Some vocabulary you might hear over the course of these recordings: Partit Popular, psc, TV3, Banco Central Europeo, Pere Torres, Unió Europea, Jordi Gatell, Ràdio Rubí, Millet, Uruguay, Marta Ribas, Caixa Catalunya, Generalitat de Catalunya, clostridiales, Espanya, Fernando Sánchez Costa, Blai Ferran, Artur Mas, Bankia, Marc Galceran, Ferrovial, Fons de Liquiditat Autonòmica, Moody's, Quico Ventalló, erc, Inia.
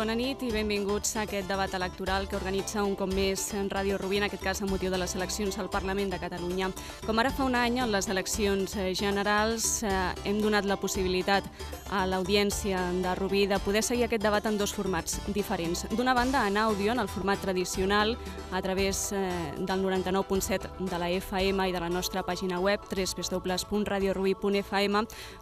Bona nit i benvinguts a aquest debat electoral que organitza un cop més Ràdio Rubí, en aquest cas amb motiu de les eleccions al Parlament de Catalunya. Com ara fa un any, en les eleccions generals, hem donat la possibilitat a l'audiència de Rubí de poder seguir aquest debat en dos formats diferents. D'una banda, en àudio, en el format tradicional, a través del 99.7 de la FM i de la nostra pàgina web, www.radiorubí.fm,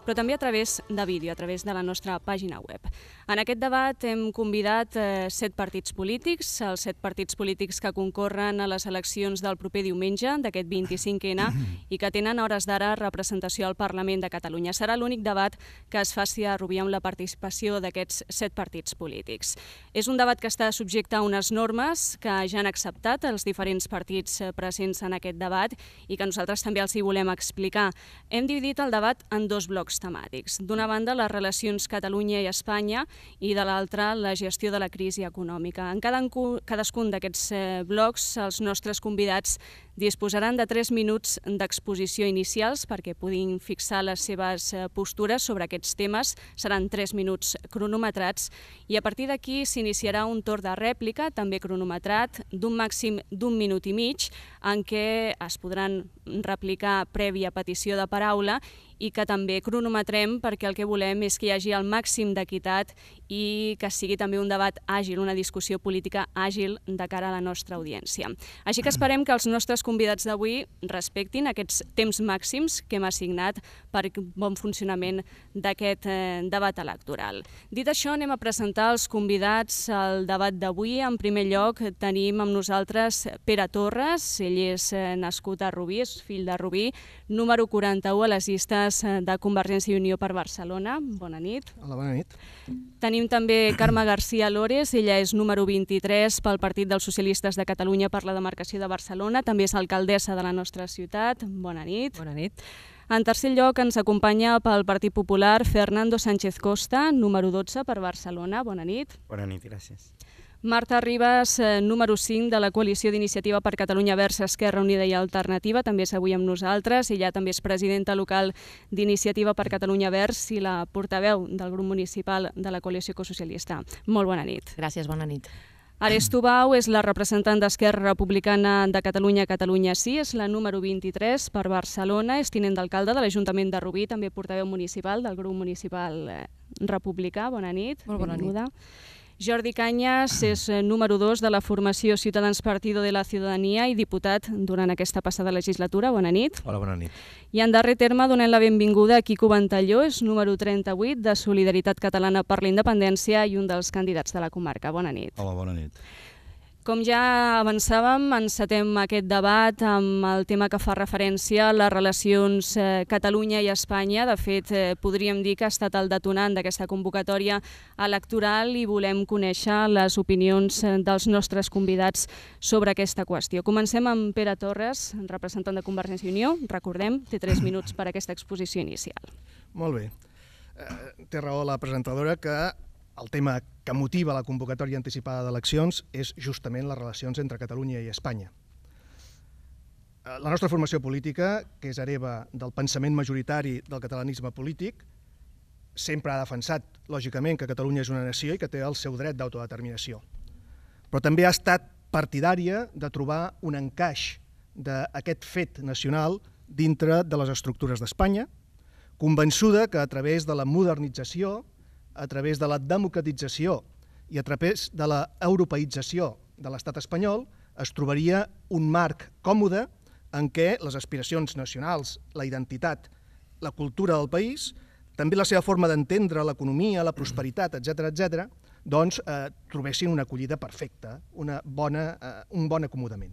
però també a través de vídeo, a través de la nostra pàgina web. En aquest debat hem convidat 7 partits polítics, els 7 partits polítics que concorren a les eleccions del proper diumenge, d'aquest 25N, i que tenen hores d'ara representació al Parlament de Catalunya. Serà l'únic debat que es faci a Rubí amb la participació d'aquests 7 partits polítics. És un debat que està subjecte a unes normes que ja han acceptat els diferents partits presents en aquest debat i que nosaltres també els hi volem explicar. Hem dividit el debat en dos blocs temàtics. D'una banda, les relacions Catalunya i Espanya, i de l'altra, la gestió de la crisi econòmica. En cadascun d'aquests blocs, els nostres convidats disposaran de 3 minuts d'exposició inicials perquè puguin fixar les seves postures sobre aquests temes. Seran 3 minuts cronometrats i a partir d'aquí s'iniciarà un torn de rèplica, també cronometrat, d'un màxim d'un minut i mig, en què es podran replicar prèvia petició de paraula i que també cronometrem perquè el que volem és que hi hagi el màxim d'equitat i que sigui també un debat àgil, una discussió política àgil de cara a la nostra audiència. Així que esperem que els nostres convidats d'avui respectin aquests temps màxims que hem assignat per bon funcionament d'aquest debat electoral. Dit això, anem a presentar els convidats al debat d'avui. En primer lloc, tenim amb nosaltres Pere Torres. Ell és nascut a Rubí, és fill de Rubí, número 41 a les llistes de Convergència i Unió per Barcelona. Bona nit. Hola, bona nit. Tenim també Carme García Lores, ella és número 23 pel Partit dels Socialistes de Catalunya per la demarcació de Barcelona, també és alcaldessa de la nostra ciutat. Bona nit. Bona nit. En tercer lloc ens acompanya pel Partit Popular Fernando Sánchez Costa, número 12 per Barcelona. Bona nit. Bona nit, gràcies. Marta Ribas, número 5 de la coalició d'Iniciativa per Catalunya Verds Esquerra Unida i Alternativa, també és avui amb nosaltres. Ella també és presidenta local d'Iniciativa per Catalunya Verds i la portaveu del grup municipal de la coalició ecosocialista. Molt bona nit. Gràcies, bona nit. Arés Tubau és la representant d'Esquerra Republicana de Catalunya, Catalunya Sí, és la número 23 per Barcelona, és tinent d'alcalde de l'Ajuntament de Rubí, també portaveu municipal del grup municipal republicà. Bona nit. Molt bona nit. Jordi Cañas és número 2 de la formació Ciutadans Partido de la Ciudadanía i diputat durant aquesta passada legislatura. Bona nit. Hola, bona nit. I en darrer terme donem la benvinguda a Quico Ventalló, és número 38 de Solidaritat Catalana per la Independència i un dels candidats de la comarca. Bona nit. Hola, bona nit. Com ja avançàvem, encetem aquest debat amb el tema que fa referència a les relacions Catalunya i Espanya. De fet, podríem dir que ha estat el detonant d'aquesta convocatòria electoral i volem conèixer les opinions dels nostres convidats sobre aquesta qüestió. Comencem amb Pere Torres, representant de Convergència i Unió. Recordem, té 3 minuts per aquesta exposició inicial. Molt bé. Té raó la presentadora que el tema que motiva la convocatòria anticipada d'eleccions és justament les relacions entre Catalunya i Espanya. La nostra formació política, que és hereva del pensament majoritari del catalanisme polític, sempre ha defensat, lògicament, que Catalunya és una nació i que té el seu dret d'autodeterminació. Però també ha estat partidària de trobar un encaix d'aquest fet nacional dintre de les estructures d'Espanya, convençuda que a través de la modernització, a través de la democratització i a través de la europeïtzació de l'estat espanyol es trobaria un marc còmode en què les aspiracions nacionals, la identitat, la cultura del país, també la seva forma d'entendre l'economia, la prosperitat, etc., doncs trobessin una acollida perfecta, un bon acomodament.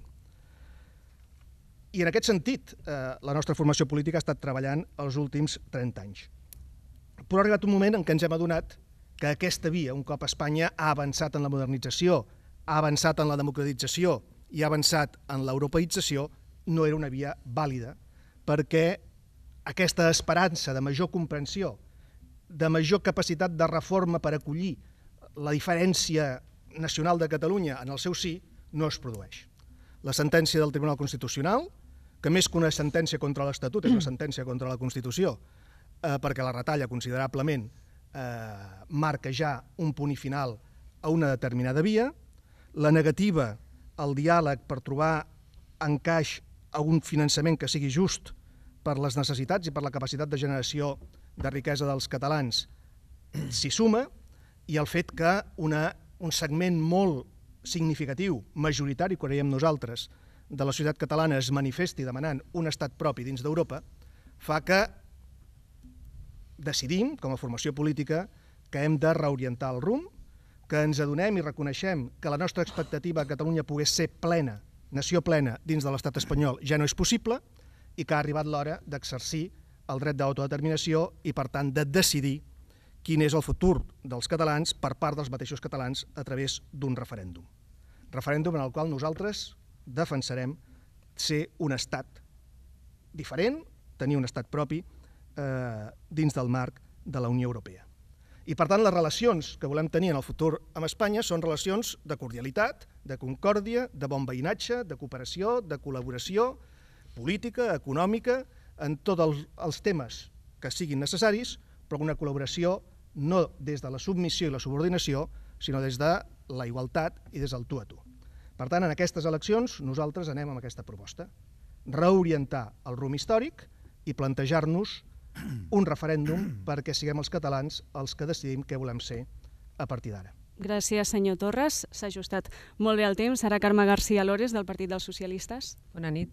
I en aquest sentit, la nostra formació política ha estat treballant els últims 30 anys. Però ha arribat un moment en què ens hem adonat que aquesta via, un cop Espanya ha avançat en la modernització, ha avançat en la democratització i ha avançat en l'europeïtzació, no era una via vàlida, perquè aquesta esperança de major comprensió, de major capacitat de reforma per acollir la diferència nacional de Catalunya en el seu sí, no es produeix. La sentència del Tribunal Constitucional, que més que una sentència contra l'Estatut és una sentència contra la Constitució, perquè la retalla considerablement marca ja un punt final a una determinada via, la negativa al diàleg per trobar encaix a un finançament que sigui just per les necessitats i per la capacitat de generació de riquesa dels catalans s'hi suma, i el fet que un segment molt significatiu, majoritari, creiem nosaltres, de la societat catalana es manifesti demanant un estat propi dins d'Europa, fa que decidim, com a formació política, que hem de reorientar el rumb, que ens adonem i reconeixem que la nostra expectativa a Catalunya pogués ser plena, nació plena, dins de l'estat espanyol ja no és possible, i que ha arribat l'hora d'exercir el dret d'autodeterminació i, per tant, de decidir quin és el futur dels catalans per part dels mateixos catalans a través d'un referèndum. Referèndum en el qual nosaltres defensarem ser un estat diferent, tenir un estat propi dins del marc de la Unió Europea. I, per tant, les relacions que volem tenir en el futur amb Espanya són relacions de cordialitat, de concòrdia, de bon veïnatge, de cooperació, de col·laboració política, econòmica, en tots els temes que siguin necessaris, però una col·laboració no des de la submissió i la subordinació, sinó des de la igualtat i des del tu a tu. Per tant, en aquestes eleccions nosaltres anem amb aquesta proposta: reorientar el rumb històric i plantejar-nos un referèndum perquè siguem els catalans els que decidim què volem ser a partir d'ara. Gràcies, senyor Torres. S'ha ajustat molt bé el temps. Ara Carme García Lores, del Partit dels Socialistes. Bona nit.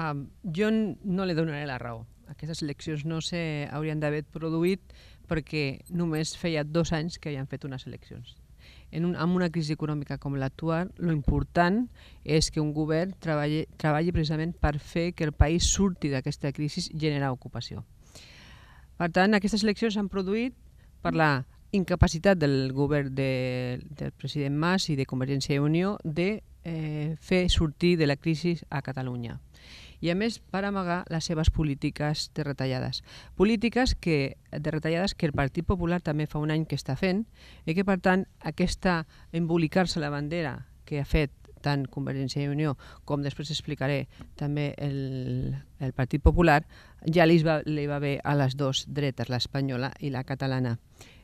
Jo no li donaré la raó. Aquestes eleccions no s'haurien d'haver produït perquè només feia 2 anys que havien fet unes eleccions. Amb una crisi econòmica com l'actual, l'important és que un govern treballi precisament per fer que el país surti d'aquesta crisi i generar ocupació. Per tant, aquestes eleccions s'han produït per la incapacitat del govern del president Mas i de Convergència i Unió de fer sortir de la crisi a Catalunya. I a més, per amagar les seves polítiques de retallades. Polítiques de retallades que el Partit Popular també fa un any que està fent i que, per tant, aquesta embolicar-se la bandera que ha fet tant Convergència i Unió com després explicaré també el Partit Popular, ja li va bé a les dues dretes, l'espanyola i la catalana.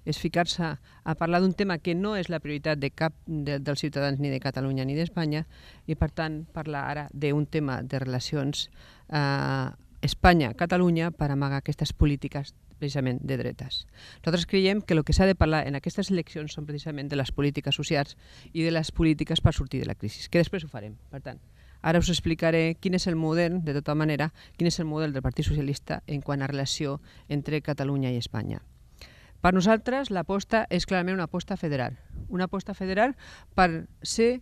És ficar-se a parlar d'un tema que no és la prioritat de cap dels ciutadans ni de Catalunya ni d'Espanya i, per tant, parlar ara d'un tema de relacions Espanya-Catalunya per amagar aquestes polítiques precisament de dretes. Nosaltres creiem que el que s'ha de parlar en aquestes eleccions són precisament de les polítiques socials i de les polítiques per sortir de la crisi, que després ho farem. Per tant, ara us explicaré quin és el model, de tota manera, quin és el model del Partit Socialista en quant a relació entre Catalunya i Espanya. Per nosaltres l'aposta és clarament una aposta federal per ser,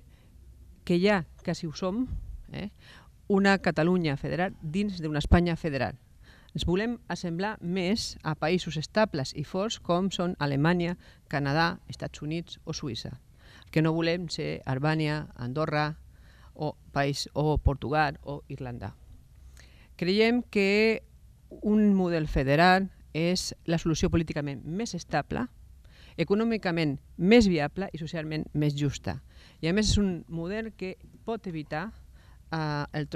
que ja quasi ho som, una Catalunya federal dins d'una Espanya federal. Ens volem assemblar més a països estables i forts com són Alemanya, Canadà, Estats Units o Suïssa. El que no volem ser Albània, Andorra o Portugal o Irlanda. Creiem que un model federal és la solució políticament més estable, econòmicament més viable i socialment més justa. I a més és un model que pot evitar el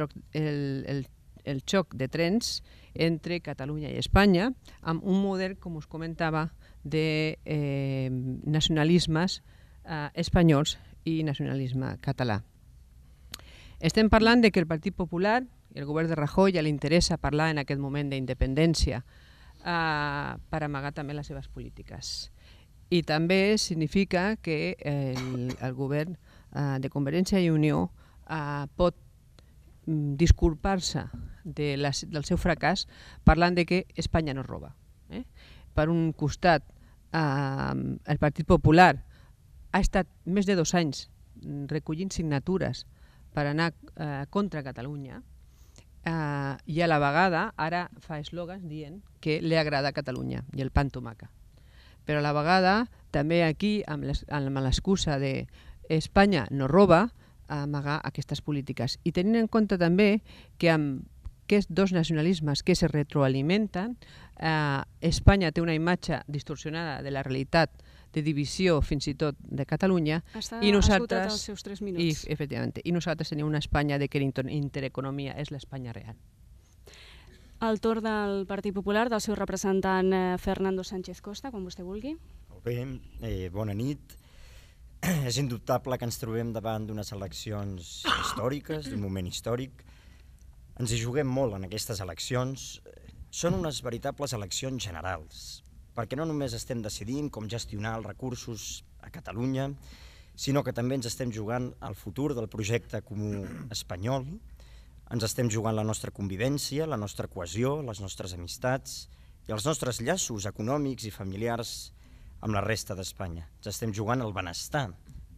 xoc de trens entre Catalunya i Espanya amb un model, com us comentava, de nacionalismes espanyols i nacionalisme català. Estem parlant que el Partit Popular i el govern de Rajoy ja li interessa parlar en aquest moment d'independència per amagar també les seves polítiques. I també significa que el govern de Convergència i Unió pot disculpar-se del seu fracàs parlant que Espanya no roba. Per un costat, el Partit Popular ha estat més de 2 anys recollint signatures per anar contra Catalunya, i a la vegada ara fa eslògans dient que li agrada Catalunya i el pa amb tomaca. Però a la vegada també aquí, amb l'excusa de Espanya no roba, amagar aquestes polítiques. I tenint en compte també que amb aquests 2 nacionalismes que es retroalimenten, Espanya té una imatge distorsionada de la realitat de divisió fins i tot de Catalunya i nosaltres tenim una Espanya que l'intereconomia és l'Espanya real. El torn del Partit Popular, del seu representant Fernando Sánchez Costa, quan vostè vulgui. Molt bé, bona nit. És indubtable que ens trobem davant d'unes eleccions històriques, d'un moment històric. Ens hi juguem molt en aquestes eleccions. Són unes veritables eleccions generals, perquè no només estem decidint com gestionar els recursos a Catalunya, sinó que també ens estem jugant el futur del projecte comú espanyol, ens estem jugant la nostra convivència, la nostra cohesió, les nostres amistats i els nostres llaços econòmics i familiars amb la resta d'Espanya. Ens estem jugant el benestar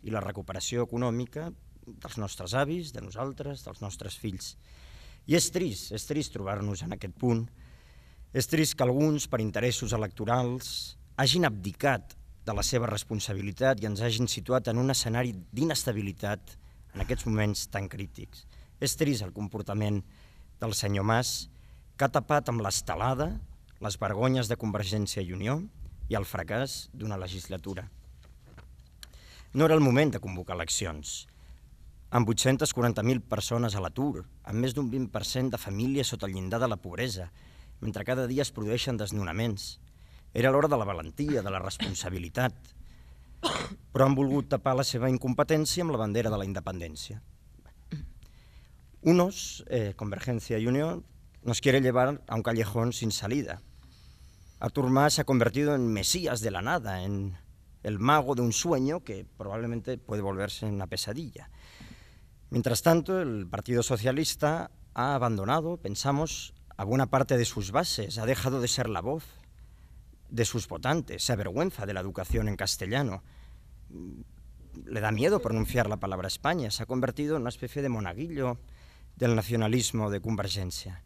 i la recuperació econòmica dels nostres avis, de nosaltres, dels nostres fills. I és trist trobar-nos en aquest punt. És trist que alguns, per interessos electorals, hagin abdicat de la seva responsabilitat i ens hagin situat en un escenari d'inestabilitat en aquests moments tan crítics. És trist el comportament del senyor Mas, que ha tapat amb l'estelada les vergonyes de Convergència i Unió i el fracàs d'una legislatura. No era el moment de convocar eleccions. Amb 840.000 persones a l'atur, amb més d'un 20% de famílies sota el llindar de la pobresa, mentre cada dia es produeixen desnonaments. Era l'hora de la valentia, de la responsabilitat. Però han volgut tapar la seva incompetència amb la bandera de la independència. Unos, Convergència i Unió, nos quiere llevar a un callejón sin salida. Artur Mas se ha convertido en mesías de la nada, en el mago de un sueño que probablemente puede volverse una pesadilla. Mientras tanto, el Partido Socialista ha abandonado, pensamos, a buena parte de sus bases, ha dejado de ser la voz de sus votantes, se avergüenza de la educación en castellano, le da miedo pronunciar la palabra España, se ha convertido en una especie de monaguillo del nacionalismo de Convergencia.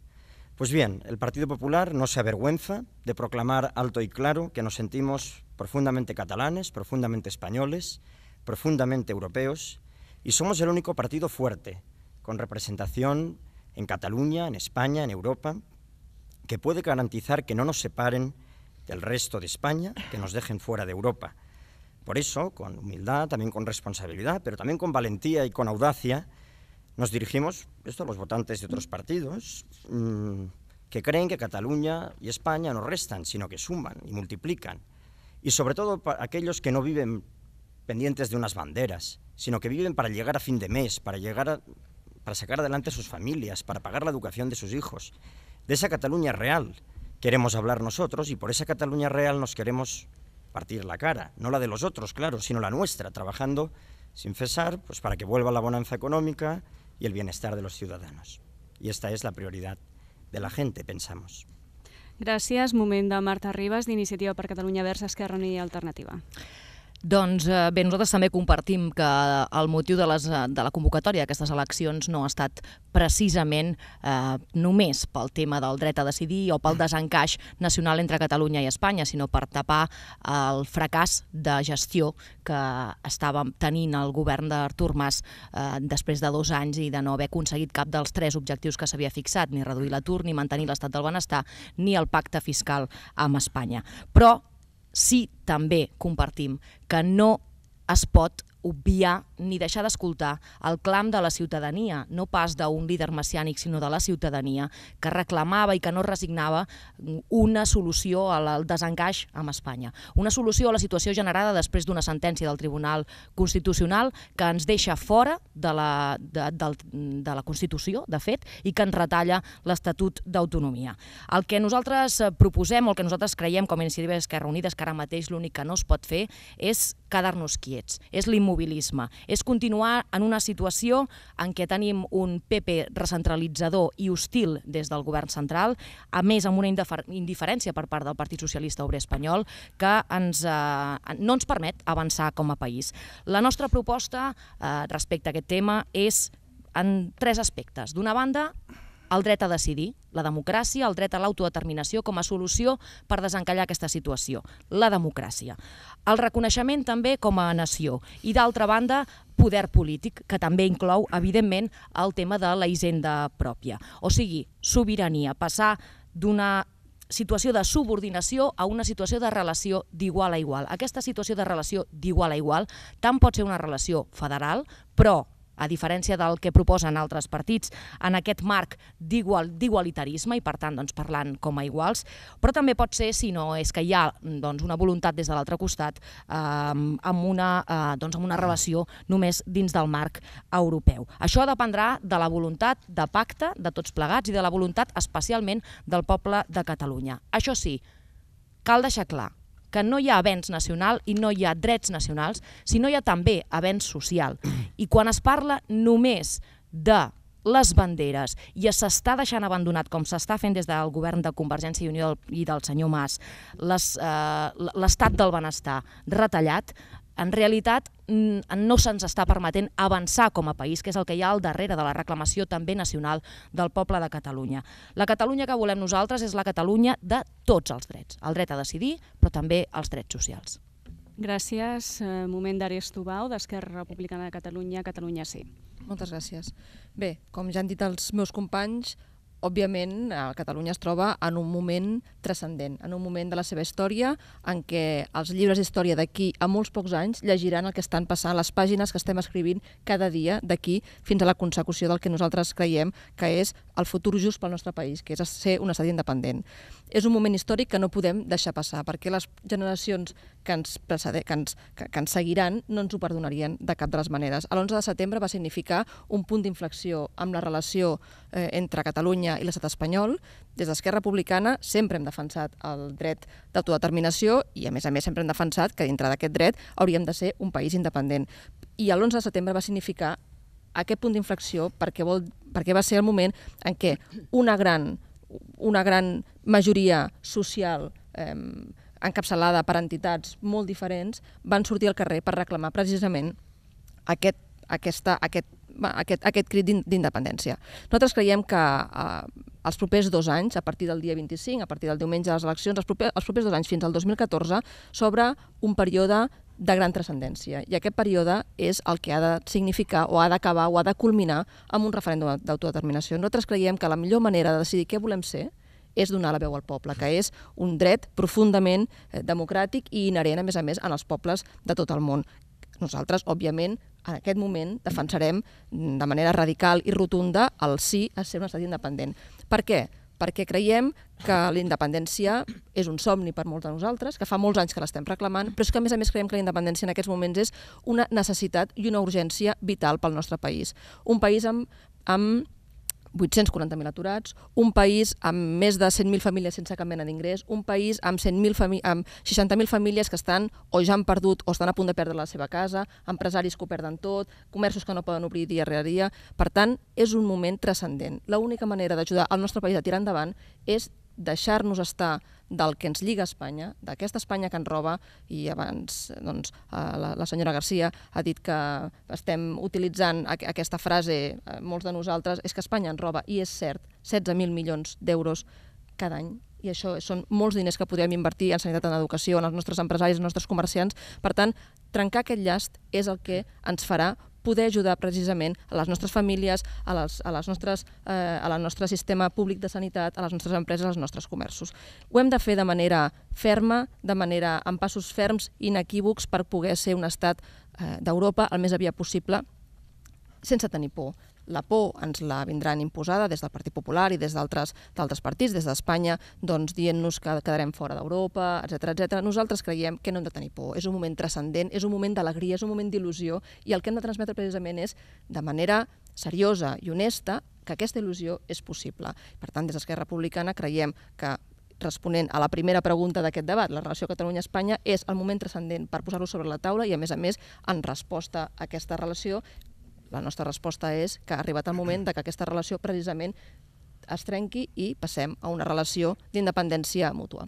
Pues bien, el Partido Popular no se avergüenza de proclamar alto y claro que nos sentimos profundamente catalanes, profundamente españoles, profundamente europeos, y somos el único partido fuerte, con representación en Cataluña, en España, en Europa, que puede garantizar que no nos separen del resto de España, que nos dejen fuera de Europa. Por eso, con humildad, también con responsabilidad, pero también con valentía y con audacia, nos dirigimos, esto a los votantes de otros partidos, que creen que Cataluña y España no restan, sino que suman y multiplican. Y sobre todo para aquellos que no viven pendientes de unas banderas, sino que viven para llegar a fin de mes, para sacar adelante a sus familias, para pagar la educación de sus hijos. De esa Cataluña real queremos hablar nosotros y por esa Cataluña real nos queremos partir la cara, no la de los otros, claro, sino la nuestra, trabajando sin cesar pues, para que vuelva la bonanza económica y el bienestar de los ciudadanos. Y esta es la prioridad de la gente, pensamos. Gràcies. Moment de Marta Ribas, d'Iniciativa per Catalunya Verds, Esquerra Unida i Alternativa. Doncs bé, nosaltres també compartim que el motiu de la convocatòria d'aquestes eleccions no ha estat precisament només pel tema del dret a decidir o pel desencaix nacional entre Catalunya i Espanya, sinó per tapar el fracàs de gestió que estava tenint el govern d'Artur Mas després de 2 anys i de no haver aconseguit cap dels 3 objectius que s'havia fixat, ni reduir l'atur, ni mantenir l'estat del benestar, ni el pacte fiscal amb Espanya. Però sí, també compartim que no es pot obviar ni deixar d'escoltar el clam de la ciutadania, no pas d'un líder messiànic, sinó de la ciutadania, que reclamava i que no resignava una solució al desencaix amb Espanya. Una solució a la situació generada després d'una sentència del Tribunal Constitucional que ens deixa fora de la Constitució, de fet, i que ens retalla l'Estatut d'Autonomia. El que nosaltres proposem o el que nosaltres creiem com a Iniciativa d'Esquerra Unida, que ara mateix l'únic que no es pot fer és quedar-nos quiets, és l'immobilisme, és continuar en una situació en què tenim un PP recentralitzador i hostil des del govern central, a més amb una indiferència per part del Partit Socialista Obrer Espanyol que no ens permet avançar com a país. La nostra proposta respecte a aquest tema és en 3 aspectes. D'una banda, el dret a decidir, la democràcia, el dret a l'autodeterminació com a solució per desencallar aquesta situació, la democràcia. El reconeixement també com a nació i, d'altra banda, poder polític, que també inclou, evidentment, el tema de la hisenda pròpia. O sigui, sobirania, passar d'una situació de subordinació a una situació de relació d'igual a igual. Aquesta situació de relació d'igual a igual tant pot ser una relació federal, però a diferència del que proposen altres partits, en aquest marc d'igualitarisme i, per tant, parlant com a iguals, però també pot ser, si no és que hi ha una voluntat des de l'altre costat amb una relació només dins del marc europeu. Això dependrà de la voluntat de pacte de tots plegats i de la voluntat especialment del poble de Catalunya. Això sí, cal deixar clar que no hi ha avenç nacional i no hi ha drets nacionals, sinó hi ha també avenç social. I quan es parla només de les banderes i s'està deixant abandonat, com s'està fent des del govern de Convergència i Unió i del senyor Mas, l'estat del benestar retallat, en realitat no se'ns està permetent avançar com a país, que és el que hi ha al darrere de la reclamació també nacional del poble de Catalunya. La Catalunya que volem nosaltres és la Catalunya de tots els drets, el dret a decidir, però també els drets socials. Gràcies. Moment d'Arés Tubau, d'Esquerra Republicana de Catalunya, Catalunya Sí. Moltes gràcies. Bé, com ja han dit els meus companys, òbviament, Catalunya es troba en un moment transcendent, en un moment de la seva història en què els llibres d'història d'aquí a molts pocs anys llegiran el que estan passant, les pàgines que estem escrivint cada dia d'aquí fins a la consecució del que nosaltres creiem que és el futur just pel nostre país, que és ser un estat independent. És un moment històric que no podem deixar passar, perquè les generacions que ens seguiran no ens ho perdonarien de cap de les maneres. L'11 de setembre va significar un punt d'inflexió amb la relació entre Catalunya i l'estat espanyol. Des d'Esquerra Republicana sempre hem defensat el dret d'autodeterminació i, a més, sempre hem defensat que dintre d'aquest dret hauríem de ser un país independent. I l'11 de setembre va significar aquest punt d'inflexió perquè va ser el moment en què una gran majoria social encapçalada per entitats molt diferents van sortir al carrer per reclamar precisament aquest crit d'independència. Nosaltres creiem que els propers 2 anys, a partir del dia 25, a partir del diumenge de les eleccions, els propers 2 anys fins al 2014, s'obre un període de gran transcendència. I aquest període és el que ha de significar o ha d'acabar o ha de culminar amb un referèndum d'autodeterminació. Nosaltres creiem que la millor manera de decidir què volem ser és donar la veu al poble, que és un dret profundament democràtic i inherent, a més, en els pobles de tot el món. Nosaltres, òbviament, en aquest moment defensarem de manera radical i rotunda el sí a ser un estat independent. Per què? Perquè creiem que la independència és un somni per molts de nosaltres, que fa molts anys que l'estem reclamant, però és que a més creiem que la independència en aquests moments és una necessitat i una urgència vital pel nostre país. Un país amb 840.000 aturats, un país amb més de 100.000 famílies sense cap mena d'ingrés, un país amb 60.000 famílies que estan o ja han perdut o estan a punt de perdre la seva casa, empresaris que ho perden tot, comerços que no poden obrir dia rere dia. Per tant, és un moment transcendent. L'única manera d'ajudar el nostre país a tirar endavant és deixar-nos estar del que ens lliga Espanya, d'aquesta Espanya que ens roba, i abans la senyora García ha dit que estem utilitzant aquesta frase, molts de nosaltres, és que Espanya ens roba, i és cert, 16.000 milions d'euros cada any, i això són molts diners que podem invertir en sanitat, en educació, en els nostres empresaris, en els nostres comerciants. Per tant, trencar aquest llast és el que ens farà poder ajudar precisament a les nostres famílies, a al nostre sistema públic de sanitat, a les nostres empreses, als nostres comerços. Ho hem de fer de manera ferma, amb passos ferms i inequívocs per poder ser un estat d'Europa el més aviat possible, sense tenir por. La por ens la vindran imposada des del Partit Popular i des d'altres partits, des d'Espanya, dient-nos que quedarem fora d'Europa, etcètera. Nosaltres creiem que no hem de tenir por. És un moment transcendent, és un moment d'alegria, és un moment d'il·lusió, i el que hem de transmetre precisament és, de manera seriosa i honesta, que aquesta il·lusió és possible. Per tant, des d'Esquerra Republicana creiem que, responent a la primera pregunta d'aquest debat, la relació Catalunya-Espanya és el moment transcendent per posar-lo sobre la taula, i a més, en resposta a aquesta relació, la nostra resposta és que ha arribat el moment que aquesta relació precisament es trenqui i passem a una relació d'independència mútua.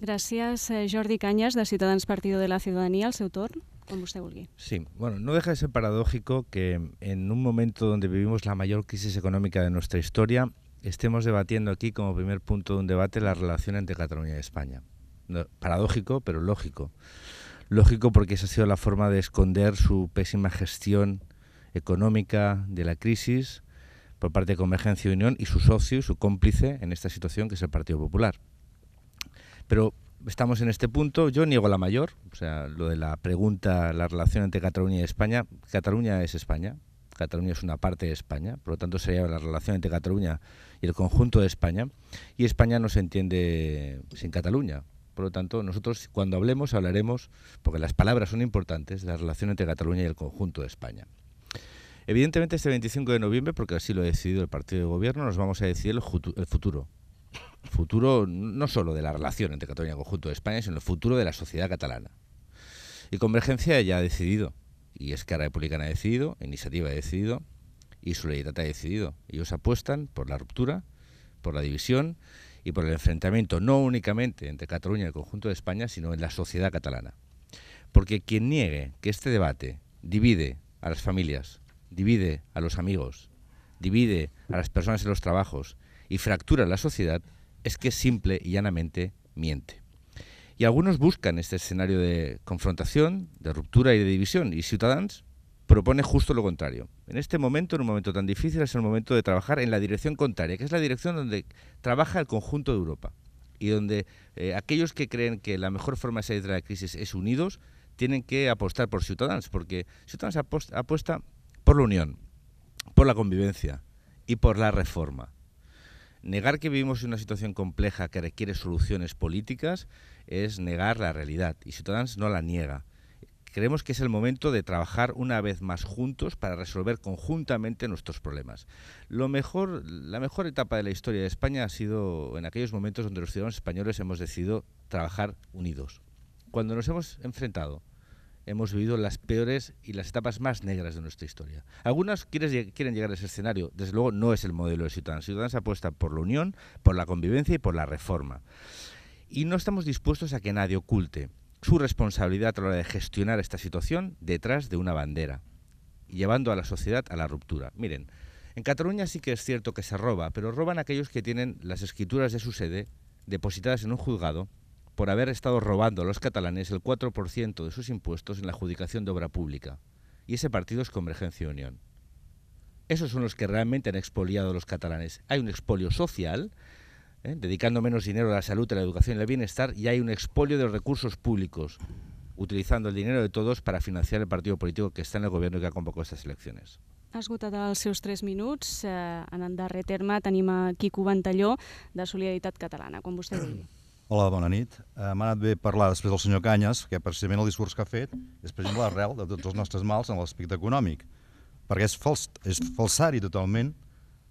Gràcies, Jordi Cañas, de Ciutadans Partido de la Ciudadanía. Al seu torn, com vostè vulgui. Sí, bueno, no deja de ser paradójico que en un momento donde vivimos la mayor crisis económica de nuestra historia estemos debatiendo aquí como primer punto de un debate la relación entre Cataluña y España. Paradójico, pero lógico. Lógico porque esa ha sido la forma de esconder su pésima gestión económica de la crisis por parte de Convergencia y Unión y su socio y su cómplice en esta situación, que es el Partido Popular. Pero estamos en este punto. Yo niego la mayor, o sea, lo de la pregunta, la relación entre Cataluña y España. Cataluña es España, Cataluña es una parte de España, por lo tanto sería la relación entre Cataluña y el conjunto de España, y España no se entiende sin Cataluña. Por lo tanto, nosotros cuando hablemos, hablaremos, porque las palabras son importantes, de la relación entre Cataluña y el conjunto de España. Evidentemente, este 25 de noviembre, porque así lo ha decidido el partido de gobierno, nos vamos a decidir el futuro. El futuro no solo de la relación entre Cataluña y el conjunto de España, sino el futuro de la sociedad catalana. Y Convergencia ya ha decidido, y Esquerra Republicana ha decidido, Iniciativa ha decidido, y Solidaritat ha decidido. Ellos apuestan por la ruptura, por la división y por el enfrentamiento, no únicamente entre Cataluña y el conjunto de España, sino en la sociedad catalana. Porque quien niegue que este debate divide a las familias, divide a los amigos, divide a las personas en los trabajos y fractura la sociedad, es que simple y llanamente miente. Y algunos buscan este escenario de confrontación, de ruptura y de división, y Ciutadans propone justo lo contrario. En este momento, en un momento tan difícil, es el momento de trabajar en la dirección contraria, que es la dirección donde trabaja el conjunto de Europa y donde aquellos que creen que la mejor forma de salir de la crisis es unidos tienen que apostar por Ciutadans, porque Ciutadans apuesta por la unión, por la convivencia y por la reforma. Negar que vivimos en una situación compleja que requiere soluciones políticas es negar la realidad, y Ciutadans no la niega. Creemos que es el momento de trabajar una vez más juntos para resolver conjuntamente nuestros problemas. La mejor etapa de la historia de España ha sido en aquellos momentos donde los ciudadanos españoles hemos decidido trabajar unidos. Cuando nos hemos enfrentado, hemos vivido las peores y las etapas más negras de nuestra historia. Algunos quieren llegar a ese escenario, desde luego no es el modelo de Ciutadans. Ciutadans apuesta por la unión, por la convivencia y por la reforma. Y no estamos dispuestos a que nadie oculte su responsabilidad a la hora de gestionar esta situación detrás de una bandera, llevando a la sociedad a la ruptura. Miren, en Cataluña sí que es cierto que se roba, pero roban aquellos que tienen las escrituras de su sede depositadas en un juzgado por haber estado robando a los catalanes el 4% de sus impuestos en la adjudicación de obra pública. Y ese partido es Convergencia y Unión. Esos son los que realmente han expoliado a los catalanes. Hay un expolio social, dedicando menos dinero a la salud, a la educación y al bienestar, y hay un expolio de los recursos públicos, utilizando el dinero de todos para financiar el partido político que está en el gobierno y que ha convocado estas elecciones. Ha esgotat els seus 3 minuts. En darrer terme tenim a Quico Ventalló, de Solidaritat Catalana, quan vostè vulgui. Hola, bona nit. M'ha anat bé parlar després del senyor Cañas, que precisament el discurs que ha fet és precisament l'arrel de tots els nostres mals en l'aspecte econòmic, perquè és falsari totalment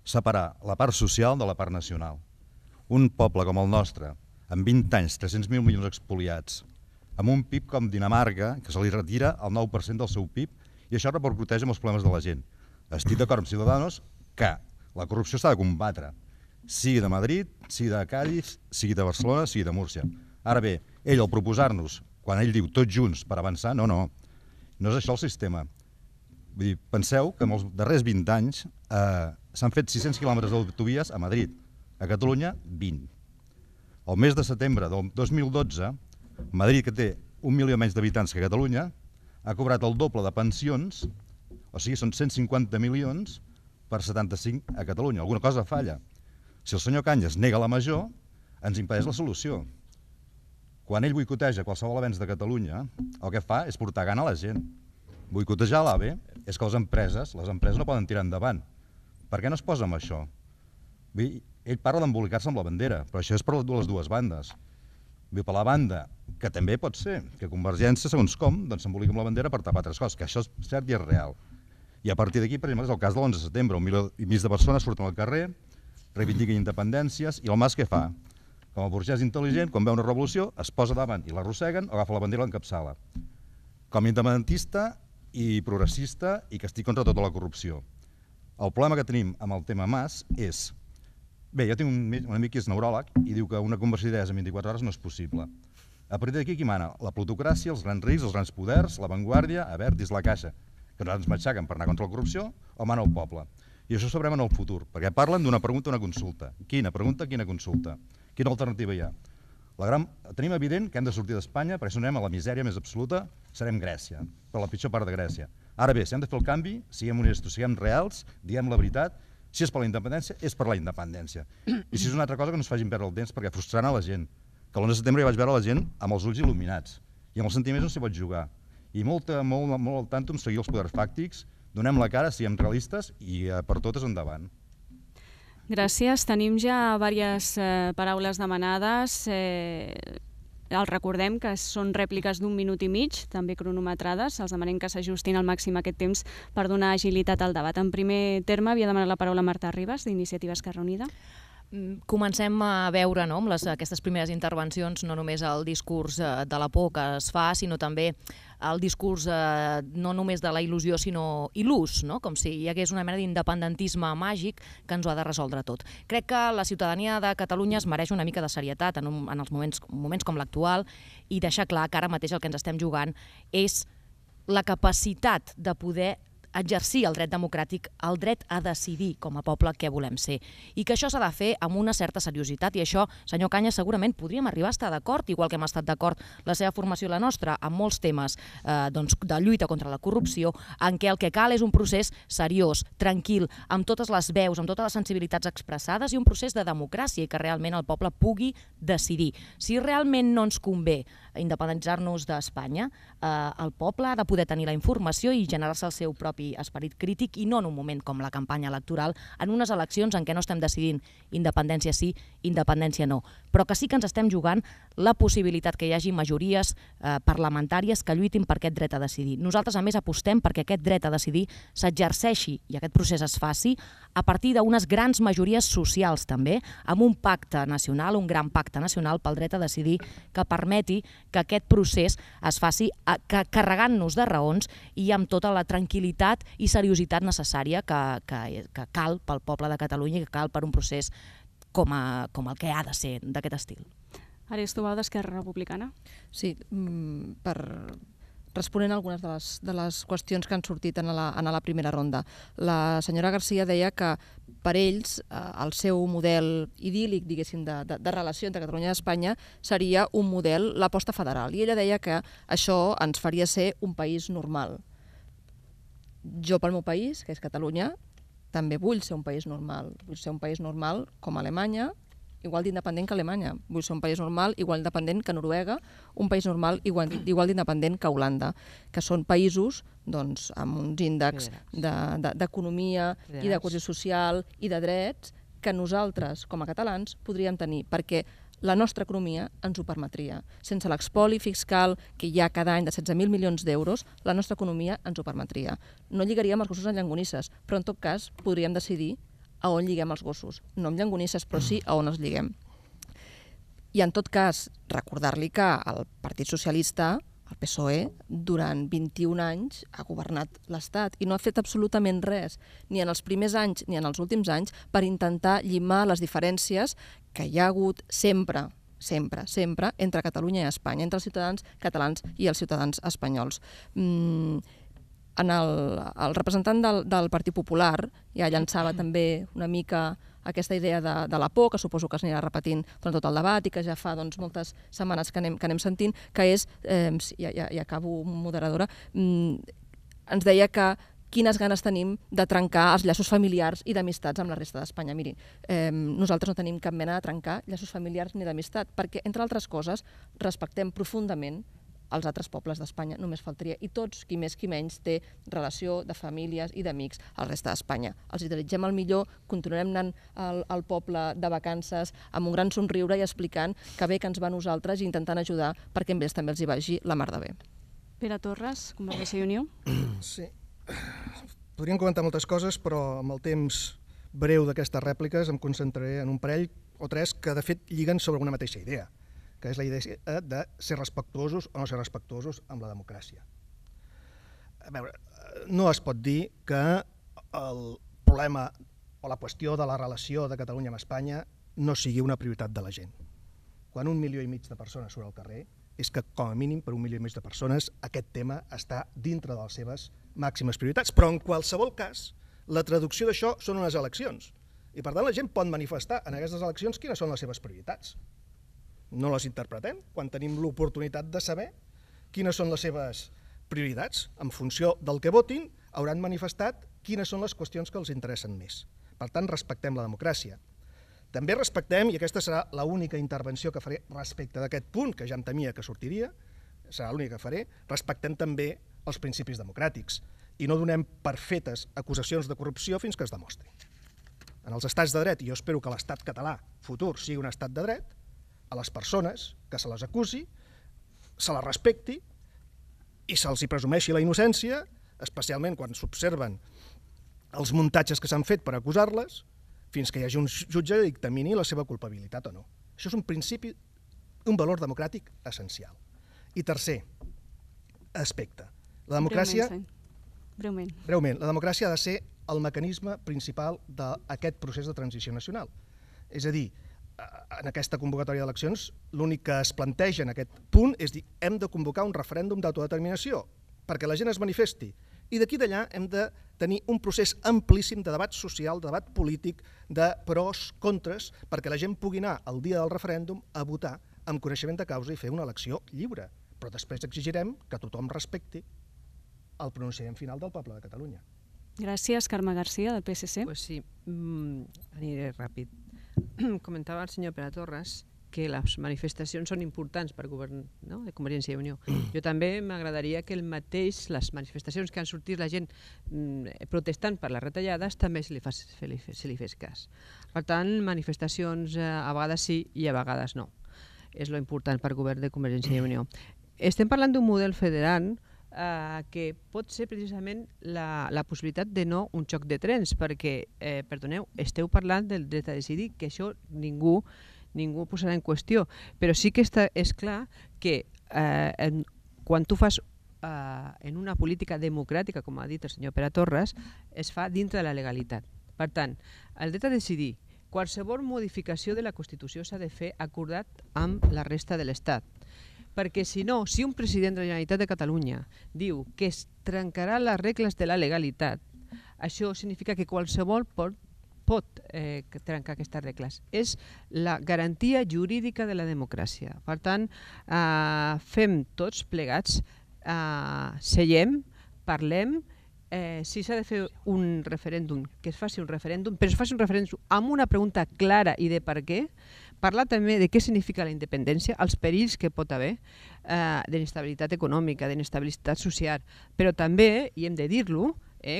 separar la part social de la part nacional. Un poble com el nostre, amb 20 anys, 300.000 milions expoliats, amb un PIB com Dinamarca, que se li retira el 9% del seu PIB, i això repercuteix amb els problemes de la gent. Estic d'acord amb Ciutadans que la corrupció s'ha de combatre, sigui de Madrid, sigui de Cádiz, sigui de Barcelona, sigui de Múrcia. Ara bé, ell al proposar-nos, quan ell diu tots junts per avançar, no és això el sistema. Vull dir, penseu que en els darrers 20 anys s'han fet 600 quilòmetres d'autovies a Madrid, a Catalunya 20. El mes de setembre del 2012, Madrid, que té 1 milió menys d'habitants que Catalunya, ha cobrat el doble de pensions, o sigui, són 150 milions per 75 a Catalunya. Alguna cosa falla. Si el senyor Cañas nega la major, ens impedeix la solució. Quan ell boicoteja qualsevol avenç de Catalunya, el que fa és portar gana a la gent. Boicotejar l'AVE és que les empreses no poden tirar endavant. Per què no es posa amb això? Ell parla d'embolicar-se amb la bandera, però això és per les dues bandes. Per la banda, que també pot ser, que Convergència, segons com, s'embolica amb la bandera per tapar altres coses, que això és cert i és real. I a partir d'aquí, per exemple, és el cas de l'11 de setembre, 1,5 milió de persones surten al carrer, reivindiquen independències, i el Mas què fa? Com a burgès intel·ligent, quan veu una revolució, es posa davant i l'arrosseguen, agafa la bandera i l'encapçala. Com a independentista i progressista i que estic contra tota la corrupció. El problema que tenim amb el tema Mas és... Bé, jo tinc un amic que és neuròleg i diu que una conversió d'idees en 24 hores no és possible. A partir d'aquí, qui mana? La plutocràcia, els grans rics, els grans poders, la Vanguardia, Abertis, la Caixa, que ens matxaquen per anar contra la corrupció, o mana el poble? I això ho sabrem en el futur, perquè parlen d'una pregunta a una consulta. Quina pregunta, quina consulta? Quina alternativa hi ha? Tenim evident que hem de sortir d'Espanya, perquè si no anem a la misèria més absoluta, serem Grècia, per la pitjor part de Grècia. Ara bé, si hem de fer el canvi, siguem honestos, siguem reals, diguem la veritat. Si és per la independència, és per la independència. I si és una altra cosa, que no ens facin perdre el temps, perquè frustrant a la gent. Que l'11 de setembre ja vaig veure la gent amb els ulls il·luminats, i amb els sentiments no s'hi pot jugar. I molt al tanto em seguia els poders fàctics, donem la cara, siguem realistes i per totes endavant. Gràcies. Tenim ja diverses paraules demanades. Els recordem que són rèpliques d'un minut i mig, també cronometrades. Els demanem que s'ajustin al màxim aquest temps per donar agilitat al debat. En primer terme, havia demanat la paraula Marta Ribas, d'Iniciativa Esquerra Unida. Comencem a veure amb aquestes primeres intervencions no només el discurs de la por que es fa, sinó també el discurs no només de la il·lusió, sinó il·lús, com si hi hagués una mena d'independentisme màgic que ens ho ha de resoldre tot. Crec que la ciutadania de Catalunya es mereix una mica de serietat en els moments com l'actual i deixar clar que ara mateix el que ens estem jugant és la capacitat de poder exercir el dret democràtic, el dret a decidir com a poble què volem ser. I que això s'ha de fer amb una certa seriositat. I això, senyor Cañas, segurament podríem arribar a estar d'acord, igual que hem estat d'acord la seva formació i la nostra, en molts temes de lluita contra la corrupció, en què el que cal és un procés seriós, tranquil, amb totes les veus, amb totes les sensibilitats expressades i un procés de democràcia i que realment el poble pugui decidir. Si realment no ens convé independitzar-nos d'Espanya, el poble ha de poder tenir la informació i generar-se el seu propi esperit crític i no en un moment com la campanya electoral, en unes eleccions en què no estem decidint independència sí, independència no, però que sí que ens estem jugant la possibilitat que hi hagi majories parlamentàries que lluitin per aquest dret a decidir. Nosaltres, a més, apostem perquè aquest dret a decidir s'exerceixi i aquest procés es faci a partir d'unes grans majories socials també, amb un pacte nacional, un gran pacte nacional pel dret a decidir que permeti que aquest procés es faci carregant-nos de raons i amb tota la tranquil·litat i seriositat necessària que cal pel poble de Catalunya i que cal per un procés com el que ha de ser d'aquest estil. Arés Tubau, d'Esquerra Republicana. Sí, responent a algunes de les qüestions que han sortit en la primera ronda. La senyora García deia que per ells el seu model idíl·lic, diguéssim, de relació entre Catalunya i Espanya seria un model, l'aposta federal, i ella deia que això ens faria ser un país normal. Jo pel meu país, que és Catalunya, també vull ser un país normal. Vull ser un país normal com Alemanya, igual d'independent que Alemanya. Vull ser un país normal igual d'independent que Noruega, un país normal igual d'independent que Holanda, que són països amb uns índexs d'economia i de cohesió social i de drets que nosaltres, com a catalans, podríem tenir, perquè la nostra economia ens ho permetria. Sense l'expoli fiscal que hi ha cada any de 16.000 milions d'euros, la nostra economia ens ho permetria. No lligaríem els gossos en llangonisses, però en tot cas podríem decidir a on lliguem els gossos. No amb llangonisses, però sí a on els lliguem. I en tot cas, recordar-li que el Partit Socialista, el PSOE, durant 21 anys ha governat l'Estat i no ha fet absolutament res, ni en els primers anys ni en els últims anys, per intentar llimar les diferències que hi ha hagut sempre, sempre, sempre, entre Catalunya i Espanya, entre els ciutadans catalans i els ciutadans espanyols. El representant del Partit Popular ja llançava també una mica aquesta idea de la por, que suposo que s'anirà repetint durant tot el debat i que ja fa moltes setmanes que anem sentint, que és, i acabo moderadora, ens deia que quines ganes tenim de trencar els llaços familiars i d'amistats amb la resta d'Espanya. Miri, nosaltres no tenim cap mena de trencar llaços familiars ni d'amistat, perquè, entre altres coses, respectem profundament els altres pobles d'Espanya, només faltaria, i tots, qui més qui menys, té relació de famílies i d'amics a la resta d'Espanya. Els desitgem el millor, continuarem anant al poble de vacances amb un gran somriure i explicant que bé que ens va a nosaltres i intentant ajudar perquè amb ells també els hi vagi la mar de bé. Pere Torres, Convergència i Unió. Sí, podríem comentar moltes coses, però amb el temps breu d'aquestes rèpliques em concentraré en un parell o tres que de fet lliguen sobre una mateixa idea, que és la idea de ser respectuosos o no ser respectuosos amb la democràcia. A veure, no es pot dir que el problema o la qüestió de la relació de Catalunya amb Espanya no sigui una prioritat de la gent. Quan 1,5 milió de persones surt al carrer, és que com a mínim per 1,5 milió de persones aquest tema està dintre de les seves màximes prioritats, però en qualsevol cas la traducció d'això són unes eleccions i per tant la gent pot manifestar en aquestes eleccions quines són les seves prioritats. No les interpretem quan tenim l'oportunitat de saber quines són les seves prioritats. En funció del que votin, hauran manifestat quines són les qüestions que els interessen més. Per tant, respectem la democràcia. També respectem, i aquesta serà l'única intervenció que faré respecte d'aquest punt, que ja em temia que sortiria, serà l'única que faré, respectem també els principis democràtics. i no donem per fetes acusacions de corrupció fins que es demostri. En els estats de dret, i jo espero que l'estat català futur sigui un estat de dret, a les persones que se les acusi, se les respecti i se'ls hi presumeixi la innocència, especialment quan s'observen els muntatges que s'han fet per acusar-les, fins que hi hagi un jutge que dictamini la seva culpabilitat o no. Això és un principi, un valor democràtic essencial. I tercer aspecte, la democràcia... Breument. La democràcia ha de ser el mecanisme principal d'aquest procés de transició nacional. És a dir, en aquesta convocatòria d'eleccions, l'únic que es planteja en aquest punt és dir, hem de convocar un referèndum d'autodeterminació perquè la gent es manifesti. I d'aquí d'allà hem de tenir un procés amplíssim de debat social, de debat polític, de pros, contres, perquè la gent pugui anar el dia del referèndum a votar amb coneixement de causa i fer una elecció lliure. Però després exigirem que tothom respecti el pronunciament final del poble de Catalunya. Gràcies, Carme García, del PSC. Pues sí, aniré ràpid. Comentava el senyor Pere Torres que les manifestacions són importants per govern de Convergència i Unió. Jo també m'agradaria que el mateix, les manifestacions que han sortit la gent protestant per les retallades, també se li fes cas. Per tant, manifestacions a vegades sí i a vegades no. És lo important per govern de Convergència i Unió. Estem parlant d'un model federal que pot ser precisament la possibilitat de no un xoc de trens, perquè, perdoneu, esteu parlant del dret a decidir, que això ningú posarà en qüestió, però sí que és clar que quan tu fas en una política democràtica, com ha dit el senyor Pere Torres, es fa dintre de la legalitat. Per tant, el dret a decidir, qualsevol modificació de la Constitució s'ha de fer acordat amb la resta de l'Estat. Perquè si no, si un president de la Generalitat de Catalunya diu que es trencarà les regles de la legalitat, això significa que qualsevol pot trencar aquestes regles. És la garantia jurídica de la democràcia. Per tant, fem tots plegats, seiem, parlem. Si s'ha de fer un referèndum, que es faci un referèndum, però es faci un referèndum amb una pregunta clara i de per què, parlar també de què significa la independència, els perills que pot haver, de l'inestabilitat econòmica, de l'inestabilitat social, però també, i hem de dir-lo,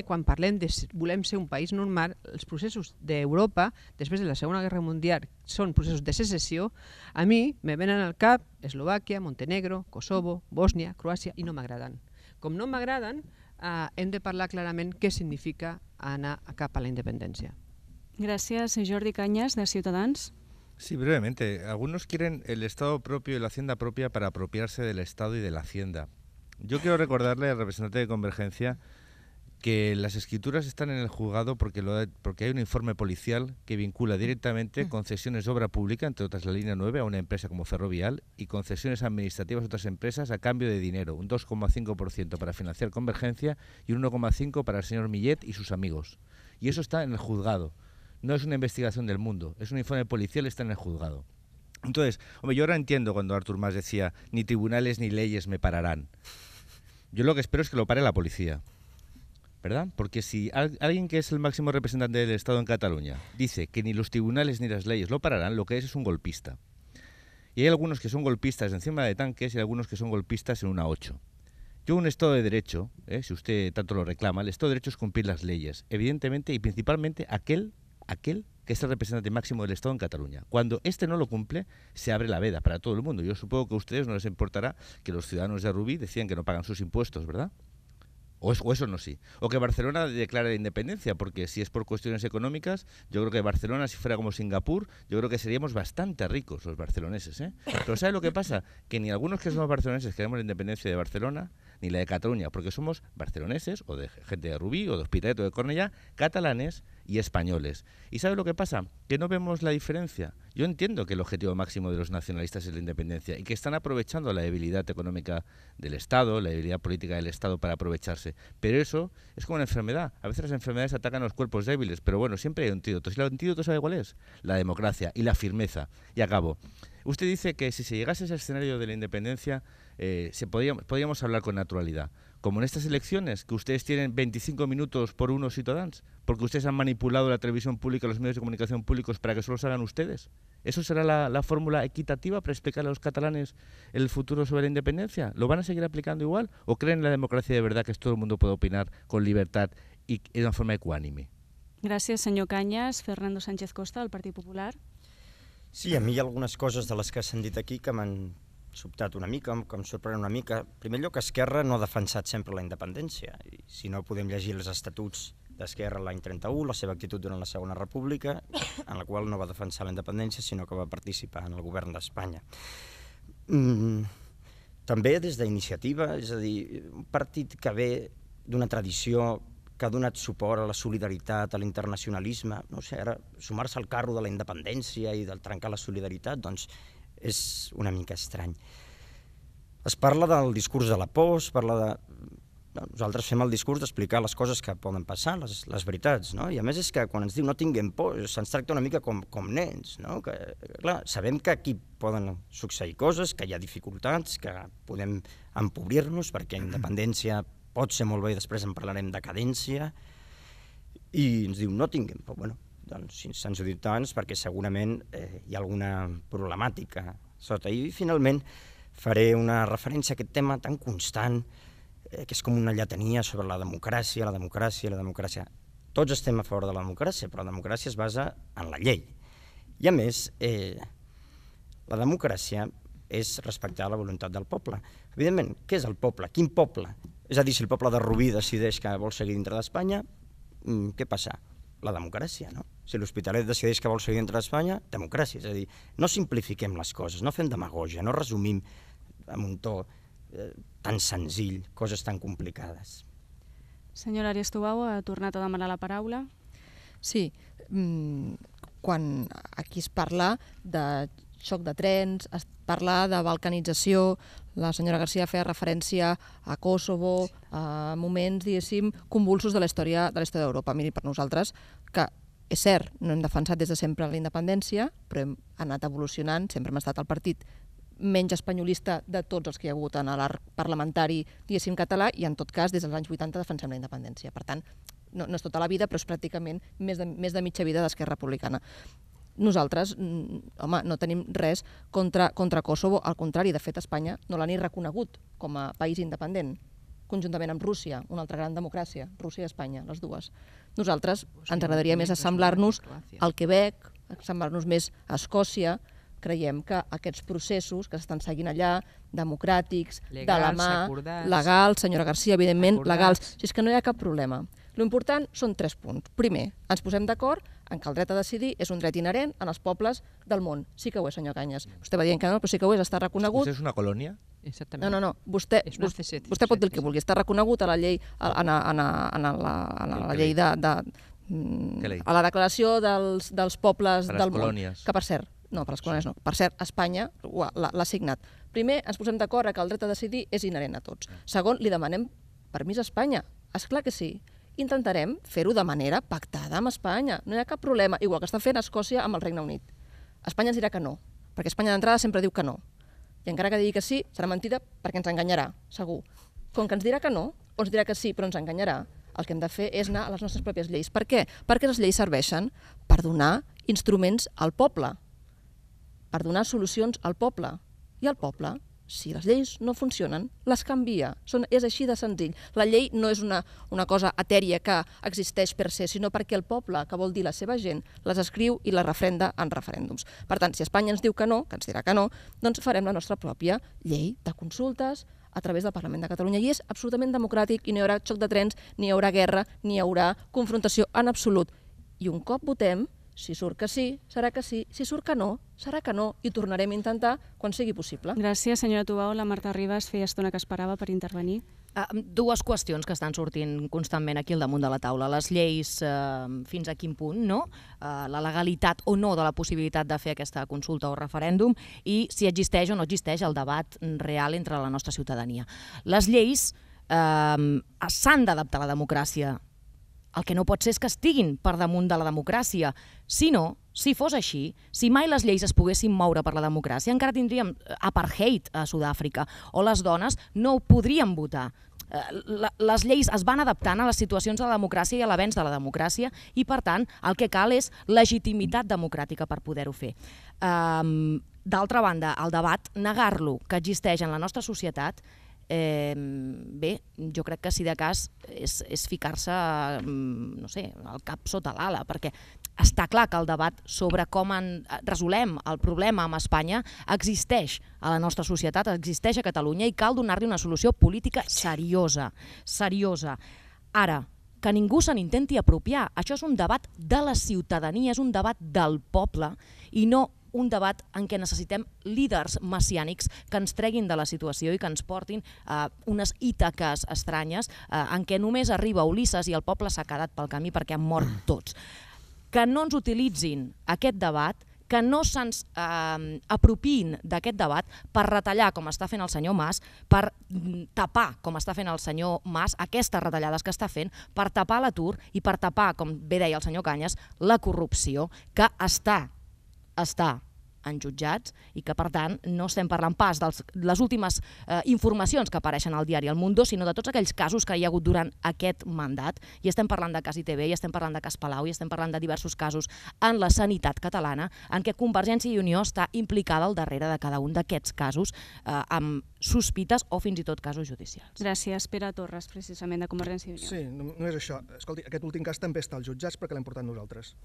quan parlem de volem ser un país normal, els processos d'Europa, després de la Segona Guerra Mundial, són processos de secessió. A mi me venen al cap Eslovàquia, Montenegro, Kosovo, Bòsnia, Croàcia, i no m'agraden. Com no m'agraden, hem de parlar clarament què significa anar cap a la independència. Gràcies, Jordi Cañas, de Ciutadans. Sí, brevemente. Algunos quieren el Estado propio y la Hacienda propia para apropiarse del Estado y de la Hacienda. Yo quiero recordarle al representante de Convergencia que las escrituras están en el juzgado porque hay un informe policial que vincula directamente concesiones de obra pública, entre otras la línea 9, a una empresa como Ferrovial y concesiones administrativas a otras empresas a cambio de dinero, un 2,5% para financiar Convergencia y un 1,5% para el señor Millet y sus amigos. Y eso está en el juzgado. No es una investigación del mundo, es un informe policial, está en el juzgado. Entonces, hombre, yo ahora entiendo cuando Artur Mas decía ni tribunales ni leyes me pararán. Yo lo que espero es que lo pare la policía. ¿Verdad? Porque si alguien que es el máximo representante del Estado en Cataluña dice que ni los tribunales ni las leyes lo pararán, lo que es un golpista. Y hay algunos que son golpistas encima de tanques y algunos que son golpistas en una 8. Yo un Estado de Derecho, si usted tanto lo reclama, el Estado de Derecho es cumplir las leyes, evidentemente y principalmente aquel que es el representante máximo del Estado en Cataluña. Cuando este no lo cumple, se abre la veda para todo el mundo. Yo supongo que a ustedes no les importará que los ciudadanos de Rubí decían que no pagan sus impuestos, ¿verdad? O eso no sí. O que Barcelona declare la independencia, porque si es por cuestiones económicas, yo creo que Barcelona, si fuera como Singapur, yo creo que seríamos bastante ricos los barceloneses, ¿eh? Pero ¿sabe lo que pasa? Que ni algunos que somos barceloneses queremos la independencia de Barcelona, ni la de Cataluña, porque somos barceloneses, o de gente de Rubí, o de Hospitalet, o de Cornellà, catalanes y españoles. ¿Y sabe lo que pasa? Que no vemos la diferencia. Yo entiendo que el objetivo máximo de los nacionalistas es la independencia y que están aprovechando la debilidad económica del Estado, la debilidad política del Estado para aprovecharse. Pero eso es como una enfermedad. A veces las enfermedades atacan a los cuerpos débiles, pero bueno, siempre hay antídotos. ¿Y el antídoto sabe cuál es? La democracia y la firmeza. Y acabo. Usted dice que si se llegase a ese escenario de la independencia podríamos hablar con naturalidad. como en estas elecciones, que ustedes tienen 25 minutos por unos Ciutadans, porque ustedes han manipulado la televisión pública, los medios de comunicación públicos para que solo salgan ustedes. ¿Eso será la fórmula equitativa para explicar a los catalanes el futuro sobre la independencia? ¿Lo van a seguir aplicando igual? ¿O creen en la democracia de verdad, que todo el mundo puede opinar con libertad y de una forma ecuánime? Gràcies, senyor Cañas. Fernando Sánchez Costa, del Partit Popular. Sí, a mi hi ha algunes coses de les que s'han dit aquí que m'han sobtat una mica, que em sorprèn una mica. En primer lloc, Esquerra no ha defensat sempre la independència. Si no, podem llegir els estatuts d'Esquerra l'any 31, la seva actitud durant la Segona República, en la qual no va defensar la independència, sinó que va participar en el govern d'Espanya. També des d'Iniciativa, és a dir, un partit que ve d'una tradició que ha donat suport a la solidaritat, a l'internacionalisme, no sé, ara sumar-se al carro de la independència i del trencar la solidaritat, doncs és una mica estrany. Es parla del discurs de la por, es parla de... Nosaltres fem el discurs d'explicar les coses que poden passar, les veritats, no? I a més és que quan ens diu no tinguem por, se'ns tracta una mica com nens, no? Clar, sabem que aquí poden succeir coses, que hi ha dificultats, que podem empobrir-nos, perquè independència pot ser molt bé, després en parlarem de cadència, i ens diu no tinguem por. Bueno, doncs si se'ns ho diu tant, perquè segurament hi ha alguna problemàtica sota. I finalment faré una referència a aquest tema tan constant, que és com una lletania sobre la democràcia, la democràcia, la democràcia. Tots estem a favor de la democràcia, però la democràcia es basa en la llei. I a més, la democràcia és respectar la voluntat del poble. Evidentment, què és el poble? Quin poble? És a dir, si el poble de Rubí decideix que vol seguir dintre d'Espanya, què passa? La democràcia, no? Si l'Hospitalet decideix que vol seguir dintre d'Espanya, democràcia. És a dir, no simplifiquem les coses, no fem demagogia, no resumim amb un to tan senzill coses tan complicades. Senyora Arés Tubau, ha tornat a demanar la paraula. Sí, quan aquí es parla de xoc de trens, es parla de balcanització, la senyora García feia referència a Kosovo, a moments, diguéssim, convulsos de la història d'Europa. Miri, per nosaltres, que és cert, no hem defensat des de sempre la independència, però hem anat evolucionant, sempre hem estat al partit menys espanyolista de tots els que hi ha hagut en l'arc parlamentari, diguéssim, català, i en tot cas, des dels anys 80 defensem la independència. Per tant, no és tota la vida, però és pràcticament més de mitja vida d'Esquerra Republicana. Nosaltres, home, no tenim res contra Kosovo, al contrari, de fet, Espanya no l'ha ni reconegut com a país independent, conjuntament amb Rússia, una altra gran democràcia, Rússia i Espanya, les dues. Nosaltres ens agradaria més assemblar-nos al Quebec, assemblar-nos més a Escòcia. Creiem que aquests processos que s'estan seguint allà, democràtics, de la mà, legals, senyora García, evidentment, legals, és que no hi ha cap problema. L'important són tres punts. Primer, ens posem d'acord en que el dret a decidir és un dret inherent en els pobles del món. Sí que ho és, senyor Cañas. Vostè va dient que no, però sí que ho és, està reconegut. Vostè és una colònia? No, no, no. Vostè pot dir el que vulgui. Està reconegut a la llei a la declaració dels pobles del món. Que, per cert, no, per les colònies no. Per cert, Espanya l'ha signat. Primer, ens posem d'acord que el dret a decidir és inherent a tots. Segon, li demanem permís a Espanya. Esclar que sí. Intentarem fer-ho de manera pactada amb Espanya. No hi ha cap problema, igual que està fent Escòcia amb el Regne Unit. Espanya ens dirà que no, perquè Espanya d'entrada sempre diu que no. I encara que digui que sí, serà mentida perquè ens enganyarà, segur. Com que ens dirà que no, o ens dirà que sí, però ens enganyarà, el que hem de fer és anar a les nostres pròpies lleis. Per què? Perquè les lleis serveixen per donar instruments al poble, per donar solucions al poble. I al poble, si les lleis no funcionen, les canvia. És així de senzill. La llei no és una cosa etèria que existeix per se, sinó perquè el poble, que vol dir la seva gent, les escriu i les referenda en referèndums. Per tant, si Espanya ens diu que no, que ens dirà que no, doncs farem la nostra pròpia llei de consultes a través del Parlament de Catalunya. I és absolutament democràtic i no hi haurà xoc de trens, ni hi haurà guerra, ni hi haurà confrontació en absolut. I un cop votem, si surt que sí, serà que sí. Si surt que no, serà que no. I tornarem a intentar quan sigui possible. Gràcies, senyora Tubau. La Marta Ribas feia estona que esperava per intervenir. Dues qüestions que estan sortint constantment aquí al damunt de la taula. Les lleis, fins a quin punt, no? La legalitat o no de la possibilitat de fer aquesta consulta o referèndum i si existeix o no existeix el debat real entre la nostra ciutadania. Les lleis s'han d'adaptar a la democràcia. El que no pot ser és que estiguin per damunt de la democràcia. Si no, si fos així, si mai les lleis es poguessin moure per la democràcia, encara tindríem apartheid a Sud-àfrica, o les dones no podrien votar. les lleis es van adaptant a les situacions de la democràcia i a l'avenç de la democràcia i, per tant, el que cal és legitimitat democràtica per poder-ho fer. D'altra banda, el debat, negar-lo, que existeix en la nostra societat, bé, jo crec que si de cas és ficar-se, no sé, el cap sota l'ala, perquè està clar que el debat sobre com resolem el problema amb Espanya existeix a la nostra societat, existeix a Catalunya i cal donar-li una solució política seriosa, seriosa. Ara, que ningú se n'intenti apropiar, això és un debat de la ciutadania, és un debat del poble i no un debat en què necessitem líders messiànics que ens treguin de la situació i que ens portin unes Ítaques estranyes en què només arriba Ulisses i el poble s'ha quedat pel camí perquè han mort tots. Que no ens utilitzin aquest debat, que no se'ns apropiïn d'aquest debat per retallar, com està fent el senyor Mas, per tapar, com està fent el senyor Mas, aquestes retallades que està fent, per tapar l'atur i per tapar, com bé deia el senyor Cañas, la corrupció que està enjutjats i que, per tant, no estem parlant pas de les últimes informacions que apareixen al diari El Mundo, sinó de tots aquells casos que hi ha hagut durant aquest mandat. I estem parlant de cas ITV, i estem parlant de cas Palau, i estem parlant de diversos casos en la sanitat catalana, en què Convergència i Unió està implicada al darrere de cada un d'aquests casos amb sospites o fins i tot casos judicials. Gràcies, Pere Torres, precisament, de Convergència i Unió. Sí, no és això. Escolti, aquest últim cas també està als jutjats perquè l'hem portat nosaltres.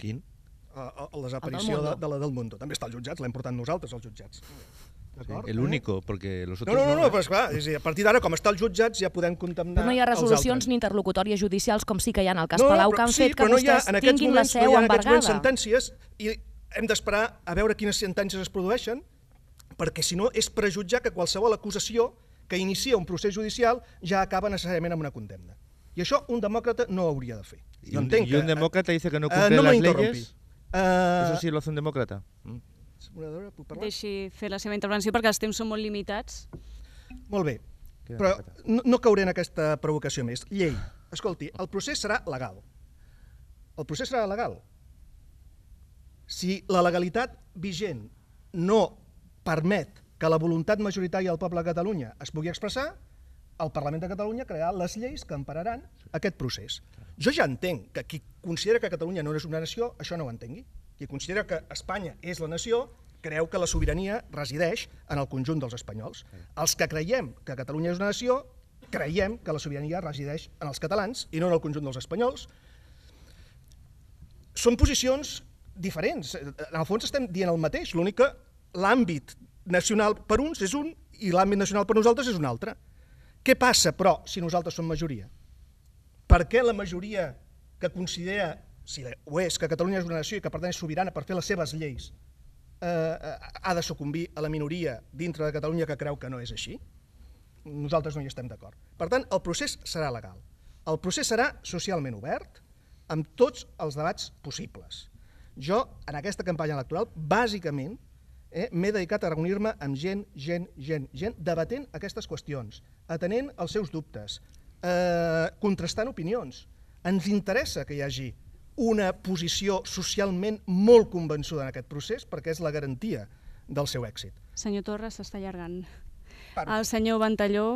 Quin? La desaparició de la del Mundo. També està als jutjats, l'hem portat nosaltres als jutjats. L'únic, perquè... No, però esclar, a partir d'ara, com està als jutjats, ja podem condemnar els altres. Però no hi ha resolucions ni interlocutòries judicials, com sí que hi ha en el cas Palau, que han fet que vostès tinguin la seu embargada. En aquests moments sentències, i hem d'esperar a veure quines sentències es produeixen, perquè si no és prejutjar que qualsevol acusació que inicia un procés judicial ja acaba necessàriament amb una condemna. I això un demòcrata no hauria de fer. I un demòcrata dice que no cumple les leyes... Això sí, lo hace un demòcrata. Deixi fer la seva intervenció perquè els temps són molt limitats. Molt bé, però no cauré en aquesta provocació més. Llei. Escolti, el procés serà legal. El procés serà legal. Si la legalitat vigent no permet que la voluntat majoritària del poble de Catalunya es pugui expressar, el Parlament de Catalunya crearà les lleis que empararan aquest procés. Jo ja entenc que qui considera que Catalunya no és una nació, això no ho entengui. Qui considera que Espanya és la nació, creu que la sobirania resideix en el conjunt dels espanyols. Els que creiem que Catalunya és una nació, creiem que la sobirania resideix en els catalans i no en el conjunt dels espanyols. Són posicions diferents. En el fons estem dient el mateix, l'únic que l'àmbit nacional per uns és un i l'àmbit nacional per nosaltres és un altre. Què passa, però, si nosaltres som majoria? Per què la majoria que considera, si ho és, que Catalunya és una nació i que per tant és sobirana per fer les seves lleis, ha de sucumbir a la minoria dintre de Catalunya que creu que no és així? Nosaltres no hi estem d'acord. Per tant, el procés serà legal. El procés serà socialment obert, amb tots els debats possibles. Jo, en aquesta campanya electoral, bàsicament, m'he dedicat a reunir-me amb gent, debatent aquestes qüestions, atenent els seus dubtes, contrastant opinions. Ens interessa que hi hagi una posició socialment molt convençuda en aquest procés perquè és la garantia del seu èxit. Senyor Torres, s'està allargant. El senyor Ventalló...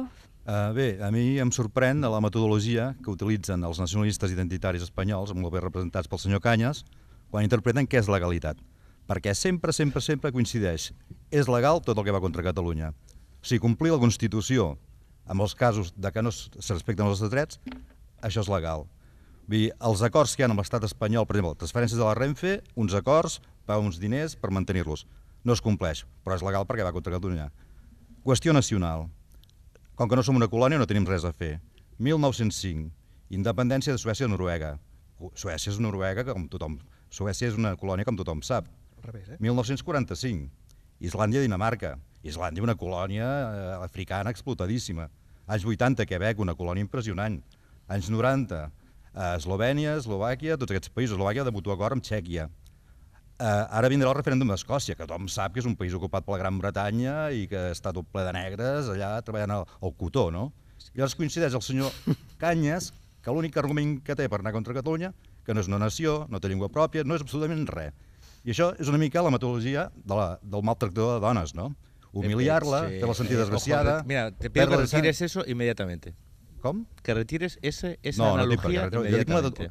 Bé, a mi em sorprèn la metodologia que utilitzen els nacionalistes identitaris espanyols, molt bé representats pel senyor Cañas, quan interpreten què és legalitat. Perquè sempre coincideix. És legal tot el que va contra Catalunya. Si complir la Constitució amb els casos que no se respecten els nostres drets, això és legal. Els acords que hi ha amb l'estat espanyol, per exemple, transferències de la Renfe, uns acords, pagar uns diners per mantenir-los. No es compleix, però és legal perquè va contra Catalunya. Qüestió nacional. Com que no som una colònia, no tenim res a fer. 1905, independència de Suècia i Noruega. Suècia és Noruega, com tothom... Suècia és una colònia, com tothom sap. 1945, Islàndia i Dinamarca. Islàndia, una colònia africana explotadíssima. Anys 80, Quebec, una colònia impressionant. Anys 90, Eslovènia, Eslovàquia, tots aquests països. Eslovàquia de mutu acord amb Txèquia. Ara vindrà el referèndum d'Escòcia, que tothom sap que és un país ocupat per la Gran Bretanya i que està tot ple de negres allà treballant al cotó, no? I llavors coincideix el senyor Cañas que l'únic argument que té per anar contra Catalunya que no és una nació, no té llengua pròpia, no és absolutament res. I això és una mica la metodologia del maltractador de dones, no? humillarla, sí, hacerla sentir desgraciada. Mira, te pido que retires eso inmediatamente. Com? Que retires esa analogía.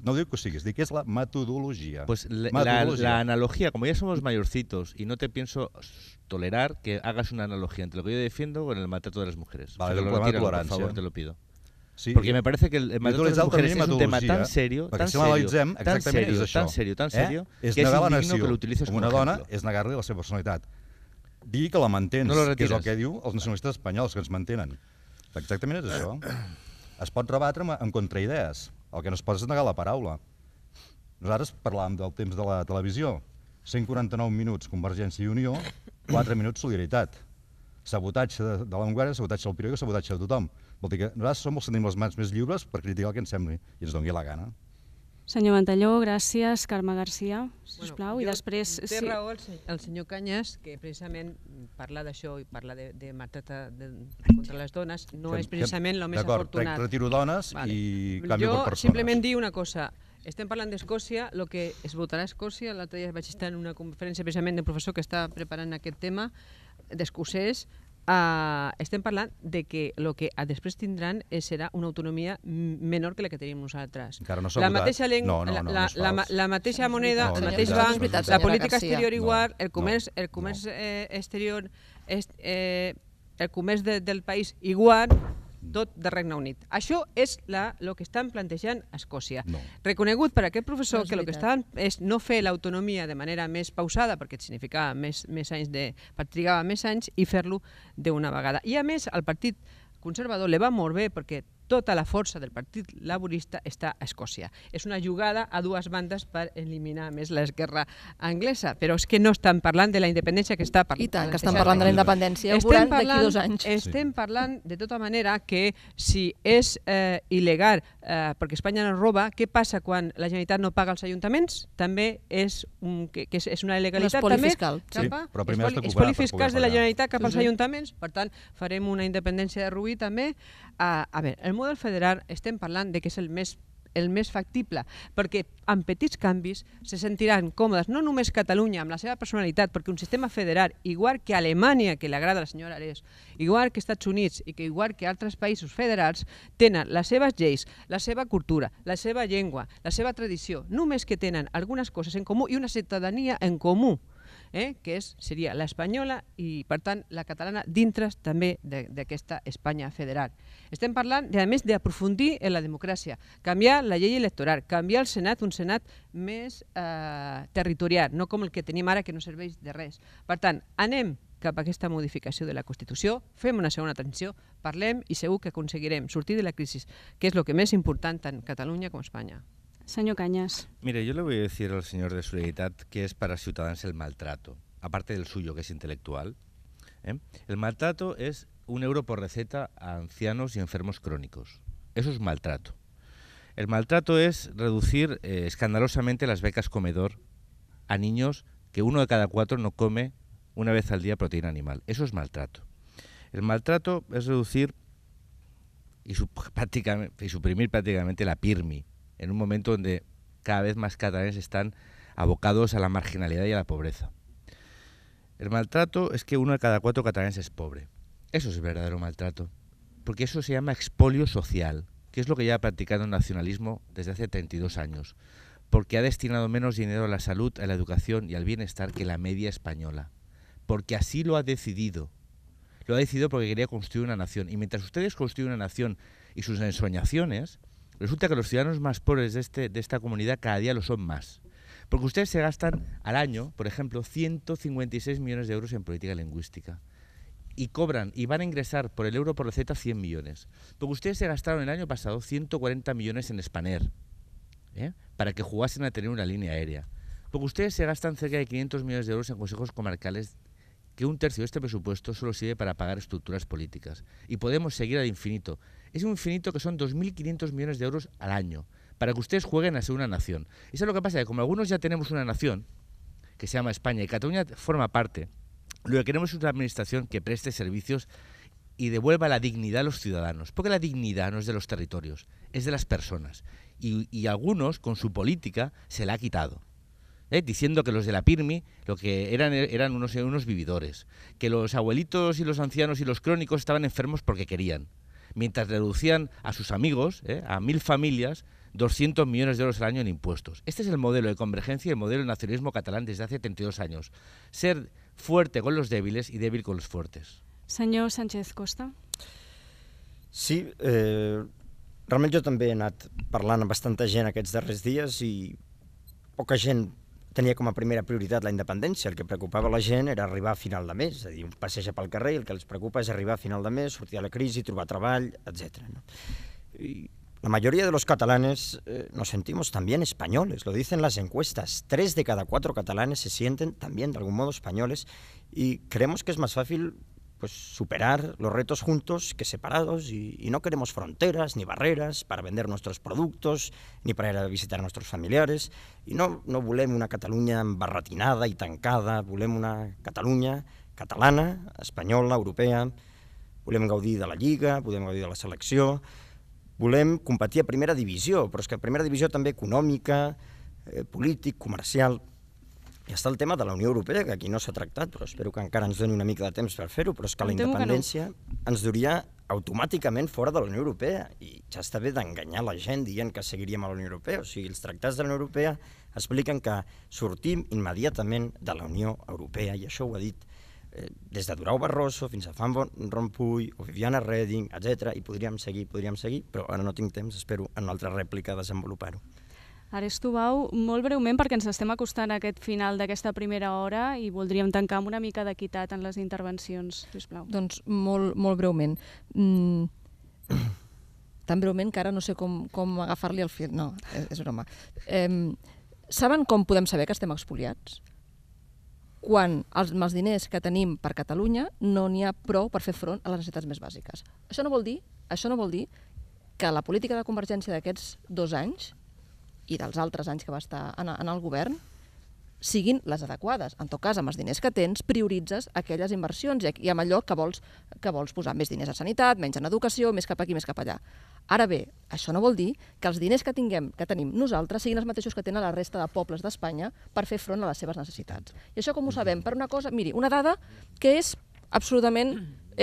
No digo que sigues, digo que es la metodología. Pues la analogía, como ya somos mayorcitos y no te pienso tolerar que hagas una analogía entre lo que yo defiendo con el maltrato de las mujeres. Vale, o sea, por favor, te lo pido. Sí. Porque me parece que el maltrato de las mujeres es un tema tan serio, que es indigno que lo utilices com a ejemplo. Una dona és negar-li la seva personalitat. Digui que la mantens, que és el que diu els nacionalistes espanyols, que ens mantenen. Exactament és això. Es pot rebatre amb contraidees, el que no es pot és negar la paraula. Nosaltres parlàvem del temps de la televisió. 149 minuts Convergència i Unió, 4 minuts Solidaritat. Sabotatge de la Vanguardia, sabotatge del Periódico, sabotatge de tothom. Vol dir que nosaltres som els que tenim les mans més lliures per criticar el que ens sembli i ens doni la gana. Senyor Ventalló, gràcies. Carme García, sisplau. Té raó el senyor Cañas, que precisament parlar d'això i parlar de maltractar contra les dones no és precisament el més afortunat. D'acord, retiro dones i canvio per persones. Jo simplement dic una cosa. Estem parlant d'Escòcia, el que es votarà a Escòcia. L'altre dia vaig estar en una conferència precisament d'un professor que està preparant aquest tema d'escocès. Estem parlant de que el que després tindran serà una autonomia menor que la que tenim nosaltres. La mateixa moneda, el mateix banc, la política exterior igual, el comerç exterior, el comerç del país igual, tot de Regne Unit. Això és el que estan plantejant a Escòcia. Reconegut per aquest professor que el que estan és no fer l'autonomia de manera més pausada, perquè significava més anys, trigava més anys, i fer-lo d'una vegada. I a més, el Partit Conservador li va molt bé perquè tota la força del Partit Laborista està a Escòcia. És una jugada a dues bandes per eliminar més l'esquerra anglesa, però és que no estan parlant de la independència que està parlant. I tant, que estan parlant de la independència, ho veuran d'aquí 2 anys. Estem parlant, de tota manera, que si és il·legal perquè Espanya no roba, què passa quan la Generalitat no paga els ajuntaments? També és una il·legalitat. Un espoli fiscal. Espoli fiscal de la Generalitat cap als ajuntaments, per tant, farem una independència de Rubí també. A veure, el model federal estem parlant que és el més factible, perquè amb petits canvis se sentiran còmodes, no només Catalunya, amb la seva personalitat, perquè un sistema federal, igual que Alemanya, que li agrada a la senyora Arés, igual que Estats Units i igual que altres països federals, tenen les seves lleis, la seva cultura, la seva llengua, la seva tradició, només que tenen algunes coses en comú i una ciutadania en comú, que seria l'espanyola i, per tant, la catalana dintre també d'aquesta Espanya federal. Estem parlant, a més, d'aprofundir en la democràcia, canviar la llei electoral, canviar el Senat, un Senat més territorial, no com el que tenim ara, que no serveix de res. Per tant, anem cap a aquesta modificació de la Constitució, fem una segona transició, parlem i segur que aconseguirem sortir de la crisi, que és el que més important tant a Catalunya com a Espanya. Señor Cañas. Mire, yo le voy a decir al señor de Solidaritat que es para Ciutadans el maltrato, aparte del suyo que es intelectual. El maltrato es 1 euro por receta a ancianos y enfermos crónicos. Eso es maltrato. El maltrato es reducir escandalosamente las becas comedor a niños que 1 de cada 4 no come 1 vez al día proteína animal. Eso es maltrato. El maltrato es reducir y suprimir prácticamente la PIRMI, en un momento donde cada vez más catalanes están abocados a la marginalidad y a la pobreza. El maltrato es que 1 de cada 4 catalanes es pobre. Eso es verdadero maltrato, porque eso se llama expolio social, que es lo que lleva practicando el nacionalismo desde hace 32 años, porque ha destinado menos dinero a la salud, a la educación y al bienestar que la media española, porque así lo ha decidido. Lo ha decidido porque quería construir una nación, y mientras ustedes construyen una nación y sus ensoñaciones, resulta que los ciudadanos más pobres de esta comunidad cada día lo son más. Porque ustedes se gastan al año, por ejemplo, 156 millones de euros en política lingüística. Y cobran y van a ingresar por el euro por receta 100 millones. Porque ustedes se gastaron el año pasado 140 millones en Spanair, para que jugasen a tener una línea aérea. Porque ustedes se gastan cerca de 500 millones de euros en consejos comarcales, que 1/3 de este presupuesto solo sirve para pagar estructuras políticas. Y podemos seguir al infinito. Es un infinito que son 2.500 millones de euros al año, para que ustedes jueguen a ser una nación. Y eso es lo que pasa, que como algunos ya tenemos una nación, que se llama España, y Cataluña forma parte, lo que queremos es una administración que preste servicios y devuelva la dignidad a los ciudadanos. Porque la dignidad no es de los territorios, es de las personas. Y algunos, con su política, se la ha quitado. diciendo que los de la PIRMI lo que eran unos vividores, que los abuelitos y los ancianos y los crónicos estaban enfermos porque querían, mientras reducían a sus amigos, a 1.000 familias, 200 millones de euros al año en impuestos. Este es el modelo de convergencia y el modelo de nacionalismo catalán desde hace 32 años. Ser fuerte con los débiles y débil con los fuertes. Senyor Sánchez Costa. Sí, realment jo també he anat parlant amb bastanta gent aquests darrers dies i poca gent tenia com a primera prioritat la independència. El que preocupava la gent era arribar a final de mes, és a dir, un passeig pel carrer i el que els preocupa és arribar a final de mes, sortir a la crisi, trobar treball, etc. I la mayoría de los catalanes nos sentimos también españoles, lo dicen las encuestas. 3 de cada 4 catalanes se sienten también de algún modo españoles y creemos que es más fácil pues, superar los retos juntos que separados y no queremos fronteras ni barreras para vender nuestros productos ni para ir a visitar a nuestros familiares. Y no volem una Catalunya embarratinada y tancada, volem una Catalunya catalana, espanyola, europea, volem gaudir de la Lliga, volem gaudir de la selecció. Volem competir a primera divisió, però és que a primera divisió també econòmica, polític, comercial. Hi ha el tema de la Unió Europea, que aquí no s'ha tractat, però espero que encara ens doni una mica de temps per fer-ho, però és que la independència ens duria automàticament fora de la Unió Europea i ja està bé d'enganyar la gent dient que seguiríem a la Unió Europea. O sigui, els tractats de la Unió Europea expliquen que sortim immediatament de la Unió Europea i això ho ha dit des de Durao Barroso fins a Fan Rompuy o Viviana Reding, etc. I podríem seguir, però ara no tinc temps, espero en una altra rèplica desenvolupar-ho. Arés Tubau, molt breument, perquè ens estem acostant a aquest final d'aquesta primera hora i voldríem tancar amb una mica d'equitat en les intervencions, sisplau. Doncs molt breument. Tan breument que ara no sé com agafar-li el fil. No, és broma. Saben com podem saber que estem expoliats? Quan amb els diners que tenim per Catalunya no n'hi ha prou per fer front a les necessitats més bàsiques. Això no vol dir que la política de convergència d'aquests 2 anys i dels altres anys que va estar en el govern siguin les adequades. En tot cas, amb els diners que tens, prioritzes aquelles inversions i amb allò que vols posar més diners a sanitat, menys en educació, més cap aquí, més cap allà. Ara bé, això no vol dir que els diners que tenim nosaltres siguin els mateixos que tenen la resta de pobles d'Espanya per fer front a les seves necessitats. I això com ho sabem? Per una cosa, miri, una dada que és absolutament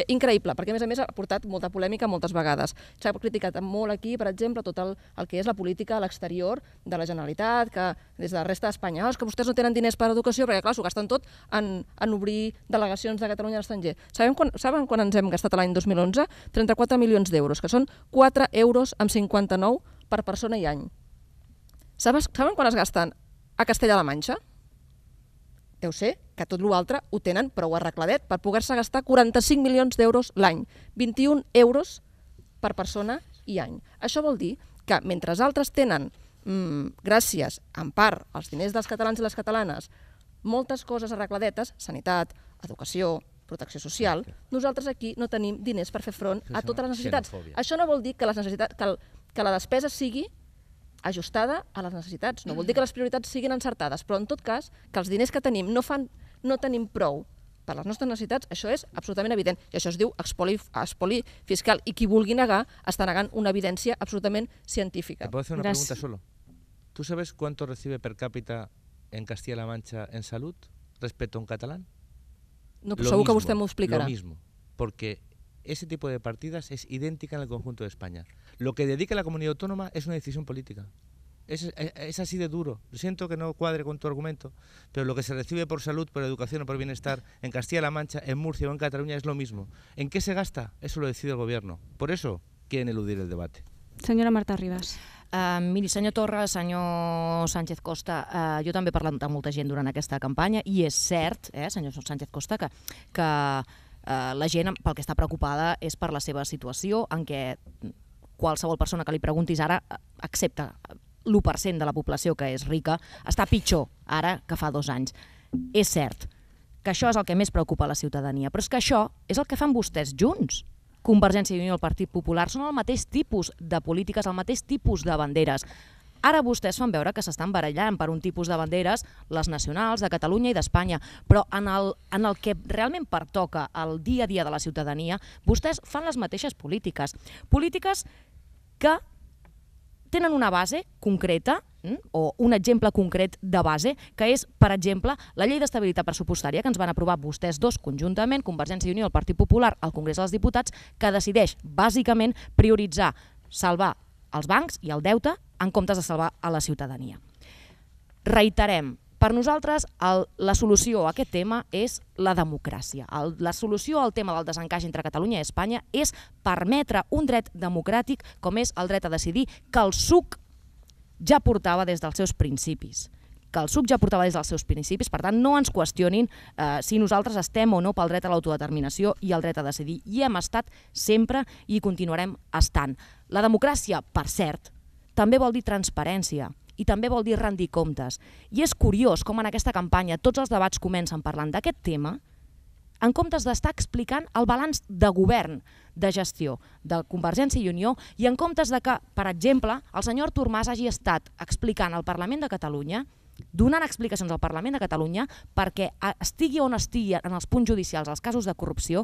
increïble, perquè a més ha portat molta polèmica moltes vegades. S'ha criticat molt aquí, per exemple, tot el que és la política a l'exterior de la Generalitat, que des de la resta d'Espanya, és que vostès no tenen diners per a educació, perquè clar, s'ho gasten tot en obrir delegacions de Catalunya a l'estranger. Saben quan ens hem gastat l'any 2011? 34 milions d'euros, que són 4,59 € per persona i any. Saben quan es gasten a Castella la Manxa? Deu ser que tot l'altre ho tenen prou arregladet per poder-se gastar 45 milions d'euros l'any, 21 euros per persona i any. Això vol dir que mentre altres tenen, gràcies en part als diners dels catalans i les catalanes, moltes coses arregladetes, sanitat, educació, protecció social, nosaltres aquí no tenim diners per fer front a totes les necessitats. Això no vol dir que la despesa sigui ajustada a les necessitats. No vol dir que les prioritats siguin encertades, però en tot cas que els diners que tenim no tenim prou per les nostres necessitats, això és absolutament evident. I això es diu espoli fiscal. I qui vulgui negar està negant una evidència absolutament científica. ¿Te puedo hacer una pregunta solo? ¿Tú sabes cuánto recibe per cápita en Castilla-La Mancha en salud respecto a un catalán? No, pero segur que vostè m'ho explicarà. Lo mismo, porque ese tipo de partidas es idéntica en el conjunto de España. Lo que dedica la comunidad autónoma es una decisión política. Es así de duro. Siento que no cuadre con tu argumento, pero lo que se recibe por salud, por educación o por bienestar en Castilla-La Mancha, en Murcia o en Cataluña es lo mismo. ¿En qué se gasta? Eso lo decide el gobierno. Por eso quieren eludir el debate. Senyora Marta Ribas. Miri, senyor Torres, senyor Sánchez Costa, jo també he parlat amb molta gent durant aquesta campanya i és cert, senyor Sánchez Costa, que la gent pel que està preocupada és per la seva situació en què qualsevol persona que li preguntis ara, excepte l'1% de la població que és rica, està pitjor ara que fa 2 anys. És cert que això és el que més preocupa la ciutadania, però és que això és el que fan vostès junts. Convergència i Unió, el Partit Popular, són el mateix tipus de polítiques, el mateix tipus de banderes. Ara vostès fan veure que s'estan barallant per un tipus de banderes, les nacionals, de Catalunya i d'Espanya, però en el que realment pertoca el dia a dia de la ciutadania, vostès fan les mateixes polítiques. Polítiques que tenen una base concreta o un exemple concret de base, que és, per exemple, la llei d'estabilitat pressupostària que ens van aprovar vostès dos conjuntament, Convergència i Unió, el Partit Popular, al Congrés dels Diputats, que decideix, bàsicament, prioritzar salvar els bancs i el deute en comptes de salvar a la ciutadania. Reiterem, per nosaltres la solució a aquest tema és la democràcia. La solució al tema del desencaix entre Catalunya i Espanya és permetre un dret democràtic com és el dret a decidir, que el SUC ja portava des dels seus principis. Per tant, no ens qüestionin si nosaltres estem o no pel dret a l'autodeterminació i el dret a decidir. Hi hem estat sempre i continuarem estant. La democràcia, per cert, també vol dir transparència i també vol dir rendir comptes. I és curiós com en aquesta campanya tots els debats comencen parlant d'aquest tema en comptes d'estar explicant el balanç de govern, de gestió, de Convergència i Unió, i en comptes de que, per exemple, el senyor Artur Mas hagi estat explicant al Parlament de Catalunya, donant explicacions al Parlament de Catalunya, perquè estigui on estigui en els punts judicials els casos de corrupció,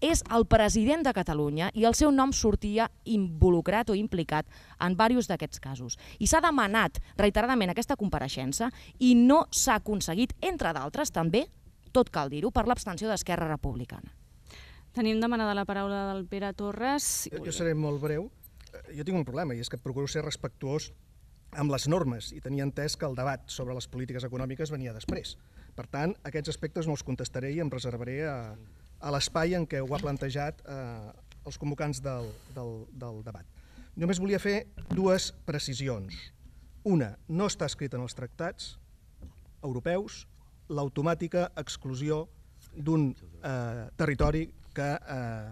és el president de Catalunya i el seu nom sortia involucrat o implicat en diversos d'aquests casos. I s'ha demanat reiteradament aquesta compareixença i no s'ha aconseguit, entre d'altres també, tot cal dir-ho, per l'abstenció d'Esquerra Republicana. Tenim demanada la paraula del Pere Torres. Jo seré molt breu. Jo tinc un problema i és que procuro ser respectuós amb les normes i tenia entès que el debat sobre les polítiques econòmiques venia després. Per tant, aquests aspectes no els contestaré i em reservaré a l'espai en què ho ha plantejat els convocants del debat. Només volia fer dues precisions. Una, no està escrita en els tractats europeus l'automàtica exclusió d'un territori que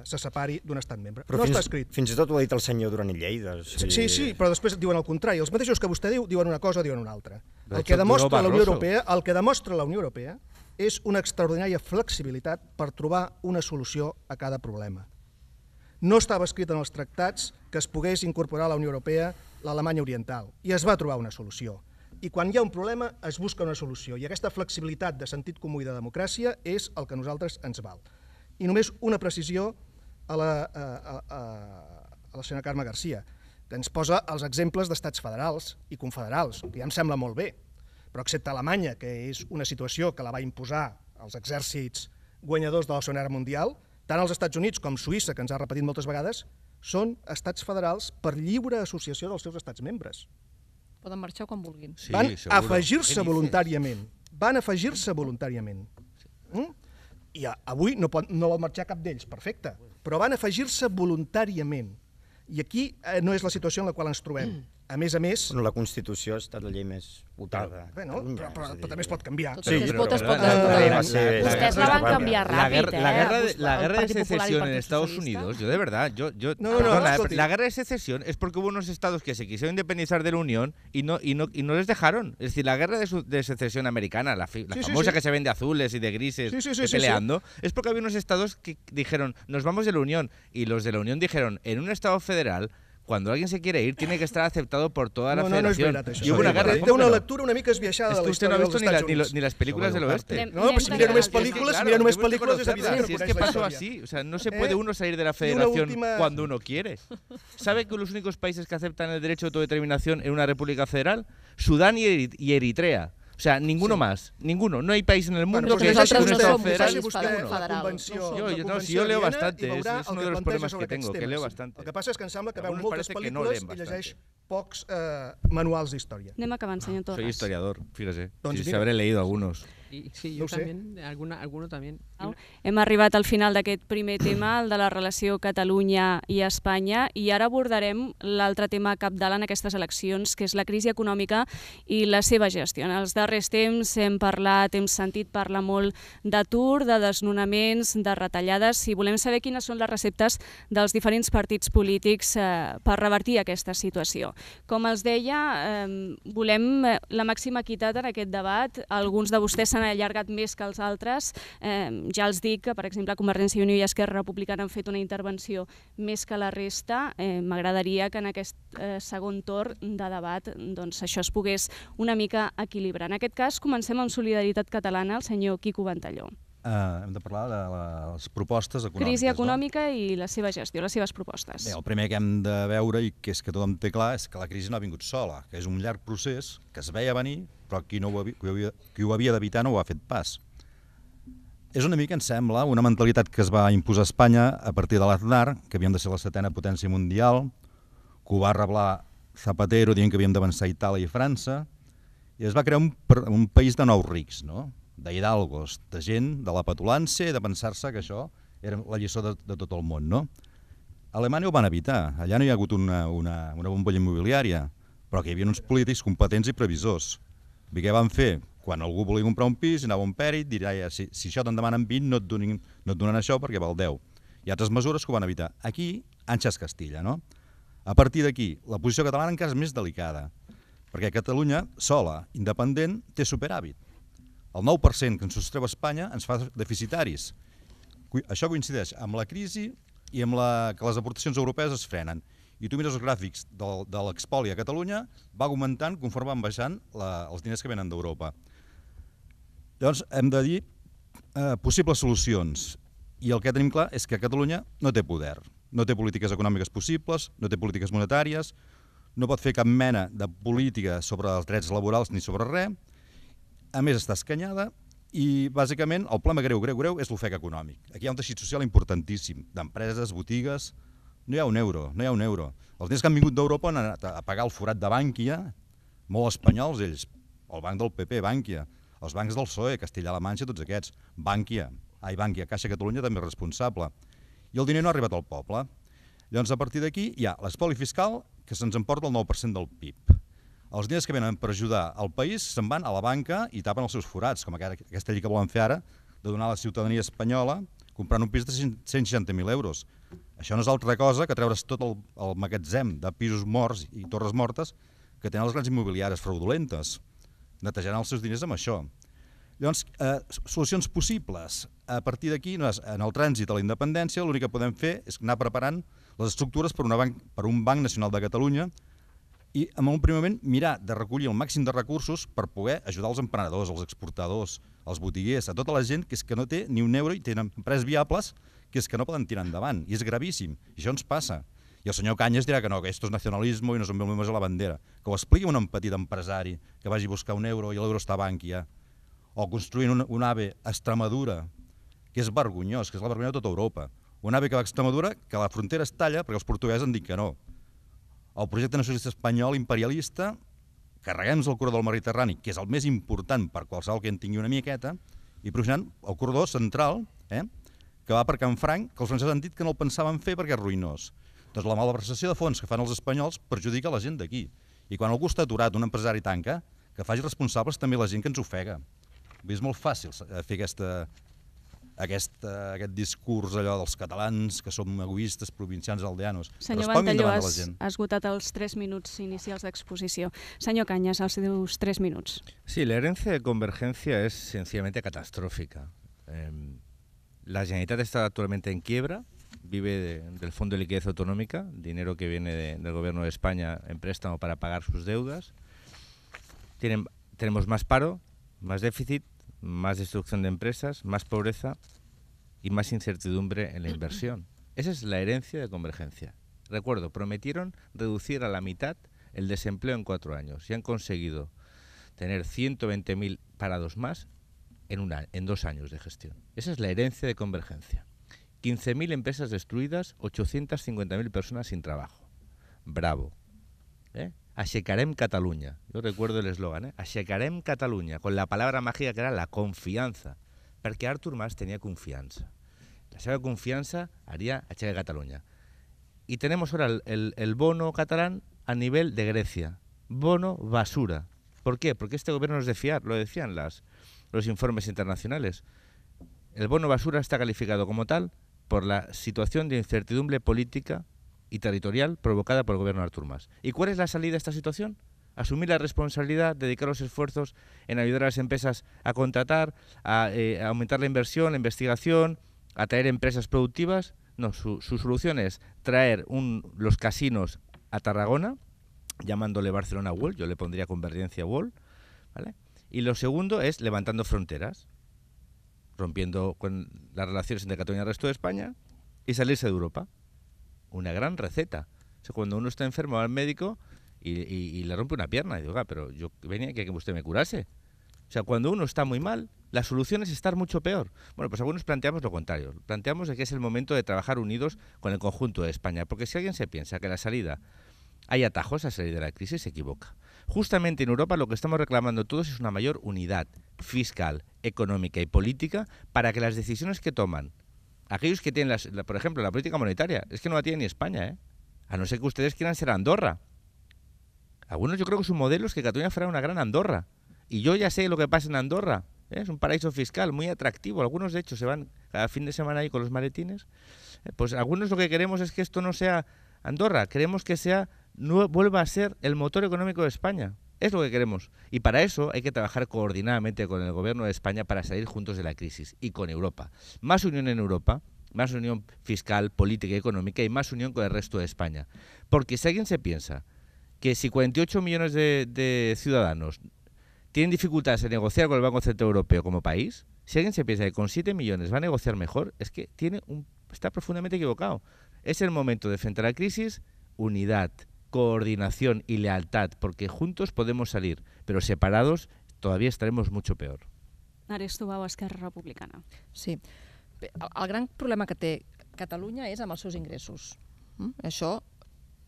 se separi d'un estat membre. No està escrit. Fins i tot ho ha dit el senyor Duran i Lleida. Sí, sí, però després diuen el contrari. Els mateixos que vostè diu, diuen una cosa, diuen una altra. El que demostra la Unió Europea és una extraordinària flexibilitat per trobar una solució a cada problema. No estava escrit en els tractats que es pogués incorporar a la Unió Europea l'Alemanya Oriental, i es va trobar una solució. I quan hi ha un problema es busca una solució, i aquesta flexibilitat de sentit comú i de democràcia és el que a nosaltres ens val. I només una precisió a la senyora Carme García, que ens posa els exemples d'estats federals i confederals, que ja em sembla molt bé, però excepte Alemanya, que és una situació que la va imposar els exèrcits guanyadors de la Segona Guerra Mundial, tant els Estats Units com Suïssa, que ens ha repetit moltes vegades, són estats federals per lliure associació dels seus estats membres. Poden marxar quan vulguin. Van afegir-se voluntàriament. I avui no vol marxar cap d'ells, perfecte, però van afegir-se voluntàriament. I aquí no és la situació en la qual ens trobem. A més a més... La Constitució ha estat la llei més votada. Però també es pot canviar. Vostès la van canviar ràpid. La guerra de secesión en Estados Unidos, yo de verdad... La guerra de secesión es porque hubo unos estados que se quisieron independizar de la Unión y no les dejaron. Es decir, la guerra de secesión americana, la famosa que se ven de azules y de grises peleando, es porque había unos estados que dijeron, nos vamos de la Unión. Y los de la Unión dijeron, en un estado federal... Cuando alguien se quiere ir, tiene que estar aceptado por toda la federación. Té una lectura una mica esbiaixada de la història dels Estats Units. Ni les pel·lícules de l'Oeste. No, però si mira només pel·lícules, si es que pasó así. No se puede uno salir de la federación cuando uno quiere. ¿Sabe que los únicos países que aceptan el derecho de autodeterminación en una república federal? Sudán y Eritrea. O sea, ninguno más, ninguno. No hay país en el mundo que sea un Estado federal. Yo leo bastante, es uno de los problemas que tengo, que leo bastante. El que passa és que em sembla que veu moltes pel·lícules i llegeix pocs manuals d'història. Anem acabant, senyor Torres. Soy historiador, fíjese, si habré leído algunos. Sí, jo també, alguno també. Hem arribat al final d'aquest primer tema, el de la relació Catalunya i Espanya, i ara abordarem l'altre tema capdalt en aquestes eleccions, que és la crisi econòmica i la seva gestió. En els darrers temps hem parlat, hem sentit parlar molt d'atur, de desnonaments, de retallades, i volem saber quines són les receptes dels diferents partits polítics per revertir aquesta situació. Com els deia, volem la màxima equitat en aquest debat. Alguns de vostès s'han allargat més que els altres. Ja els dic que, per exemple, Convergència i Unió i Esquerra Republicana han fet una intervenció més que la resta. M'agradaria que en aquest segon torn de debat això es pogués una mica equilibrar. En aquest cas, comencem amb Solidaritat Catalana, el senyor Quico Ventalló. Hem de parlar de les propostes econòmiques. Crisi econòmica i la seva gestió, les seves propostes. Bé, el primer que hem de veure, i que és que tothom té clar, és que la crisi no ha vingut sola, que és un llarg procés que es veia venir, però qui ho havia d'evitar no ho ha fet pas. És una mica, em sembla, una mentalitat que es va imposar a Espanya a partir de l'Aznar, que havíem de ser la 7ª potència mundial, que ho va reblar Zapatero dient que havíem d'avançar a Itàlia i França, i es va crear un país de nous rics, no? D'hidalgos, de gent, de la petulància i de pensar-se que això era la lliçó de tot el món, no? A Alemanya ho van evitar, allà no hi ha hagut una bombolla immobiliària, però que hi havia uns polítics competents i previsors. Què van fer? Quan algú volia comprar un pis, anava un pèrit, dirà, si això te'n demanen 20, no et donen això perquè val 10. Hi ha altres mesures que ho van evitar. Aquí, Anxes Castilla, no? A partir d'aquí, la posició catalana encara és més delicada, perquè Catalunya, sola, independent, té superàvit. El 9% que ens sostreu a Espanya ens fa deficitaris. Això coincideix amb la crisi i amb que les aportacions europees es frenen. I tu mires els gràfics de l'expoli a Catalunya, va augmentant conforme van baixant els diners que venen d'Europa. Llavors, hem de dir possibles solucions. I el que tenim clar és que Catalunya no té poder. No té polítiques econòmiques possibles, no té polítiques monetàries, no pot fer cap mena de política sobre els drets laborals ni sobre res. A més, està escanyada i, bàsicament, el problema greu és l'ofec econòmic. Aquí hi ha un teixit social importantíssim, d'empreses, botigues. No hi ha un euro, no hi ha un euro. Els diners que han vingut d'Europa han anat a pagar el forat de Bankia, molt espanyols ells, el banc del PP, Bankia, els bancs del PSOE, Castilla-La Manxa, tots aquests, Bankia, Caixa Catalunya també és responsable. I el diner no ha arribat al poble. Llavors, a partir d'aquí, hi ha l'espoli fiscal que se'ns emporta el 9% del PIB. Els diners que venen per ajudar el país se'n van a la banca i tapen els seus forats, com aquesta llei que volen fer ara, de donar a la ciutadania espanyola comprant un pis de 160.000 euros. Això no és altra cosa que treure's tot el magatzem de pisos morts i torres mortes que tenen les grans immobiliàries fraudulentes, netejaran els seus diners amb això. Llavors, solucions possibles. A partir d'aquí, en el trànsit a la independència, l'únic que podem fer és anar preparant les estructures per un Banc Nacional de Catalunya i en un primer moment mirar de recollir el màxim de recursos per poder ajudar els emprenedors, els exportadors, els botiguers, a tota la gent que no té ni un euro i tenen empreses viables que no poden tirar endavant. I és gravíssim. I això ens passa. I el senyor Cañas dirà que no, que esto es nacionalismo i no envolvemos a la bandera. Que ho expliqui un petit empresari que vagi a buscar un euro i l'euro està a Bankia. O construint un AVE a Extremadura, que és vergonyós, que és la vergonya de tota Europa. Un AVE que va a Extremadura, que la frontera es talla perquè els portuguesos han dit que no. El projecte nacionalista espanyol imperialista, carreguem-nos el corredor del Mediterrani, que és el més important per qualsevol que en tingui una miqueta, i progenant el corredor central, que va per Can Franc, que els francesos han dit que no el pensaven fer perquè és ruïnós. Doncs la malversació de fons que fan els espanyols perjudica la gent d'aquí. I quan algú està aturat, un empresari tanca, que faci responsables també la gent que ens ofega. És molt fàcil fer aquest discurs allò dels catalans, que som egoistes, provincians, aldeanos. Senyor Ventalló, ha esgotat els 3 minuts inicials d'exposició. Senyor Cañas, els seus 3 minuts. Sí, la herencia de Convergencia es sencillamente catastrófica. La Generalitat está actualmente en quiebra, vive del Fondo de Liquidez Autonómica, dinero que viene del Gobierno de España en préstamo para pagar sus deudas. Tenemos más paro, más déficit, más destrucción de empresas, más pobreza y más incertidumbre en la inversión. Esa es la herencia de Convergencia. Recuerdo, prometieron reducir a la mitad el desempleo en 4 años y han conseguido tener 120.000 parados más en 2 años de gestión. Esa es la herencia de Convergencia. 15.000 empresas destruidas, 850.000 personas sin trabajo. Bravo. Aixecarem Cataluña. Yo recuerdo el eslogan, Aixecarem Cataluña, con la palabra mágica que era la confianza, perquè Artur Mas tenia confiança. La seva confiança haria aixecar Cataluña. Y tenemos ahora el bono catalán a nivel de Grecia. Bono basura. ¿Por qué? Porque este gobierno es de fiar, lo decían los informes internacionales. El bono basura está calificado como tal por la situación de incertidumbre política y territorial provocada por el gobierno de Artur Mas. ¿Y cuál es la salida a esta situación? Asumir la responsabilidad, dedicar los esfuerzos en ayudar a las empresas a contratar, a aumentar la inversión, la investigación, a traer empresas productivas. No, su solución es traer los casinos a Tarragona, llamándole Barcelona World, yo le pondría Convergencia World, ¿vale? Y lo segundo es levantando fronteras, rompiendo con las relaciones entre Cataluña y el resto de España y salirse de Europa. Una gran receta. O sea, cuando uno está enfermo va al médico y le rompe una pierna y digo, oiga, pero yo venía aquí a que usted me curase. O sea, cuando uno está muy mal, la solución es estar mucho peor. Bueno, pues algunos planteamos lo contrario. Planteamos que es el momento de trabajar unidos con el conjunto de España. Porque si alguien se piensa que la salida, hay atajos a salir de la crisis, se equivoca. Justamente en Europa lo que estamos reclamando todos es una mayor unidad fiscal, económica y política para que las decisiones que toman aquellos que tienen, por ejemplo, la política monetaria, es que no la tiene ni España, ¿eh? A no ser que ustedes quieran ser Andorra. Algunos yo creo que su modelo es que Cataluña fuera una gran Andorra. Y yo ya sé lo que pasa en Andorra, ¿eh? Es un paraíso fiscal muy atractivo. Algunos, de hecho, se van cada fin de semana ahí con los maletines. Pues algunos lo que queremos es que esto no sea Andorra. Queremos que sea, no vuelva a ser el motor económico de España. Es lo que queremos. Y para eso hay que trabajar coordinadamente con el gobierno de España para salir juntos de la crisis y con Europa. Más unión en Europa, más unión fiscal, política y económica y más unión con el resto de España. Porque si alguien se piensa que si 48 millones de ciudadanos tienen dificultades en negociar con el Banco Central Europeo como país, si alguien se piensa que con 7 millones va a negociar mejor, es que está profundamente equivocado. Es el momento de frente a la crisis, unidad, coordinación y lealtad, porque juntos podemos salir, pero separados todavía estaremos mucho peor. Arés Tubau, Esquerra Republicana. Sí. El gran problema que té Catalunya és amb els seus ingressos. Això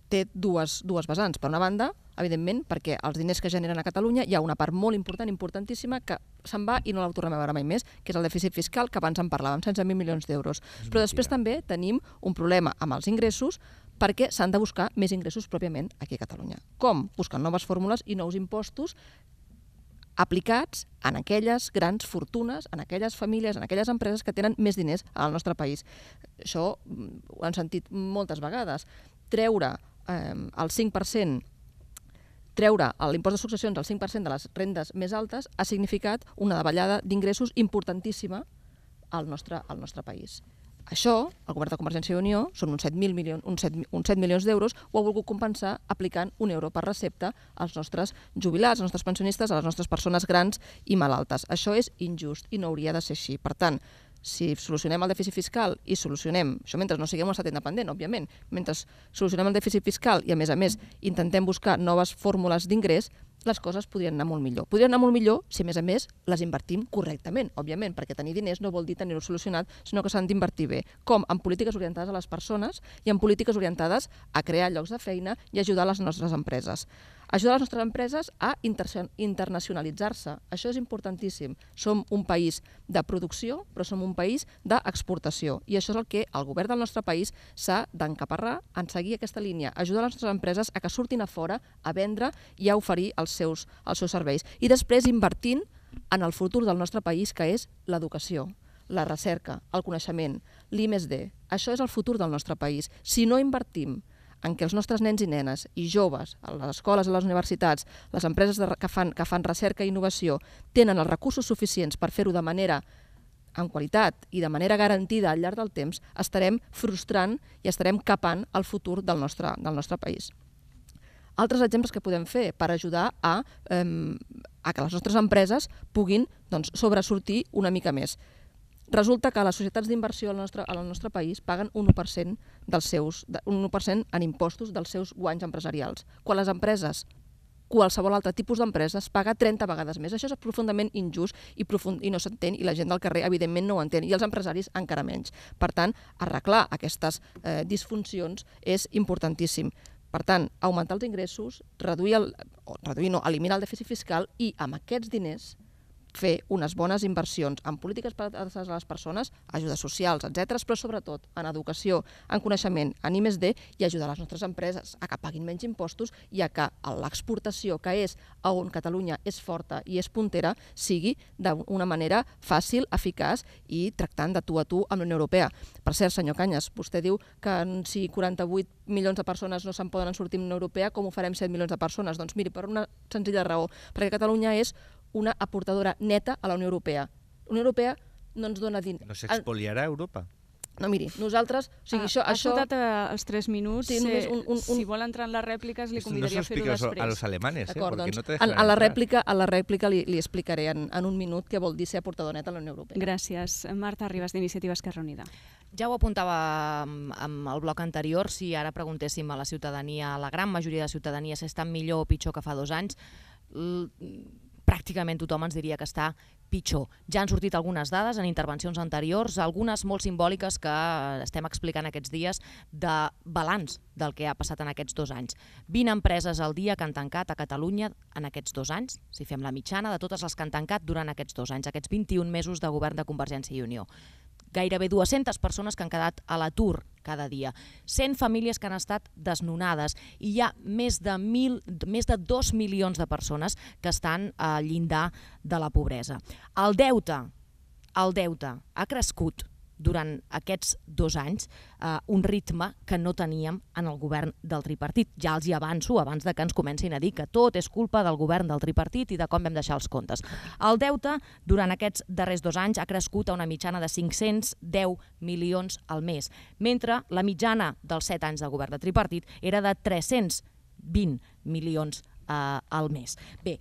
té dues vessants. Per una banda, evidentment, perquè els diners que generen a Catalunya hi ha una part molt important, importantíssima, que se'n va i no la tornem a veure mai més, que és el dèficit fiscal, que abans en parlàvem, 16.000 milions d'euros. Però després també tenim un problema amb els ingressos, perquè s'han de buscar més ingressos pròpiament aquí a Catalunya. Com? Buscant noves fórmules i nous impostos aplicats en aquelles grans fortunes, en aquelles famílies, en aquelles empreses que tenen més diners al nostre país. Això ho hem sentit moltes vegades. Treure el 5%, treure l'impost de successions al 5% de les rendes més altes ha significat una davallada d'ingressos importantíssima al nostre país. Això, el govern de Convergència i Unió, són uns 7 milions d'euros, ho ha volgut compensar aplicant un euro per recepta als nostres jubilats, als nostres pensionistes, a les nostres persones grans i malaltes. Això és injust i no hauria de ser així. Per tant, si solucionem el dèficit fiscal i solucionem, això mentre no siguem un estat independent, òbviament, mentre solucionem el dèficit fiscal i, a més, intentem buscar noves fórmules d'ingrés, les coses podrien anar molt millor. Podrien anar molt millor si, a més, les invertim correctament, òbviament, perquè tenir diners no vol dir tenir-ho solucionat, sinó que s'han d'invertir bé. Com? En polítiques orientades a les persones i en polítiques orientades a crear llocs de feina i ajudar les nostres empreses. Ajudar les nostres empreses a internacionalitzar-se. Això és importantíssim. Som un país de producció, però som un país d'exportació. I això és el que el govern del nostre país s'ha d'encaparrar en seguir aquesta línia. Ajudar les nostres empreses a que surtin a fora, a vendre i a oferir els seus serveis. I després invertint en el futur del nostre país, que és l'educació, la recerca, el coneixement, l'I+D. Això és el futur del nostre país. Si no invertim en què els nostres nens i nenes i joves, a les escoles, a les universitats, les empreses que fan recerca i innovació, tenen els recursos suficients per fer-ho de manera amb qualitat i de manera garantida al llarg del temps, estarem frustrant i estarem capant el futur del nostre país. Altres exemples que podem fer per ajudar a que les nostres empreses puguin sobresortir una mica més. Resulta que les societats d'inversió al nostre país paguen un 1% en impostos dels seus guanys empresarials. Quan les empreses, qualsevol altre tipus d'empreses, paga 30 vegades més. Això és profundament injust i no s'entén, i la gent del carrer evidentment no ho entén, i els empresaris encara menys. Per tant, arreglar aquestes disfuncions és importantíssim. Per tant, augmentar els ingressos, eliminar el dèficit fiscal i amb aquests diners fer unes bones inversions en polítiques per a les persones, ajudes socials, etc., però sobretot en educació, en coneixement, en I+D, i ajudar les nostres empreses a que paguin menys impostos i a que l'exportació, que és on Catalunya és forta i és puntera, sigui d'una manera fàcil, eficaç i tractant de tu a tu amb la Unió Europea. Per cert, senyor Cañas, vostè diu que si 48 milions de persones no se'n poden sortir amb la Unió Europea, com ho farem 7 milions de persones? Doncs miri, per una senzilla raó, perquè Catalunya és una aportadora neta a la Unió Europea. La Unió Europea no ens dona diners. No s'expoliarà Europa? No, miri, nosaltres... Ha estat els 3 minuts. Si vol entrar en les rèpliques, li convidaria a fer-ho després. No s'ho expliques als alemanes, perquè no... A la rèplica li explicaré en un minut què vol dir ser portadonet a la Unió Europea. Gràcies. Marta Ribas, d'Iniciativa Esquerra Unida. Ja ho apuntava en el bloc anterior, si ara preguntéssim a la ciutadania, a la gran majoria de ciutadania, si estan millor o pitjor que fa 2 anys, pràcticament tothom ens diria que està pitjor. Ja han sortit algunes dades en intervencions anteriors, algunes molt simbòliques que estem explicant aquests dies de balanç del que ha passat en aquests 2 anys. 20 empreses al dia que han tancat a Catalunya en aquests 2 anys, si fem la mitjana de totes les que han tancat durant aquests 2 anys, aquests 21 mesos de govern de Convergència i Unió. Gairebé 200 persones que han quedat a l'atur cada dia, 100 famílies que han estat desnonades i hi ha més de 2 milions de persones que estan al llindar de la pobresa. El deute ha crescut durant aquests 2 anys un ritme que no teníem en el govern del tripartit. Ja els hi avanço abans que ens comencin a dir que tot és culpa del govern del tripartit i de com vam deixar els comptes. El deute durant aquests darrers 2 anys ha crescut a una mitjana de 510 milions al mes, mentre la mitjana dels 7 anys de govern de tripartit era de 320 milions al mes. Bé,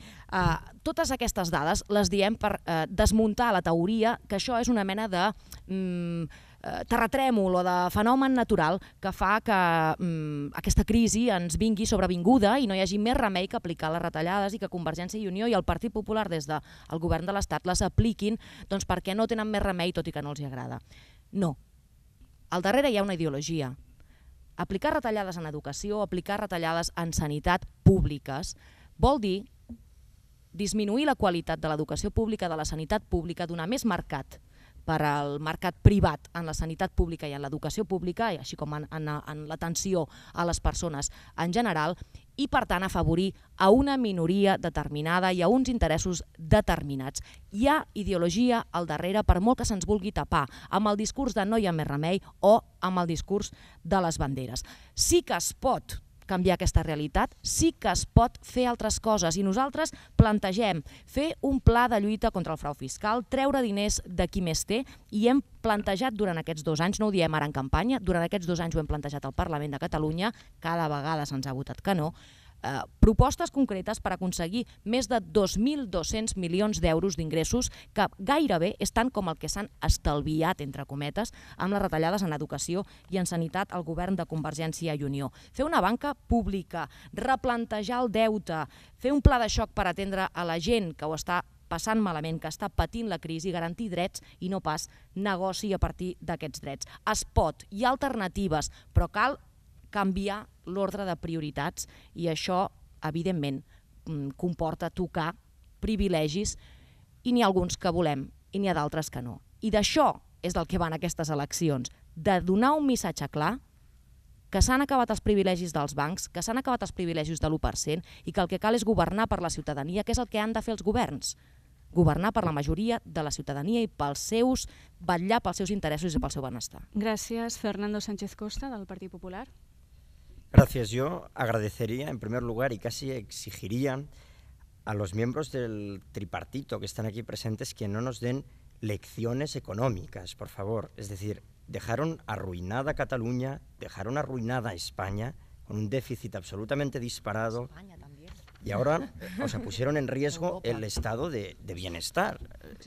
totes aquestes dades les diem per desmuntar la teoria que això és una mena de terratrèmol o de fenomen natural que fa que aquesta crisi ens vingui sobrevinguda i no hi hagi més remei que aplicar les retallades i que Convergència i Unió i el Partit Popular des del govern de l'Estat les apliquin perquè no tenen més remei tot i que no els agrada. No. Al darrere hi ha una ideologia. Aplicar retallades en educació, aplicar retallades en sanitat públiques, vol dir disminuir la qualitat de l'educació pública, de la sanitat pública, donar més mercat per al mercat privat en la sanitat pública i en l'educació pública, així com en l'atenció a les persones en general, i per tant afavorir a una minoria determinada i a uns interessos determinats. Hi ha ideologia al darrere per molt que se'ns vulgui tapar amb el discurs de no hi ha més remei o amb el discurs de les banderes. Sí que es pot canviar aquesta realitat, sí que es pot fer altres coses i nosaltres plantegem fer un pla de lluita contra el frau fiscal, treure diners de qui més té i hem plantejat durant aquests 2 anys, no ho diem ara en campanya, durant aquests 2 anys ho hem plantejat al Parlament de Catalunya, cada vegada se'ns ha votat que no, propostes concretes per aconseguir més de 2.200 milions d'euros d'ingressos que gairebé és tant com el que s'han estalviat, entre cometes, amb les retallades en educació i en sanitat al govern de Convergència i Unió. Fer una banca pública, replantejar el deute, fer un pla de xoc per atendre a la gent que ho està passant malament, que està patint la crisi, garantir drets i no pas negoci a partir d'aquests drets. Es pot, hi ha alternatives, però cal canviar l'ordre de prioritats i això, evidentment, comporta tocar privilegis i n'hi ha alguns que volem i n'hi ha d'altres que no. I d'això és del que van aquestes eleccions, de donar un missatge clar que s'han acabat els privilegis dels bancs, que s'han acabat els privilegis de l'1% i que el que cal és governar per la ciutadania, que és el que han de fer els governs. Governar per la majoria de la ciutadania i vetllar pels seus interessos i pel seu benestar. Gràcies, Fernando Sánchez Costa, del Partit Popular. Gracias. Yo agradecería, en primer lugar, y casi exigiría a los miembros del tripartito que están aquí presentes que no nos den lecciones económicas, por favor. Es decir, dejaron arruinada Cataluña, dejaron arruinada España, con un déficit absolutamente disparado. España también. Y ahora pusieron en riesgo el estado de bienestar.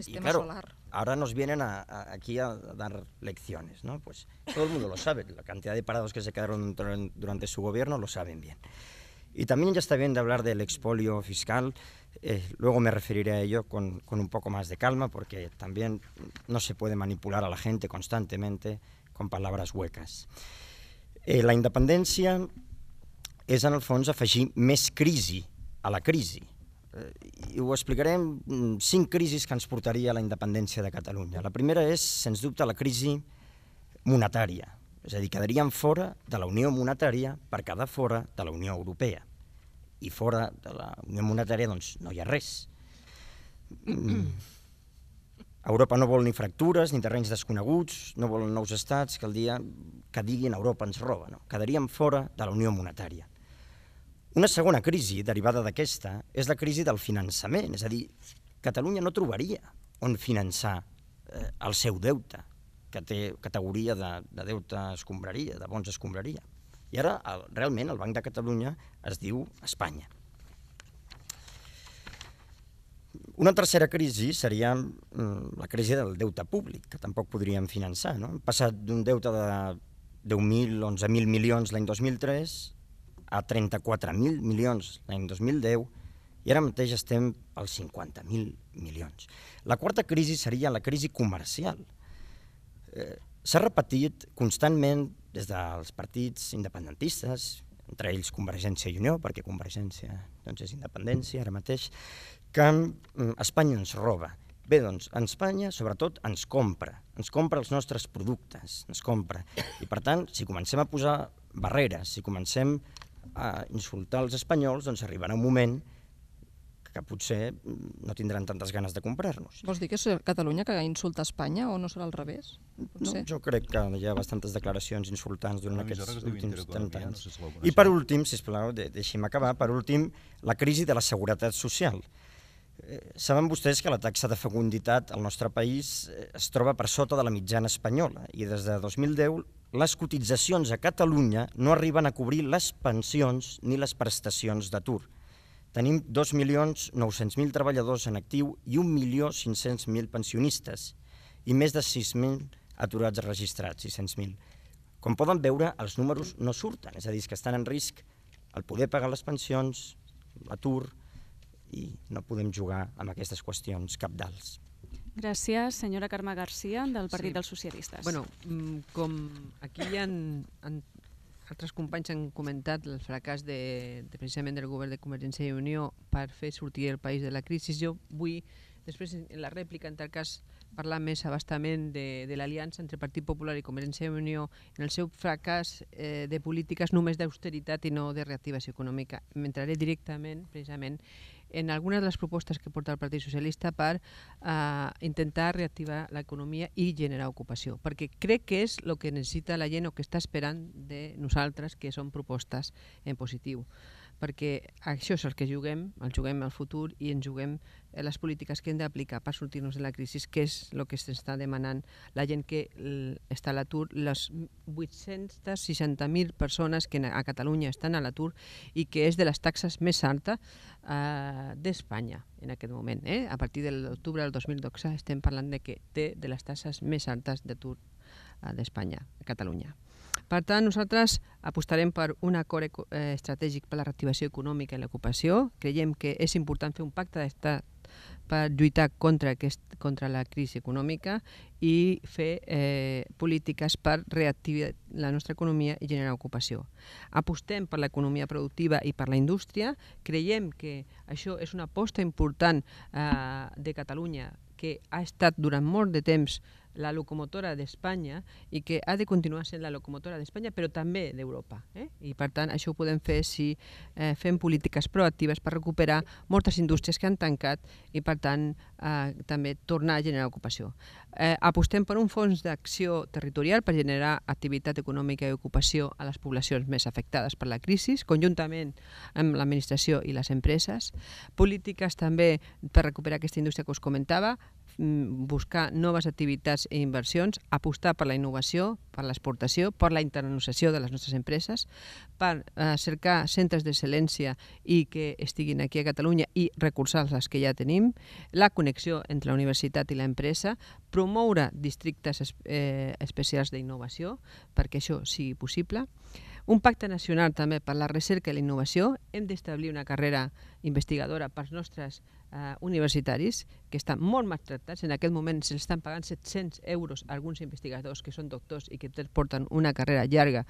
Y claro, ahora nos vienen aquí a dar lecciones, ¿no? Pues todo el mundo lo sabe, la cantidad de parados que se quedaron durante su gobierno lo saben bien. Y también ya está bien de hablar del expolio fiscal, luego me referiré a ello con un poco más de calma, porque también no se puede manipular a la gente constantemente con palabras huecas. La independència és, en el fons, afegir més crisi a la crisi. I ho explicarem 5 crisis que ens portaria a la independència de Catalunya. La primera és, sens dubte, la crisi monetària. És a dir, quedaríem fora de la Unió Monetària per quedar fora de la Unió Europea. I fora de la Unió Monetària, doncs, no hi ha res. Europa no vol ni fractures, ni terrenys desconeguts, no vol nous estats que el dia que diguin Europa ens roba. Quedaríem fora de la Unió Monetària. Una segona crisi derivada d'aquesta és la crisi del finançament, és a dir, Catalunya no trobaria on finançar el seu deute. que té categoria de deute escombraria, de bons escombraria. I ara, realment, el Banc de Catalunya es diu Espanya. Una tercera crisi seria la crisi del deute públic, que tampoc podríem finançar. Hem passat d'un deute de 10.000, 11.000 milions l'any 2003 a 34.000 milions l'any 2010, i ara mateix estem als 50.000 milions. La quarta crisi seria la crisi comercial. S'ha repetit constantment des dels partits independentistes, entre ells Convergència i Unió, perquè Convergència és independència ara mateix, que Espanya ens roba. Bé, doncs, Espanya sobretot ens compra els nostres productes, ens compra. I per tant, si comencem a posar barreres, si comencem a insultar els espanyols, doncs arribarà un moment que potser no tindran tantes ganes de comprar-nos. Vols dir que és Catalunya que insulta Espanya o no serà al revés? Jo crec que hi ha bastantes declaracions insultants durant aquests últims 30 anys. I per últim, sisplau, deixi'm acabar, per últim, la crisi de la seguretat social. Saben vostès que la taxa de fecunditat al nostre país es troba per sota de la mitjana espanyola i des de 2010 les cotitzacions a Catalunya no arriben a cobrir les pensions ni les prestacions d'atur. Tenim 2.900.000 treballadors en actiu i 1.500.000 pensionistes i més de 6.000 aturats registrats, 600.000. Com poden veure, els números no surten, és a dir, que estan en risc el poder pagar les pensions, l'atur, i no podem jugar amb aquestes qüestions cabdals. Gràcies, senyora Carme García, del Partit dels Socialistes. Bé, com aquí hi ha... altres companys han comentat el fracàs del govern de Convergència i Unió per fer sortir el país de la crisi. Jo vull, després en la rèplica, en tal cas, parlar més abastament de l'aliança entre Partit Popular i Convergència i Unió en el seu fracàs de polítiques només d'austeritat i no de reactivació econòmica. M'entraré directament, precisament, en algunes de les propostes que porta el Partit Socialista per intentar reactivar l'economia i generar ocupació, perquè crec que és el que necessita la gent o que està esperant de nosaltres, que són propostes en positiu, perquè això és el que juguem, el juguem al futur i ens juguem les polítiques que hem d'aplicar per sortir-nos de la crisi, que és el que s'està demanant la gent que està a l'atur, les 860.000 persones que a Catalunya estan a l'atur i que és de les taxes més altes d'Espanya en aquest moment. A partir de l'octubre del 2012 estem parlant que té de les taxes més altes d'atur d'Espanya, a Catalunya. Per tant, nosaltres apostarem per un acord estratègic per la reactivació econòmica i l'ocupació. Creiem que és important fer un pacte d'estat per lluitar contra la crisi econòmica i fer polítiques per reactivar la nostra economia i generar ocupació. Apostem per l'economia productiva i per la indústria. Creiem que això és una aposta important de Catalunya, que ha estat durant molt de temps la locomotora d'Espanya i que ha de continuar sent la locomotora d'Espanya, però també d'Europa. I per tant, això ho podem fer si fem polítiques proactives per recuperar moltes indústries que han tancat i per tant també tornar a generar ocupació. Apostem per un fons d'acció territorial per generar activitat econòmica i ocupació a les poblacions més afectades per la crisi, conjuntament amb l'administració i les empreses. Polítiques també per recuperar aquesta indústria que us comentava, buscar noves activitats i inversions, apostar per la innovació, per l'exportació, per la internacionalització de les nostres empreses, per cercar centres d'excel·lència i que estiguin aquí a Catalunya i recolzar les que ja tenim, la connexió entre la universitat i l'empresa, promoure districtes especials d'innovació perquè això sigui possible. Un pacte nacional també per la recerca i la innovació. Hem d'establir una carrera investigadora pels nostres universitaris, que estan molt maltractats. En aquest moment se'ls estan pagant 700 euros a alguns investigadors que són doctors i que porten una carrera llarga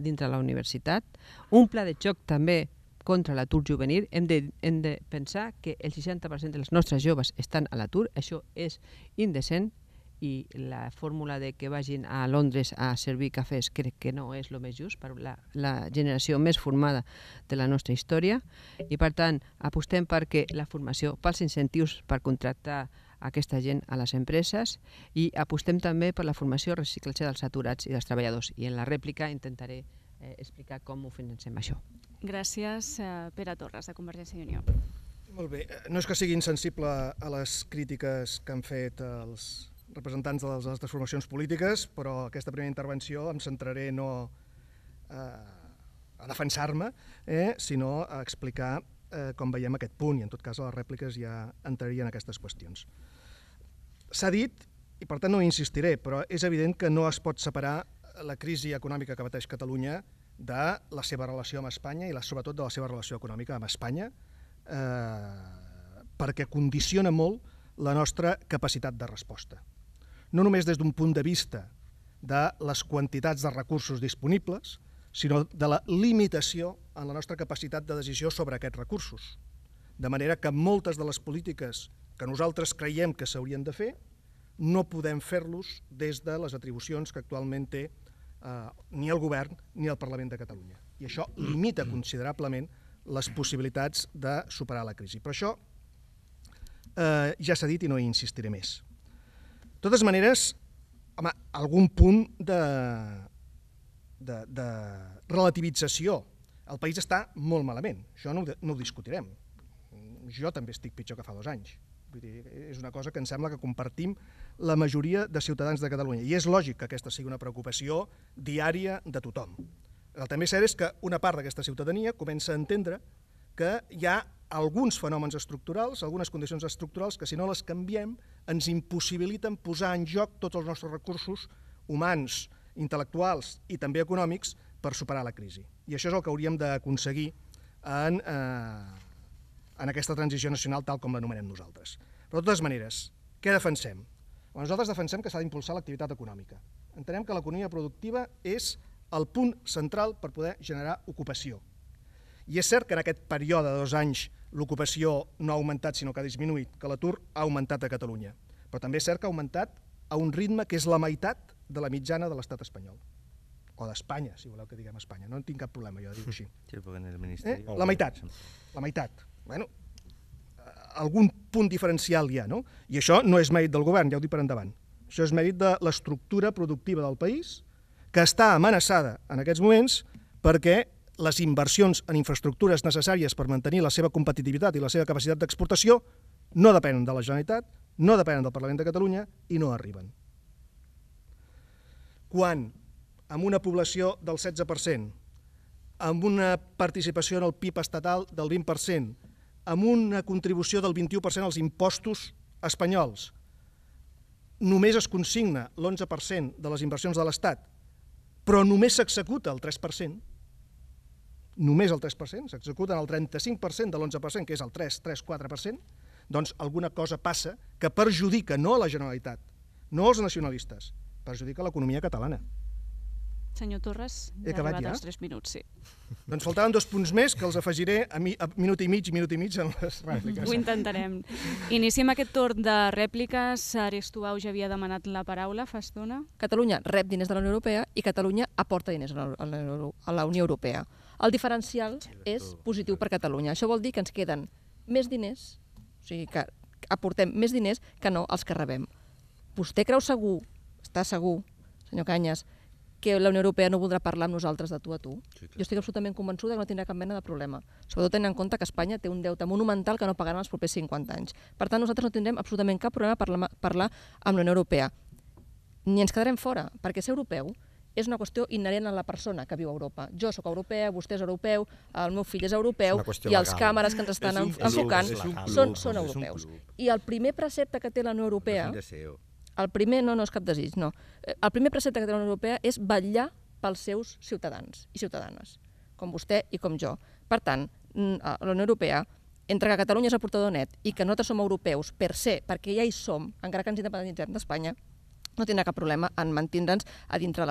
dintre la universitat. Un pla de xoc també contra l'atur juvenil. Hem de pensar que el 60% dels nostres joves estan a l'atur. Això és indecent. I la fórmula de que vagin a Londres a servir cafès crec que no és el més just per la generació més formada de la nostra història i per tant apostem perquè la formació, pels incentius per contractar aquesta gent a les empreses i apostem també per la formació i reciclatge dels aturats i dels treballadors i en la rèplica intentaré explicar com ho financem això. Gràcies, Pere Torres, de Convergència i Unió. Molt bé, no és que sigui insensible a les crítiques que han fet els representants de les nostres formacions polítiques, però aquesta primera intervenció em centraré no a defensar-me, sinó a explicar com veiem aquest punt, i en tot cas a les rèpliques ja entrarien en aquestes qüestions. S'ha dit, i per tant no hi insistiré, però és evident que no es pot separar la crisi econòmica que pateix Catalunya de la seva relació amb Espanya i sobretot de la seva relació econòmica amb Espanya, perquè condiciona molt la nostra capacitat de resposta. No només des d'un punt de vista de les quantitats de recursos disponibles, sinó de la limitació en la nostra capacitat de decisió sobre aquests recursos. De manera que moltes de les polítiques que nosaltres creiem que s'haurien de fer no podem fer-los des de les atribucions que actualment té ni el govern ni el Parlament de Catalunya. I això limita considerablement les possibilitats de superar la crisi. Però això ja s'ha dit i no hi insistiré més. De totes maneres, home, algun punt de relativització. El país està molt malament, això no ho discutirem. Jo també estic pitjor que fa 2 anys. Vull dir, és una cosa que em sembla que compartim la majoria de ciutadans de Catalunya i és lògic que aquesta sigui una preocupació diària de tothom. El també cert és que una part d'aquesta ciutadania comença a entendre que hi ha alguns fenòmens estructurals, algunes condicions estructurals que si no les canviem ens impossibiliten posar en joc tots els nostres recursos humans, intel·lectuals i també econòmics per superar la crisi. I això és el que hauríem d'aconseguir en aquesta transició nacional tal com l'anomenem nosaltres. Però de totes maneres, què defensem? Nosaltres defensem que s'ha d'impulsar l'activitat econòmica. Entenem que l'economia productiva és el punt central per poder generar ocupació. I és cert que en aquest període de 2 anys l'ocupació no ha augmentat, sinó que ha disminuït, que l'atur ha augmentat a Catalunya. Però també és cert que ha augmentat a un ritme que és la meitat de la mitjana de l'estat espanyol. O d'Espanya, si voleu que diguem Espanya. No en tinc cap problema, jo dic així. La meitat. La meitat. Bueno, algun punt diferencial hi ha, no? I això no és mèrit del govern, ja ho dic per endavant. Això és mèrit de l'estructura productiva del país, que està amenaçada en aquests moments perquè les inversions en infraestructures necessàries per mantenir la seva competitivitat i la seva capacitat d'exportació no depenen de la Generalitat, no depenen del Parlament de Catalunya i no arriben. Quan, amb una població del 16%, amb una participació en el PIB estatal del 20%, amb una contribució del 21% als impostos espanyols, només es consigna l'11% de les inversions de l'Estat, però només s'executa el 3%, només el 3%, s'executa el 35% de l'11%, que és el 3-4%, doncs alguna cosa passa que perjudica no a la Generalitat, no als nacionalistes, perjudica l'economia catalana. Senyor Torres, ja ha arribat als 3 minuts, sí. Doncs faltaven 2 punts més que els afegiré a minut i mig en les rèpliques. Ho intentarem. Iniciem aquest torn de rèpliques. Arés Tubau ja havia demanat la paraula fa estona. Catalunya rep diners de la Unió Europea i Catalunya aporta diners a la Unió Europea. El diferencial és positiu per Catalunya. Això vol dir que ens queden més diners, o sigui que aportem més diners que no els que rebem. Vostè creu segur, està segur, senyor Cañas, que la Unió Europea no voldrà parlar amb nosaltres de tu a tu? Jo estic absolutament convençuda que no tindrà cap mena de problema, sobretot tenint en compte que Espanya té un deute monumental que no pagaran els propers 50 anys. Per tant, nosaltres no tindrem absolutament cap problema a parlar amb la Unió Europea. Ni ens quedarem fora, perquè ser europeu és una qüestió inherent a la persona que viu a Europa. Jo soc europea, vostè és europeu, el meu fill és europeu i els càmeres que ens estan enfocant són europeus. I el primer precepte que té la Unió Europea... El primer, no és cap desig, no. El primer precepte que té la Unió Europea és vetllar pels seus ciutadans i ciutadanes, com vostè i com jo. Per tant, la Unió Europea, entre que Catalunya és el portador net i que nosaltres som europeus per ser, perquè ja hi som, encara que ens independitzem d'Espanya, no tindrà cap problema en mantindre'ns a dintre el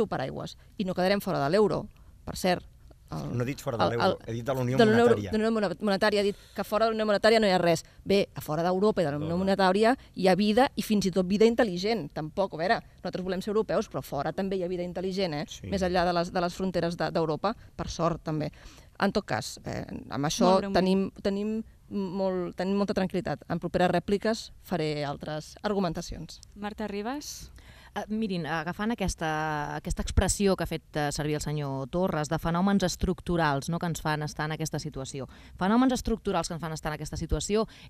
seu paraigües. I no quedarem fora de l'euro, per cert. No he dit fora de l'euro, he dit de la Unió Monetària. De la Unió Monetària, he dit que fora de la Unió Monetària no hi ha res. Bé, a fora d'Europa i de la Unió Monetària hi ha vida i fins i tot vida intel·ligent. Tampoc, a veure, nosaltres volem ser europeus, però fora també hi ha vida intel·ligent, més enllà de les fronteres d'Europa, per sort també. En tot cas, amb això tenim molta tranquil·litat. En properes rèpliques faré altres argumentacions. Marta Ribas. Mirin, agafant aquesta expressió que ha fet servir el senyor Torres de fenòmens estructurals que ens fan estar en aquesta situació,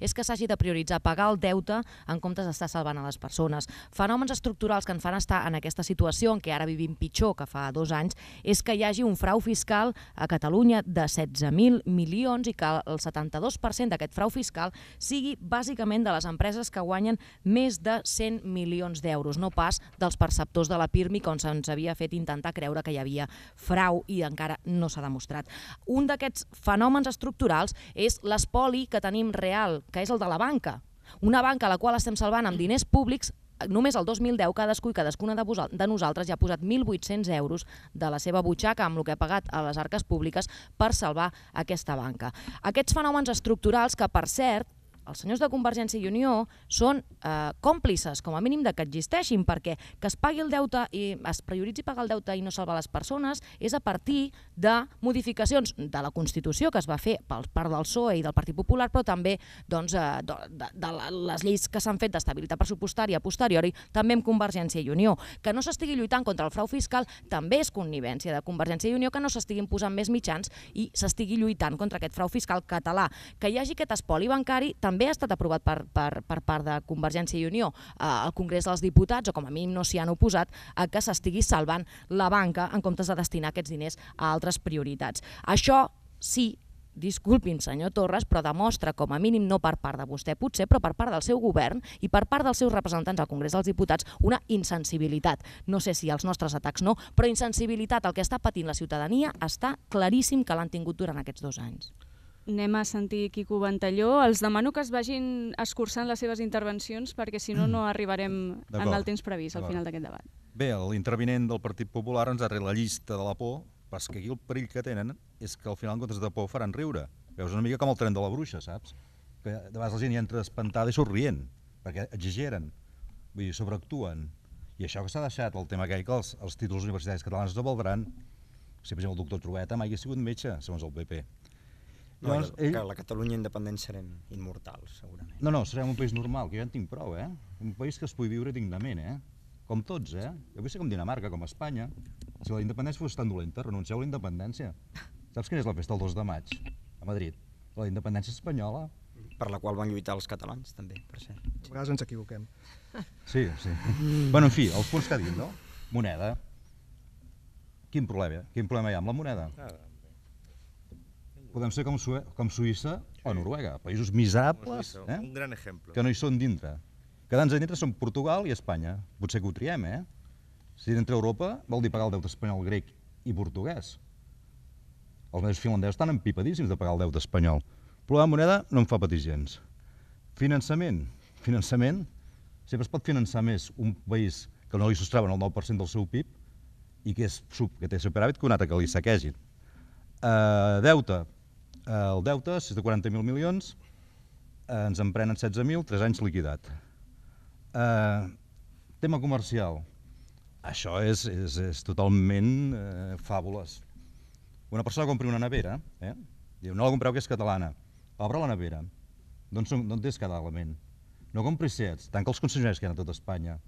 és que s'hagi de prioritzar pagar el deute en comptes d'estar salvant a les persones. Fenòmens estructurals que ens fan estar en aquesta situació en què ara vivim pitjor que fa 2 anys és que hi hagi un frau fiscal a Catalunya de 16.000 milions i que el 72% d'aquest frau fiscal sigui bàsicament de les empreses que guanyen més de 100 milions d'euros, no pas dels perceptors de la PIRMI, com se'ns havia fet intentar creure que hi havia frau i encara no s'ha demostrat. Un d'aquests fenòmens estructurals és l'espoli que tenim real, que és el de la banca. Una banca a la qual estem salvant amb diners públics. Només el 2010 cadascú i cadascuna de nosaltres ja ha posat 1.800 euros de la seva butxaca amb el que ha pagat a les arques públiques per salvar aquesta banca. Aquests fenòmens estructurals que, per cert, els senyors de Convergència i Unió són còmplices, com a mínim, que existeixin, perquè que es pagui el deute i es prioritzi pagar el deute i no salvar les persones és a partir de modificacions de la Constitució que es va fer per part del PSOE i del Partit Popular, però també de les lleis que s'han fet d'estabilitat pressupostària posteriori, també amb Convergència i Unió. Que no s'estigui lluitant contra el frau fiscal també és connivència de Convergència i Unió, que no s'estiguin posant més mitjans i s'estigui lluitant contra aquest frau fiscal català. Que hi hagi aquest espoli bancari també ha estat aprovat per part de Convergència i Unió al Congrés dels Diputats, o com a mínim no s'hi han oposat, a que s'estigui salvant la banca en comptes de destinar aquests diners a altres prioritats. Això sí, disculpin senyor Torres, però demostra com a mínim, no per part de vostè potser, però per part del seu govern i per part dels seus representants al Congrés dels Diputats, una insensibilitat. No sé si els nostres atacs no, però insensibilitat. El que està patint la ciutadania està claríssim que l'han tingut durant aquests 2 anys. Anem a sentir Quico Ventalló. Els demano que es vagin escurçant les seves intervencions perquè si no, no arribarem en el temps previst al final d'aquest debat. Bé, l'intervinent del Partit Popular ens ha tret la llista de la por, perquè aquí el perill que tenen és que al final, en comptes de por, faran riure. Veus, una mica com el tren de la bruixa, saps? Que de vegades la gent hi entra espantada i sorrient, perquè exageren, vull dir, sobreactuen. I això que s'ha deixat, el tema aquell que els títols universitaris catalans no valdran, si per exemple el doctor Trueta mai ha sigut metge, segons el PP. La Catalunya independent serem immortals, segurament. No, no, serem un país normal, que jo en tinc prou, eh? Un país que es pugui viure dignament, eh? Com tots, eh? Jo vull ser com Dinamarca, com Espanya. Si la independència fos tan dolenta, renuncieu a la independència. Saps quina és la festa del 2 de maig a Madrid? La independència espanyola. Per la qual van lluitar els catalans, també, per cert. A vegades ens equivoquem. Sí, sí. Bueno, en fi, els punts que ha dit, no? Moneda. Quin problema hi ha amb la moneda? Podem ser com Suïssa o Noruega, països miserables que no hi són dintre. Quedant-nos a dintre són Portugal i Espanya. Potser que ho triem, eh? Si dintre Europa vol dir pagar el deute espanyol, grec i portuguès. Els meus finlandesos estan empipadíssims de pagar el deute espanyol. Però la moneda no em fa patir gens. Finançament. Finançament. Sempre es pot finançar més un país que no li sostraven el 9% del seu PIB i que té superàvit que un altre que li saquegin. Deute. El deute és de 40.000 milions, ens en prenen 16.000, 3 anys liquidat. Tema comercial. Això és totalment fàbules. Una persona compri una nevera, diu, no la compreu que és catalana, obre la nevera, d'on és cada element? No compri sets, tant que els consumidors que hi ha a tot Espanya.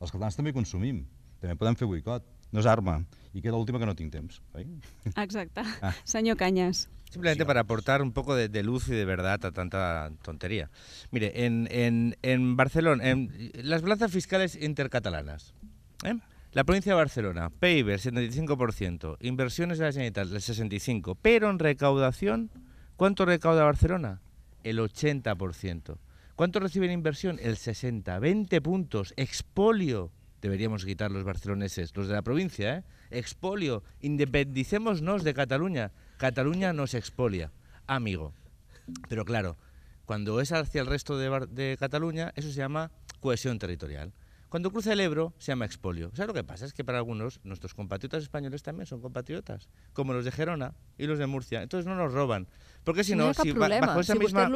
Els catalans també consumim, també podem fer boicot, no és arma. I queda l'última que no tinc temps, oi? Exacte. Senyor Cañas. Simplemente para aportar un poco de luz y de verdad a tanta tontería. Mire, en Barcelona, en las balanzas fiscales intercatalanas, la provincia de Barcelona, PIB, el 75%, inversiones de la Generalitat, el 65%, pero en recaudación, ¿cuánto recauda Barcelona? El 80%. ¿Cuánto recibe en inversión? El 60%, 20 puntos, expolio. Deberíamos quitar los barceloneses, los de la provincia, ¿eh? Expolio, independicémonos de Cataluña. Cataluña nos expolia, amigo. Pero claro, cuando es hacia el resto de Cataluña, eso se llama cohesión territorial. Cuando cruza el Ebro, se llama expolio. O sea, lo que pasa es que para algunos, nuestros compatriotas españoles también son compatriotas, como los de Gerona y los de Murcia. Entonces no nos roban. Porque si no, si bajo esa misma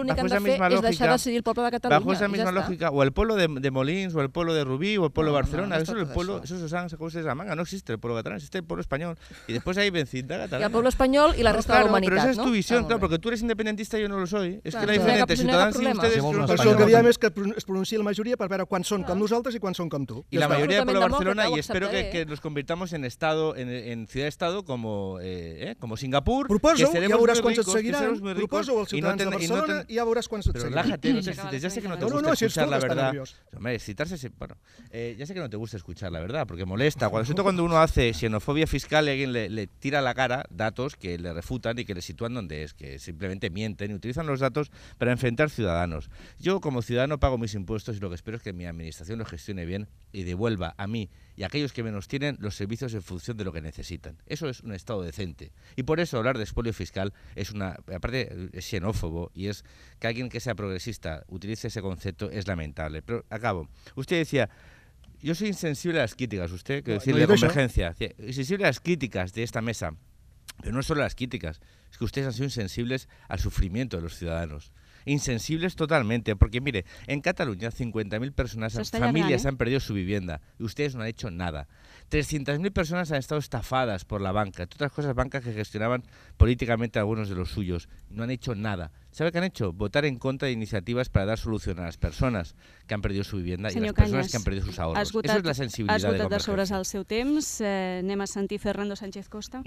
lógica, o el pueblo de Molins, o el pueblo de Rubí, o el pueblo de Barcelona, eso es el pueblo, eso se han sacado ustedes de la manga. No existe el pueblo catalán, existe el pueblo español. Y después hay vencida catalana. Y el pueblo español y la resta de la humanidad. Pero esa es tu visión, claro, porque tú eres independentista y yo no lo soy. Es que la diferencia, Ciutadans i ustedes... El que diem és que es pronunciï la majoria per veure quan són com nosaltres i quan són son com tú. Y la mayoría de Pueblo Barcelona, y espero que nos convirtamos en estado, en ciudad-estado como, como Singapur. Proposo, que ja veuràs quan et seguiran. Proposo als ciutadans de Barcelona i ja veuràs quan et seguiran. Però relájate, no te excites. Ya sé que no te gusta escuchar la verdad. Hombre, excitarse, bueno. Ya sé que no te gusta escuchar la verdad, porque molesta. Cuando uno hace xenofobia fiscal y alguien le tira a la cara datos que le refutan y que le sitúan donde es, que simplemente mienten y utilizan los datos para enfrentar ciudadanos. Yo, como ciudadano, pago mis impuestos y lo que espero es que mi administración los gestione bien y devuelva a mí y a aquellos que menos tienen los servicios en función de lo que necesitan. Eso es un Estado decente. Y por eso hablar de expolio fiscal es una... Aparte, es xenófobo y es que alguien que sea progresista utilice ese concepto es lamentable. Pero acabo. Usted decía... Yo soy insensible a las críticas, usted, que decir de Convergencia. Insensible a las críticas de esta mesa. Pero no solo a las críticas, es que ustedes han sido insensibles al sufrimiento de los ciudadanos. Insensibles totalmente, porque mire, en Cataluña 50.000 personas, familias han perdido su vivienda y ustedes no han hecho nada. 300.000 personas han estado estafadas por la banca, entre otras cosas bancas que gestionaban políticamente algunos de los suyos. No han hecho nada. ¿Sabe qué han hecho? Votar en contra de iniciativas para dar solución a las personas que han perdido su vivienda i a les persones que han perdut sus ahorros. Eso és la sensibilitat de Convergència. Has votat de sobres al seu temps. Anem a sentir Fernando Sánchez Costa.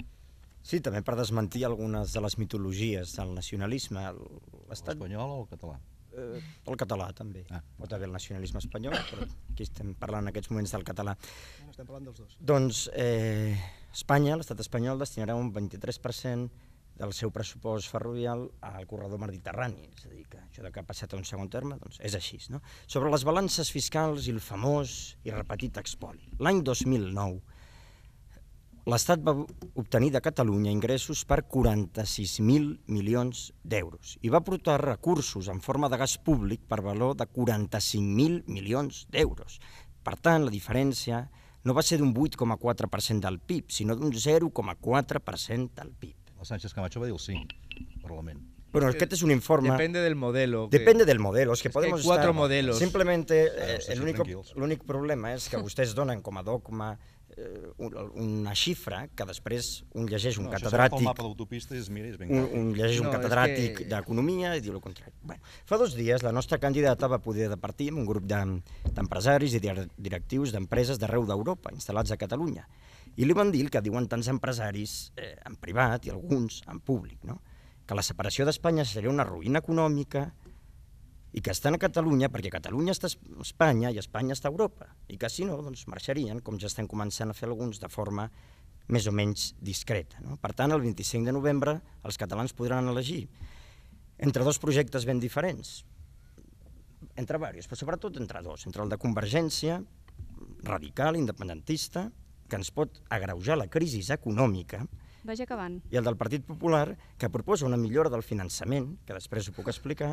Sí, també per desmentir algunes de les mitologies del nacionalisme. L'espanyol o el català? El català, també. Pot haver el nacionalisme espanyol, però aquí estem parlant en aquests moments del català. Estem parlant dels dos. Doncs Espanya, l'estat espanyol, destinarà un 23% del seu pressupost ferrovial al corredor mediterrani, és a dir, que això que ha passat a un segon terme, doncs és així, no? Sobre les balances fiscals i el famós i repetit expoli. L'any 2009, l'Estat va obtenir de Catalunya ingressos per 46.000 milions d'euros i va aportar recursos en forma de gas públic per valor de 45.000 milions d'euros. Per tant, la diferència no va ser d'un 8,4% del PIB, sinó d'un 0,4% del PIB. El Sánchez Camacho va dir el 5, Parlament. Bueno, aquest és un informe... Depende del modelo. Depende del modelo. Es que podemos estar... Cuatro modelos. Simplemente, l'únic problema és que vostès donen com a dogma una xifra que després un llegeix un catedràtic... No, això és el mapa d'autopista i es mira i es ben clar. Un llegeix un catedràtic d'economia i diu el contrari. Fa 2 dies la nostra candidata va poder departir amb un grup d'empresaris i directius d'empreses d'arreu d'Europa instal·lats a Catalunya. I li van dir el que diuen tants empresaris en privat i alguns en públic, que la separació d'Espanya seria una ruïna econòmica i que estan a Catalunya perquè Catalunya està a Espanya i Espanya està a Europa i que si no marxarien, com ja estan començant a fer alguns, de forma més o menys discreta. Per tant, el 25 de novembre els catalans podran elegir entre dos projectes ben diferents, entre diversos, però sobretot entre dos, entre el de Convergència radical, independentista, que ens pot agreujar la crisi econòmica, i el del Partit Popular, que proposa una millora del finançament, que després ho puc explicar,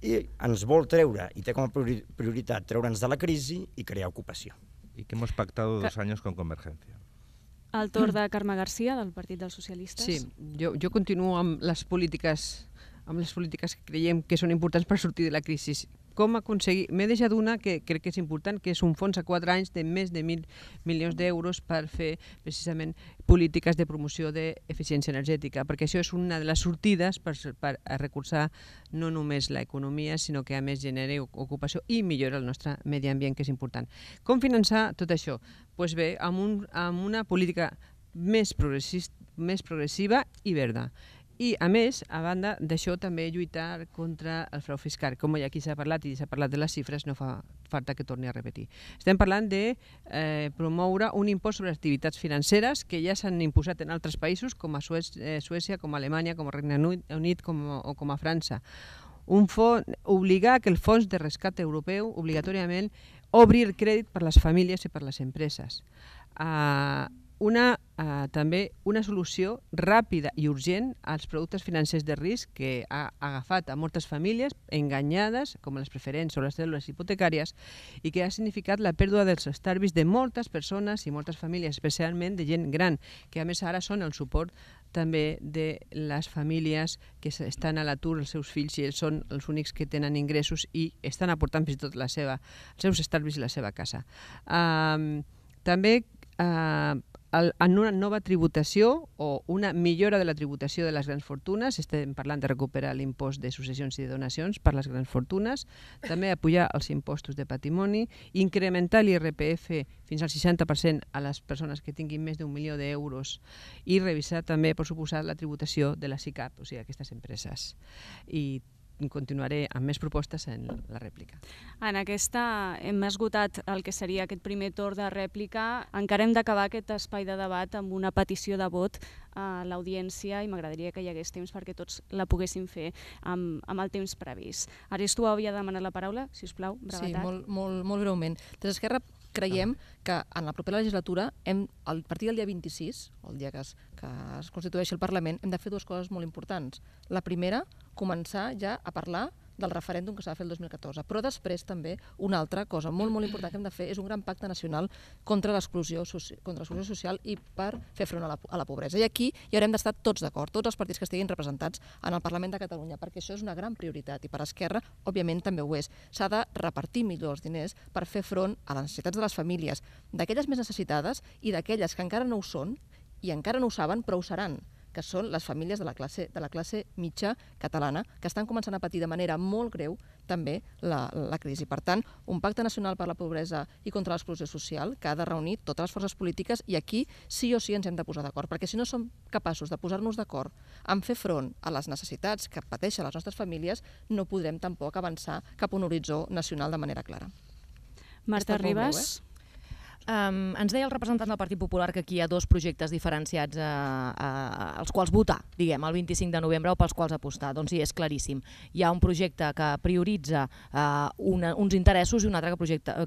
i ens vol treure, i té com a prioritat treure'ns de la crisi i crear ocupació. I que hemos pactado 2 años con Convergencia. El torn de Carme García, del Partit dels Socialistes. Sí, jo continuo amb les polítiques que creiem que són importants per sortir de la crisi. Com aconseguir... M'he deixat una que crec que és important, que és un fons a 4 anys de més de 1.000 milions d'euros per fer precisament polítiques de promoció d'eficiència energètica, perquè això és una de les sortides per recolzar no només l'economia, sinó que a més genera ocupació i millora el nostre medi ambient, que és important. Com finançar tot això? Doncs bé, amb una política més progressiva i verda. I, a més, a banda d'això, també lluitar contra el frau fiscal. Com ja aquí s'ha parlat i s'ha parlat de les xifres, no fa falta que torni a repetir. Estem parlant de promoure un impost sobre activitats financeres que ja s'han imposat en altres països, com a Suècia, com a Alemanya, com a Regne Unit o com a França. Obligar que el fons de rescat europeu obligatòriament obri el crèdit per a les famílies i per a les empreses. També una solució ràpida i urgent als productes financers de risc que ha agafat a moltes famílies enganyades, com les preferents o les cèl·lules hipotecàries, i que ha significat la pèrdua dels estalvis de moltes persones i moltes famílies, especialment de gent gran, que a més ara són el suport també de les famílies que estan a l'atur, els seus fills, i ells són els únics que tenen ingressos i estan aportant fins i tot els seus estalvis i la seva casa. També en una nova tributació o una millora de la tributació de les grans fortunes, estem parlant de recuperar l'impost de successions i de donacions per les grans fortunes, també apujar els impostos de patrimoni, incrementar l'IRPF fins al 60% a les persones que tinguin més d'un milió d'euros i revisar també, per suposat, la tributació de les ICAP, o sigui, aquestes empreses. I continuaré amb més propostes en la rèplica. En aquesta hem esgotat el que seria aquest primer torn de rèplica. Encara hem d'acabar aquest espai de debat amb una petició de vot a l'audiència i m'agradaria que hi hagués temps perquè tots la poguessin fer amb el temps previst. Arés, tu havia demanat la paraula, sisplau, brevetat. Sí, molt breument. Des d'Esquerra creiem que en la propera legislatura, a partir del dia 26, el dia que es constitueixi el Parlament, hem de fer dues coses molt importants. La primera, començar ja a parlar del referèndum que s'ha de fer el 2014. Però després també una altra cosa molt important que hem de fer és un gran pacte nacional contra l'exclusió social i per fer front a la pobresa. I aquí hi haurem d'estar tots d'acord, tots els partits que estiguin representats en el Parlament de Catalunya, perquè això és una gran prioritat i per Esquerra, òbviament, també ho és. S'ha de repartir millor els diners per fer front a les necessitats de les famílies, d'aquelles més necessitades i d'aquelles que encara no ho són i encara no ho saben, però ho seran, que són les famílies de la classe mitja catalana, que estan començant a patir de manera molt greu també la crisi. Per tant, un pacte nacional per la pobresa i contra l'exclusió social que ha de reunir totes les forces polítiques i aquí sí o sí ens hem de posar d'acord, perquè si no som capaços de posar-nos d'acord en fer front a les necessitats que pateixen les nostres famílies, no podrem tampoc avançar cap a un horitzó nacional de manera clara. Marta Ribas. Ens deia el representant del Partit Popular que aquí hi ha dos projectes diferenciats als quals votar, diguem, el 25 de novembre o pels quals apostar. Doncs sí, és claríssim. Hi ha un projecte que prioritza uns interessos i un altre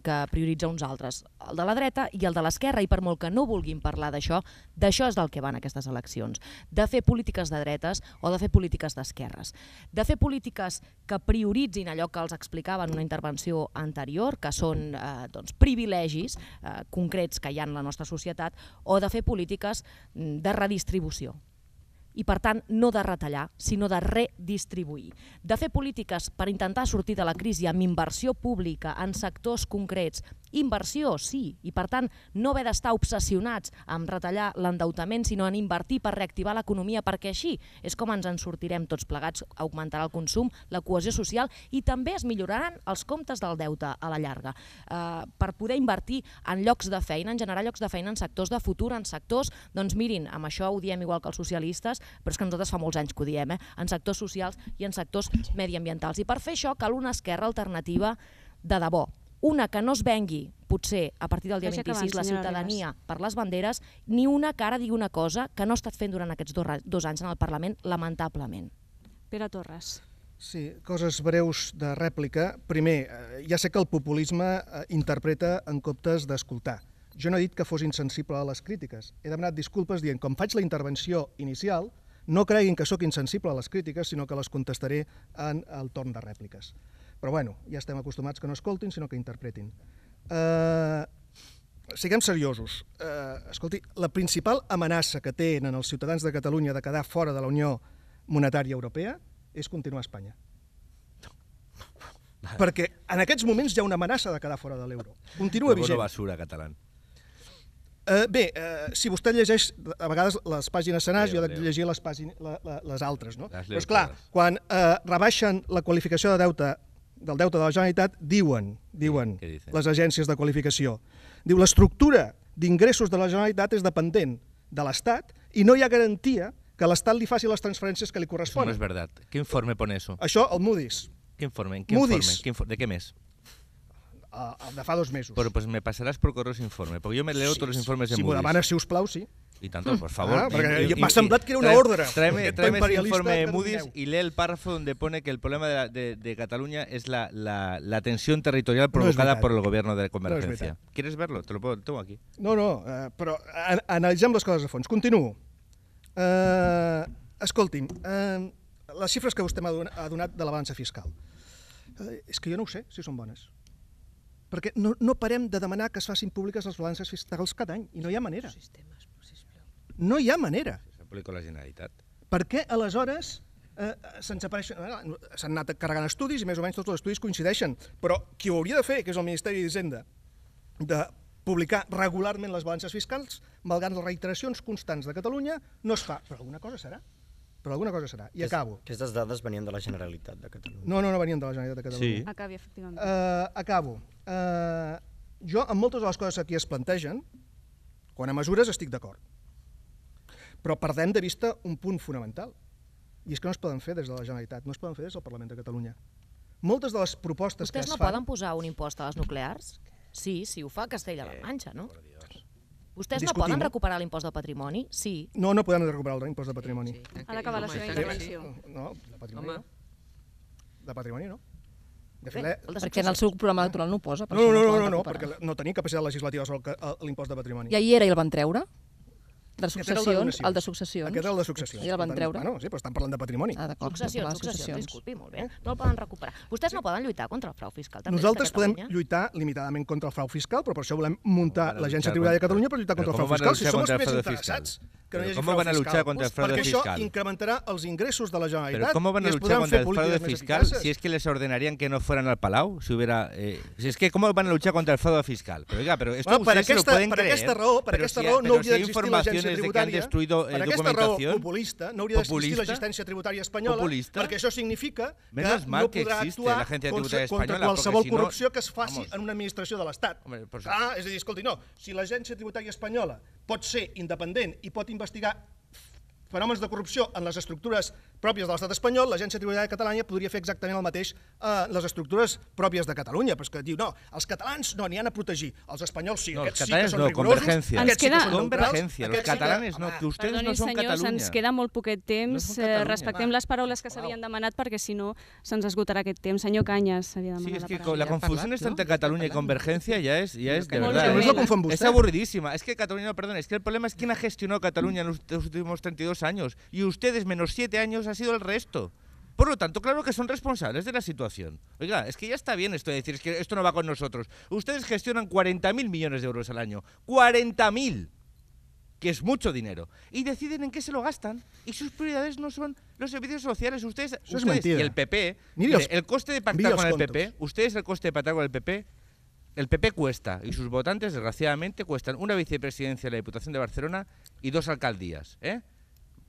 que prioritza uns altres. El de la dreta i el de l'esquerra, i per molt que no vulguin parlar d'això és del que van aquestes eleccions. De fer polítiques de dretes o de fer polítiques d'esquerres. De fer polítiques que prioritzin allò que els explicava en una intervenció anterior, que són privilegis concrets que hi ha en la nostra societat, o de fer polítiques de redistribució. I per tant, no de retallar, sinó de redistribuir. De fer polítiques per intentar sortir de la crisi amb inversió pública en sectors concrets. Inversió, sí, i per tant, no haver d'estar obsessionats en retallar l'endeutament, sinó en invertir per reactivar l'economia, perquè així és com ens en sortirem tots plegats, augmentarà el consum, la cohesió social i també es milloraran els comptes del deute a la llarga. Per poder invertir en llocs de feina, en generar llocs de feina, en sectors de futur, en sectors, doncs mirin, amb això ho diem igual que els socialistes, però és que nosaltres fa molts anys que ho diem, en sectors socials i en sectors mediambientals. I per fer això cal una esquerra alternativa de debò. Una que no es vengui, potser, a partir del dia 26, la ciutadania per les banderes, ni una que ara digui una cosa que no ha estat fent durant aquests 2 anys en el Parlament, lamentablement. Pere Torres. Sí, coses breus de rèplica. Primer, ja sé que el populisme interpreta en comptes d'escoltar. Jo no he dit que fos insensible a les crítiques. He demanat disculpes dient, com faig la intervenció inicial, no creguin que sóc insensible a les crítiques, sinó que les contestaré en el torn de rèpliques. Però bueno, ja estem acostumats que no escoltin, sinó que interpretin. Siguem seriosos. Escolti, la principal amenaça que tenen els ciutadans de Catalunya de quedar fora de la Unió Monetària Europea és continuar a Espanya. Perquè en aquests moments hi ha una amenaça de quedar fora de l'euro. Continua vigent. Una basura catalana. Bé, si vostè llegeix a vegades les pàgines senars, jo he de llegir les altres. Però esclar, quan rebaixen la qualificació de deute del deute de la Generalitat, diuen les agències de qualificació. Diu, l'estructura d'ingressos de la Generalitat és dependent de l'Estat i no hi ha garantia que l'Estat li faci les transferències que li corresponen. Això no és veritat. Què informe pone això? Això, el Moody's. Què informe? De què més? De fa 2 mesos. Però me passaràs per correu informe, perquè jo me leo tots els informes de Moody's. Si m'ho demana, si us plau, sí. I tant, per favor. M'ha semblat que era una ordre. Traeme ese informe de Moody's y lee el párrafo donde pone que el problema de Cataluña es la tensión territorial provocada por el gobierno de Convergència. ¿Quieres verlo? Te lo pongo aquí. No, no, però analitzem les coses a fons. Continuo. Escolti'm, les xifres que vostè m'ha donat de la balança fiscal. És que jo no ho sé, si són bones. Perquè no parem de demanar que es facin públiques les balances fiscals cada any, i no hi ha manera. No hi ha manera. S'aplica la Generalitat. Per què, aleshores, se'ns apareixen... S'han anat carregant estudis i més o menys tots els estudis coincideixen, però qui ho hauria de fer, que és el Ministeri d'Hisenda, de publicar regularment les balances fiscals, malgrat les reiteracions constants de Catalunya, no es fa. Però alguna cosa serà. Però alguna cosa serà. I acabo. Aquestes dades venien de la Generalitat de Catalunya. No, no venien de la Generalitat de Catalunya. Acabi, efectivament. Acabo. Jo, amb moltes de les coses que aquí es plantegen, quan a mesures estic d'acord. Però perdem de vista un punt fonamental. I és que no es poden fer des de la Generalitat, no es poden fer des del Parlament de Catalunya. Moltes de les propostes que es fan... Vostès no poden posar un impost a les nuclears? Sí, sí, ho fa Castella-La Manxa, no? Vostès no poden recuperar l'impost de patrimoni? Sí. No, no poden recuperar l'impost de patrimoni. Ha d'acabar la seva intervenció. No, de patrimoni no. De patrimoni no. Perquè en el seu programa electoral no ho posa. No, no, no, perquè no tenia capacitat legislativa sobre l'impost de patrimoni. I ahir era i el van treure? El de successions. Aquest era el de successions. I el van treure. Sí, però estan parlant de patrimoni. Successions, disculpi, molt bé. No el poden recuperar. Vostès no poden lluitar contra el frau fiscal? Nosaltres podem lluitar limitadament contra el frau fiscal, però per això volem muntar l'Agència Tributària de Catalunya per lluitar contra el frau fiscal. Si som els més interessats que no hi hagi frau fiscal. Perquè això incrementarà els ingressos de la Generalitat. Però com van a luchar contra el frau fiscal si es que les ordenarien que no fueran al Palau? Si es que com van a luchar contra el frau fiscal? Però esto ustedes se lo pueden creer. Per aquesta raó no hauria d'existir l'Agència Tributària, per aquesta raó populista, no hauria d'existir l'agència tributària espanyola, perquè això significa que no podrà actuar contra qualsevol corrupció que es faci en una administració de l'Estat. És a dir, escolti, no, si l'agència tributària espanyola pot ser independent i pot investigar fenòmens de corrupció en les estructures pròpies de l'estat espanyol, l'Agència Tributària Catalana podria fer exactament el mateix en les estructures pròpies de Catalunya, però és que diu, no, els catalans no n'hi han a protegir, els espanyols sí, aquests sí que són rigorosos, aquests sí que són neutrals, els catalans no, que vostès no són Catalunya. Perdoni, senyors, ens queda molt poquet temps, respectem les paraules que s'havien demanat perquè si no se'ns esgotarà aquest temps. Senyor Cañas, s'havia demanat la paraula. Sí, és que la confusió entre Catalunya i Convergència ja és, de veritat, és avorridíssima. És que Catalunya, no, perdona, és que el problema és quina gestionó Catalunya en els últimos 32 años y ustedes menos 7 años ha sido el resto. Por lo tanto, claro que son responsables de la situación. Oiga, es que ya está bien esto de decir, es que esto no va con nosotros. Ustedes gestionan 40.000 millones de euros al año. ¡40.000! Que es mucho dinero. Y deciden en qué se lo gastan. Y sus prioridades no son los servicios sociales. Ustedes y el PP, el coste de pactar con el PP, ustedes el coste de pactar con el PP, el PP cuesta, y sus votantes, desgraciadamente, cuestan una vicepresidencia de la Diputación de Barcelona y 2 alcaldías, ¿eh?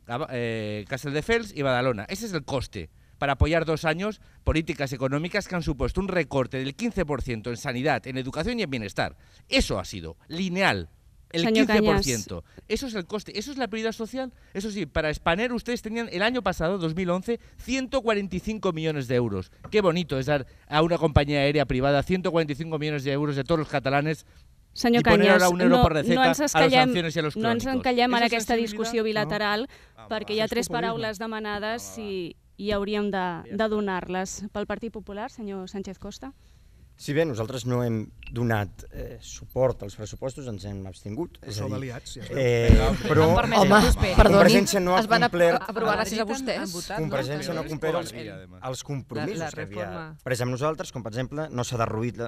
Castelldefels y Badalona. Ese es el coste para apoyar 2 años políticas económicas que han supuesto un recorte del 15% en sanidad, en educación y en bienestar. Eso ha sido lineal, el 15%. Eso es el coste, eso es la prioridad social. Eso sí, para Spanair ustedes tenían el año pasado, 2011, 145 millones de euros. Qué bonito es dar a una compañía aérea privada 145 millones de euros de todos los catalanes. Senyor Cañas, no ens encallem en aquesta discussió bilateral perquè hi ha 3 paraules demanades i hauríem de donar-les. Pel Partit Popular, senyor Sánchez Costa. Si bé nosaltres no hem donat suport als pressupostos, ens hem abstingut. Són aliats, ja es veu. Però, home, perdoni, es van aprovar gràcies a vostès. Convergència no ha complert els compromisos que havia pres amb nosaltres, com per exemple no s'ha reduït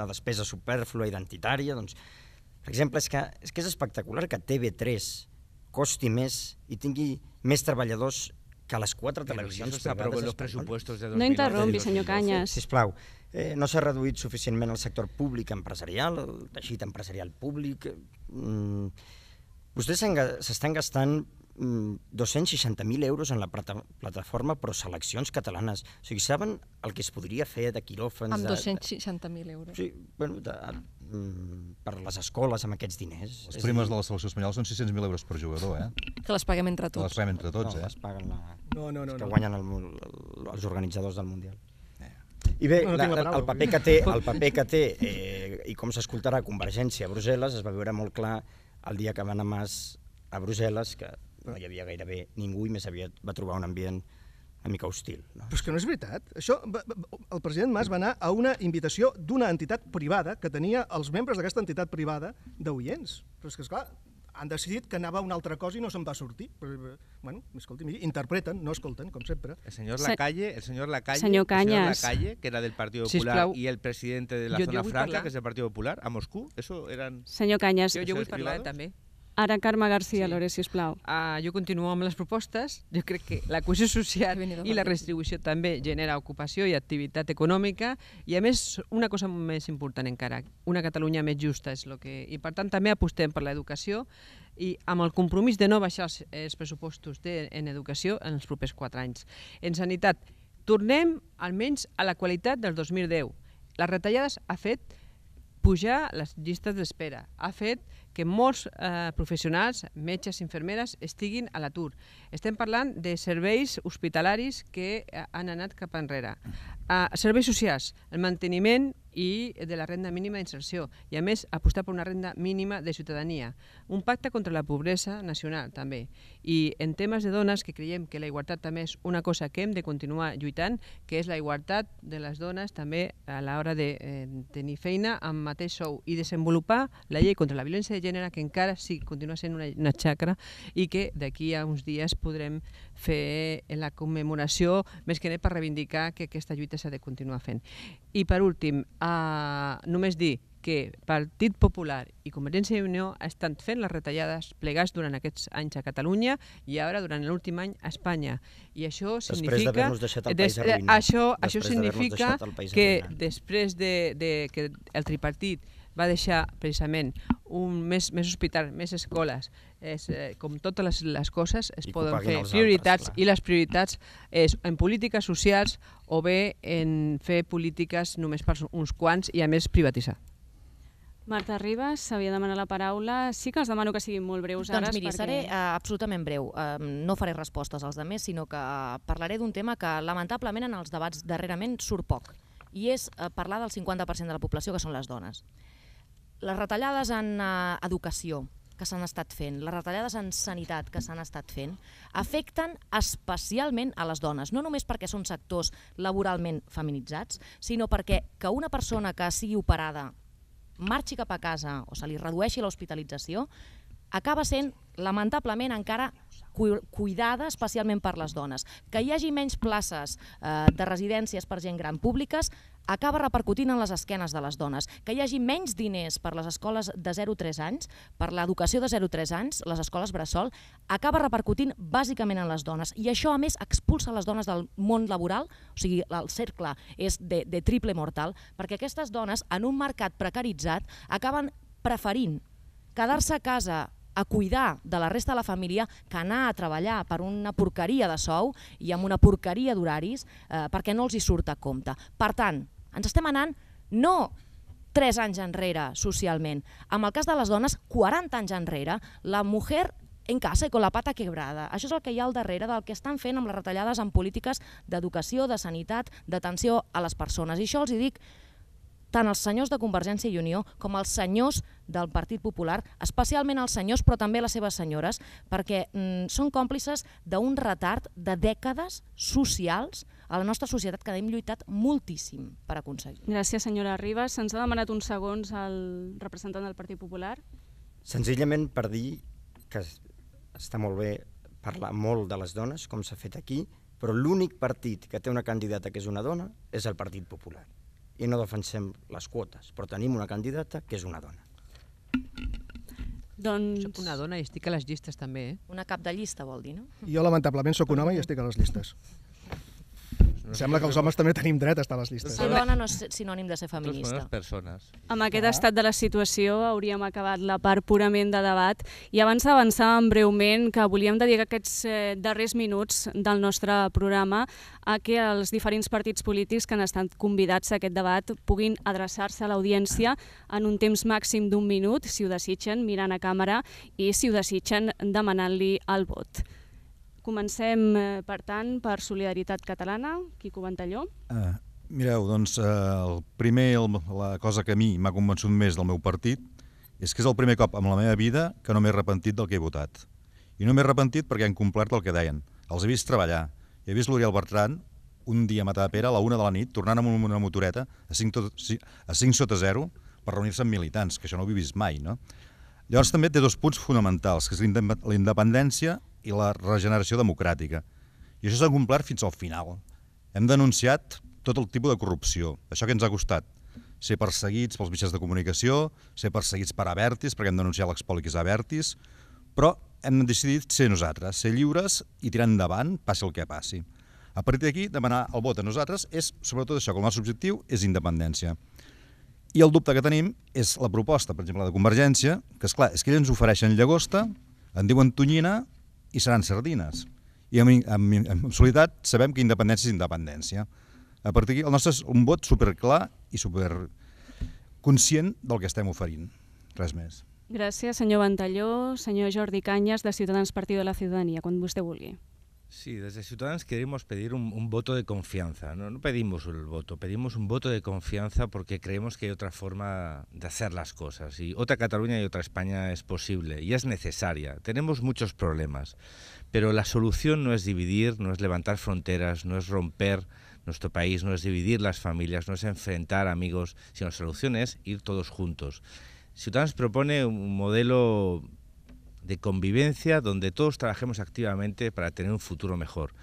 la despesa supèrflua identitària. Per exemple, és que és espectacular que TV3 costi més i tingui més treballadors que les 4 televisions privades espanyoles. No interrompi, senyor Cañas. Sisplau. No s'ha reduït suficientment el sector públic empresarial, el teixit empresarial públic. Vostès s'estan gastant 260.000 euros en la plataforma Pro Seleccions Catalanes. O sigui, saben el que es podria fer de quiròfans... Amb 260.000 euros. Sí, per les escoles amb aquests diners. Les primes de la selecció espanyola són 600.000 euros per jugador, eh? Que les paguem entre tots. No, les paguen els que guanyen els organitzadors del Mundial. I bé, el paper que té i com s'escoltarà Convergència a Brussel·les es va veure molt clar el dia que va anar Mas a Brussel·les, que no hi havia gairebé ningú i més aviat va trobar un ambient una mica hostil. Però és que no és veritat. El president Mas va anar a una invitació d'una entitat privada que tenia els membres d'aquesta entitat privada d'oients. Però és que, esclar, han decidit que anava a una altra cosa i no se'n va sortir. Bueno, escolti, miri, interpreten, no escolten, com sempre. El senyor Lacalle, que era del Partit Popular, i el president de la Zona Franca, que és del Partit Popular, a Moscú, això eren... Senyor Cañas, jo vull parlar també. Ara, Carme García Lores, sisplau. Jo continuo amb les propostes. Jo crec que la cohesió social i la redistribució també genera ocupació i activitat econòmica i, a més, una cosa més important encara, una Catalunya més justa és el que... I, per tant, també apostem per l'educació i amb el compromís de no baixar els pressupostos en educació en els propers 4 anys. En sanitat, tornem almenys a la qualitat del 2010. Les retallades ha fet pujar les llistes d'espera, ha fet que molts professionals, metges i infermeres, estiguin a l'atur. Estem parlant de serveis hospitalaris que han anat cap enrere. Serveis socials, el manteniment i de la renda mínima d'inserció i, a més, apostar per una renda mínima de ciutadania. Un pacte contra la pobresa nacional, també. I en temes de dones, que creiem que la igualtat també és una cosa que hem de continuar lluitant, que és la igualtat de les dones també a l'hora de tenir feina amb mateix sou i desenvolupar la llei contra la violència de gènere, que encara sí, continua sent una xacra i que d'aquí a uns dies podrem fer la commemoració, més que net per reivindicar que aquesta lluita s'ha de continuar fent. I per últim, només dir que Partit Popular i Convergència i Unió estan fent les retallades plegats durant aquests anys a Catalunya i ara durant l'últim any a Espanya. I això significa que després que el tripartit va deixar precisament més hospitals, més escoles, com totes les coses es poden fer prioritats i les prioritats és en polítiques socials o bé en fer polítiques només per uns quants i a més privatitzar. Marta Ribas, s'havia demanat la paraula. Sí que els demano que siguin molt breus ara. Doncs miri, seré absolutament breu. No faré respostes als altres, sinó que parlaré d'un tema que lamentablement en els debats darrerament surt poc i és parlar del 50% de la població que són les dones. Les retallades en educació que s'han estat fent, les retallades en sanitat que s'han estat fent, afecten especialment a les dones, no només perquè són sectors laboralment feminitzats, sinó perquè que una persona que sigui operada marxi cap a casa o se li redueixi l'hospitalització, acaba sent lamentablement encara cuidada especialment per les dones. Que hi hagi menys places de residències per gent gran públiques acaba repercutint en les esquenes de les dones. Que hi hagi menys diners per les escoles de 0-3 anys, per l'educació de 0-3 anys, les escoles bressol, acaba repercutint bàsicament en les dones. I això, a més, expulsa les dones del món laboral, o sigui, el cercle és de triple mortal, perquè aquestes dones, en un mercat precaritzat, acaben preferint quedar-se a casa a cuidar de la resta de la família que anar a treballar per una porqueria de sou i amb una porqueria d'horaris perquè no els hi surt a compte. Per tant, ens estem anant no 3 anys enrere socialment, en el cas de les dones 40 anys enrere, la mujer en casa i con la pata quebrada. Això és el que hi ha al darrere del que estan fent amb les retallades en polítiques d'educació, de sanitat, d'atenció a les persones. I això els hi dic tant els senyors de Convergència i Unió com els senyors del Partit Popular, especialment els senyors però també les seves senyores, perquè són còmplices d'un retard de dècades socials a la nostra societat que hem lluitat moltíssim per aconseguir. Gràcies, senyora Ribas. Se'ns ha demanat uns segons el representant del Partit Popular. Senzillament per dir que està molt bé parlar molt de les dones, com s'ha fet aquí, però l'únic partit que té una candidata que és una dona és el Partit Popular. I no defensem les quotes, però tenim una candidata que és una dona. Soc una dona i estic a les llistes també. Una cap de llista vol dir, no? Jo lamentablement soc un home i estic a les llistes. Sembla que els homes també tenim dret a estar a les llistes. Ser dona no és sinònim de ser feminista. Amb aquest estat de la situació hauríem acabat la part purament de debat i abans d'avançar breument que volíem dedicar aquests darrers minuts del nostre programa a que els diferents partits polítics que han estat convidats a aquest debat puguin adreçar-se a l'audiència en un temps màxim d'un minut, si ho desitgen mirant a càmera i si ho desitgen demanant-li el vot. Comencem, per tant, per Solidaritat Catalana. Quico Ventalló. Mireu, doncs, la cosa que a mi m'ha convençut més del meu partit és que és el primer cop en la meva vida que no m'he arrepentit del que he votat. I no m'he arrepentit perquè han complert el que deien. Els he vist treballar. He vist l'Oriol Bertran un dia a Matadepera a la 1 de la nit, tornant amb una motoreta a 5 sota 0 per reunir-se amb militants, que això no ho he vist mai, no? Llavors també té 2 punts fonamentals, que és la independència i la regeneració democràtica. I això s'ha complert fins al final. Hem denunciat tot el tipus de corrupció. Això que ens ha costat? Ser perseguits pels mitjans de comunicació, ser perseguits per Abertis, perquè hem denunciat l'expoli que és Abertis, però hem decidit ser nosaltres, ser lliures i tirar endavant, passi el que passi. A partir d'aquí, demanar el vot a nosaltres és, sobretot això, com el nostre objectiu és independència. I el dubte que tenim és la proposta, per exemple, de Convergència, que és clar, és que ells ens ofereixen llagosta, en diuen tonyina i seran sardines. I amb solidaritat sabem que independència és independència. A partir d'aquí, el nostre és un vot superclar i superconscient del que estem oferint. Res més. Gràcies, senyor Ventalló. Senyor Jordi Cañas, de Ciutadans Partido de la Ciudadanía, quan vostè vulgui. Sí, desde Ciudadanos queremos pedir un voto de confianza. No pedimos el voto, pedimos un voto de confianza porque creemos que hay otra forma de hacer las cosas. Y otra Cataluña y otra España es posible y es necesaria. Tenemos muchos problemas, pero la solución no es dividir, no es levantar fronteras, no es romper nuestro país, no es dividir las familias, no es enfrentar amigos, sino la solución es ir todos juntos. Ciudadanos propone un modelo de convivencia donde todos trabajemos activamente para tener un futuro mejor.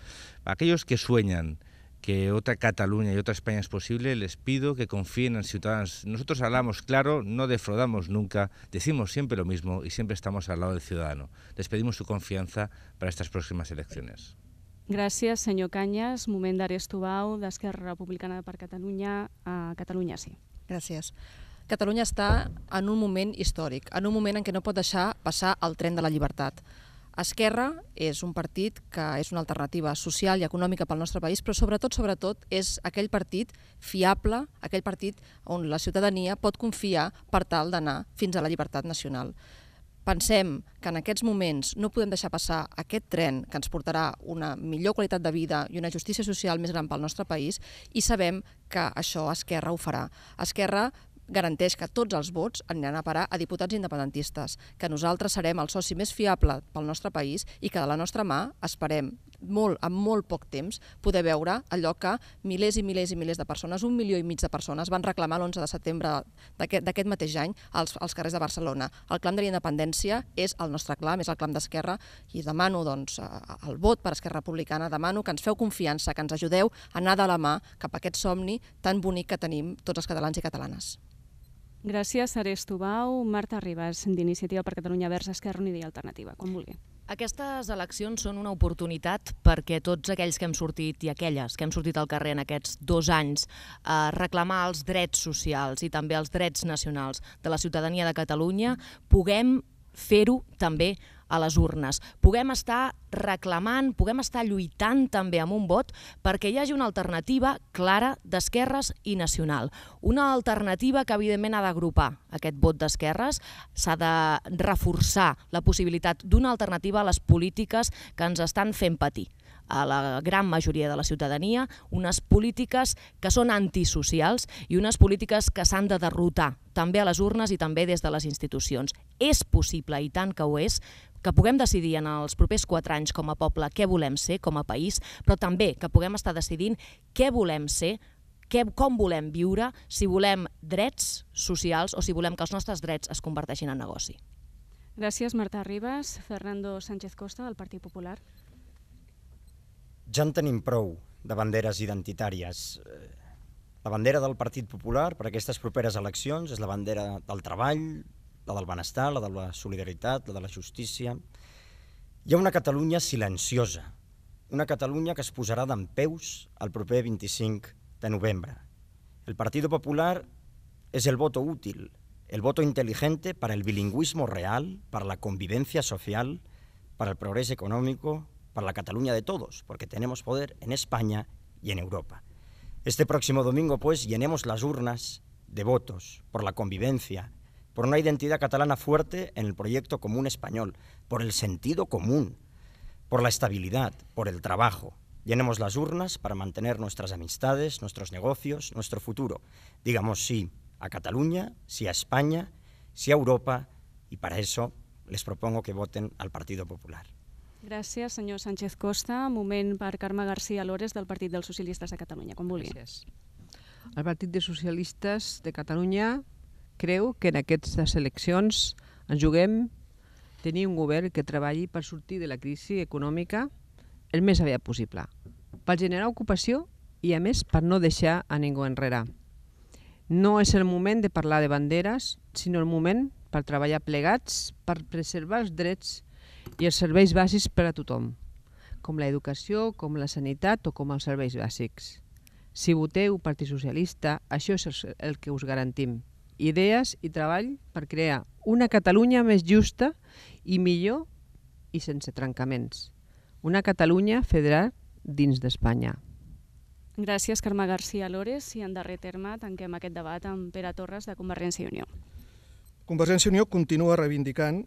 Aquellos que sueñan que otra Cataluña y otra España es posible, les pido que confíen en Ciudadanos. Nosotros hablamos claro, no defraudamos nunca, decimos siempre lo mismo y siempre estamos al lado del ciudadano. Les pedimos su confianza para estas próximas elecciones. Gràcies, senyor Cañas. Moment d'Arés Tubau, d'Esquerra Republicana per Catalunya. A Catalunya sí. Gràcies. Catalunya està en un moment històric, en un moment en què no pot deixar passar el tren de la llibertat. Esquerra és un partit que és una alternativa social i econòmica pel nostre país, però sobretot és aquell partit fiable, aquell partit on la ciutadania pot confiar per tal d'anar fins a la llibertat nacional. Pensem que en aquests moments no podem deixar passar aquest tren que ens portarà una millor qualitat de vida i una justícia social més gran pel nostre país i sabem que això Esquerra ho farà. Esquerra garanteix que tots els vots aniran a parar a diputats independentistes, que nosaltres serem el soci més fiable pel nostre país i que de la nostra mà esperem en molt poc temps poder veure allò que milers i milers i milers de persones, 1,5 milió de persones, van reclamar l'11 de setembre d'aquest mateix any als carrers de Barcelona. El clam de la independència és el nostre clam, és el clam d'Esquerra, i demano el vot per Esquerra Republicana, demano que ens feu confiança, que ens ajudeu a anar de la mà cap a aquest somni tan bonic que tenim tots els catalans i catalanes. Gràcies, Arés Tubau. Marta Ribas, d'Iniciativa per Catalunya Verds, Esquerra Unida i Alternativa, com vulgui. Aquestes eleccions són una oportunitat perquè tots aquells que hem sortit i aquelles que hem sortit al carrer en aquests 2 anys a reclamar els drets socials i també els drets nacionals de la ciutadania de Catalunya puguem fer-ho també a les urnes. Puguem estar reclamant, puguem estar lluitant també amb un vot perquè hi hagi una alternativa clara d'esquerres i nacional. Una alternativa que evidentment ha d'agrupar aquest vot d'esquerres, s'ha de reforçar la possibilitat d'una alternativa a les polítiques que ens estan fent patir a la gran majoria de la ciutadania, unes polítiques que són antisocials i unes polítiques que s'han de derrotar també a les urnes i també des de les institucions. És possible, i tant que ho és, que puguem decidir en els propers 4 anys com a poble què volem ser com a país, però també que puguem estar decidint què volem ser, com volem viure, si volem drets socials o si volem que els nostres drets es converteixin en negoci. Gràcies, Marta Ribas. Fernando Sánchez Costa, del Partit Popular. Ja en tenim prou de banderes identitàries. La bandera del Partit Popular per aquestes properes eleccions és la bandera del treball, la del benestar, la de la solidaritat, la de la justícia. Hi ha una Catalunya silenciosa, una Catalunya que es posarà dempeus el proper 25 de novembre. El Partido Popular és el voto útil, el voto inteligente para el bilingüismo real, para la convivencia social, para el progreso económico, para la Cataluña de todos, porque tenemos poder en España y en Europa. Este próximo domingo, pues, llenemos las urnas de votos por la convivencia, por una identidad catalana fuerte en el proyecto común español, por el sentido común, por la estabilidad, por el trabajo. Llenemos las urnas para mantener nuestras amistades, nuestros negocios, nuestro futuro. Digamos sí a Cataluña, sí a España, sí a Europa, y para eso les propongo que voten al Partido Popular. Gràcies, senyor Sánchez Costa. Moment per Carme García Lores, del Partit dels Socialistes de Catalunya, com vulgui. El Partit dels Socialistes de Catalunya creu que en aquestes eleccions ens juguem tenir un govern que treballi per sortir de la crisi econòmica el més aviat possible, per generar ocupació i, a més, per no deixar a ningú enrere. No és el moment de parlar de banderes, sinó el moment per treballar plegats, per preservar els drets i els serveis bàsics per a tothom, com l'educació, com la sanitat o com els serveis bàsics. Si voteu Partit Socialista, això és el que us garantim. Idees i treball per crear una Catalunya més justa i millor i sense trencaments. Una Catalunya federal dins d'Espanya. Gràcies, Carme García Lores. I en darrer terme tanquem aquest debat amb Pere Torres, de Convergència i Unió. Convergència i Unió continua reivindicant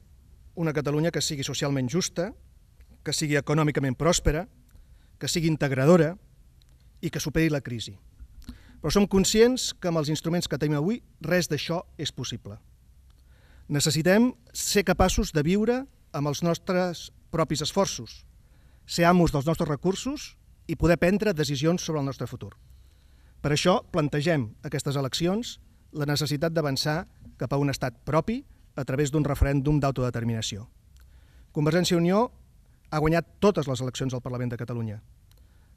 una Catalunya que sigui socialment justa, que sigui econòmicament pròspera, que sigui integradora i que superi la crisi. Però som conscients que amb els instruments que tenim avui res d'això és possible. Necessitem ser capaços de viure amb els nostres propis esforços, ser amos dels nostres recursos i poder prendre decisions sobre el nostre futur. Per això plantegem aquestes eleccions la necessitat d'avançar cap a un estat propi a través d'un referèndum d'autodeterminació. Convergència i Unió ha guanyat totes les eleccions al Parlament de Catalunya.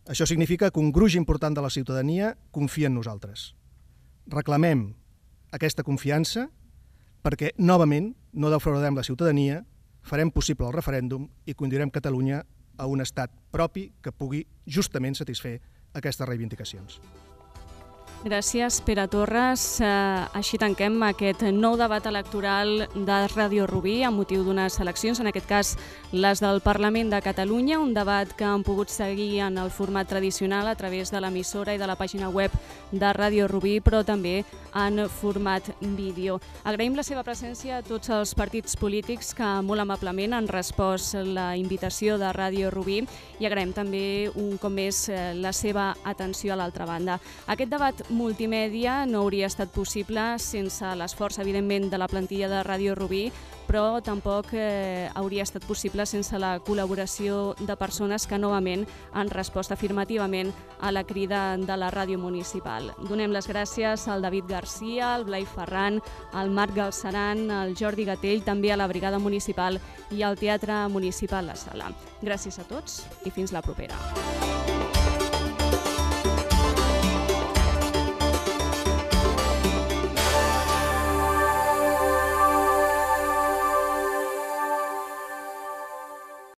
Això significa que un gruix important de la ciutadania confia en nosaltres. Reclamem aquesta confiança perquè, novament, no defraudem la ciutadania, farem possible el referèndum i conduirem Catalunya a un estat propi que pugui justament satisfer aquestes reivindicacions. Gràcies, Pere Torres. Així tanquem aquest nou debat electoral de Ràdio Rubí amb motiu d'unes eleccions, en aquest cas les del Parlament de Catalunya, un debat que han pogut seguir en el format tradicional a través de l'emissora i de la pàgina web de Ràdio Rubí, però també en format vídeo. Agraïm la seva presència a tots els partits polítics que molt amablement han respost la invitació de Ràdio Rubí i agraïm també un cop més la seva atenció a l'altra banda. Aquest debat multimèdia no hauria estat possible sense l'esforç, evidentment, de la plantilla de Ràdio Rubí, però tampoc hauria estat possible sense la col·laboració de persones que, novament, han respost afirmativament a la crida de la ràdio municipal. Donem les gràcies al David García, al Blai Ferran, al Marc Galceran, al Jordi Gatell, també a la Brigada Municipal i al Teatre Municipal La Sala. Gràcies a tots i fins la propera.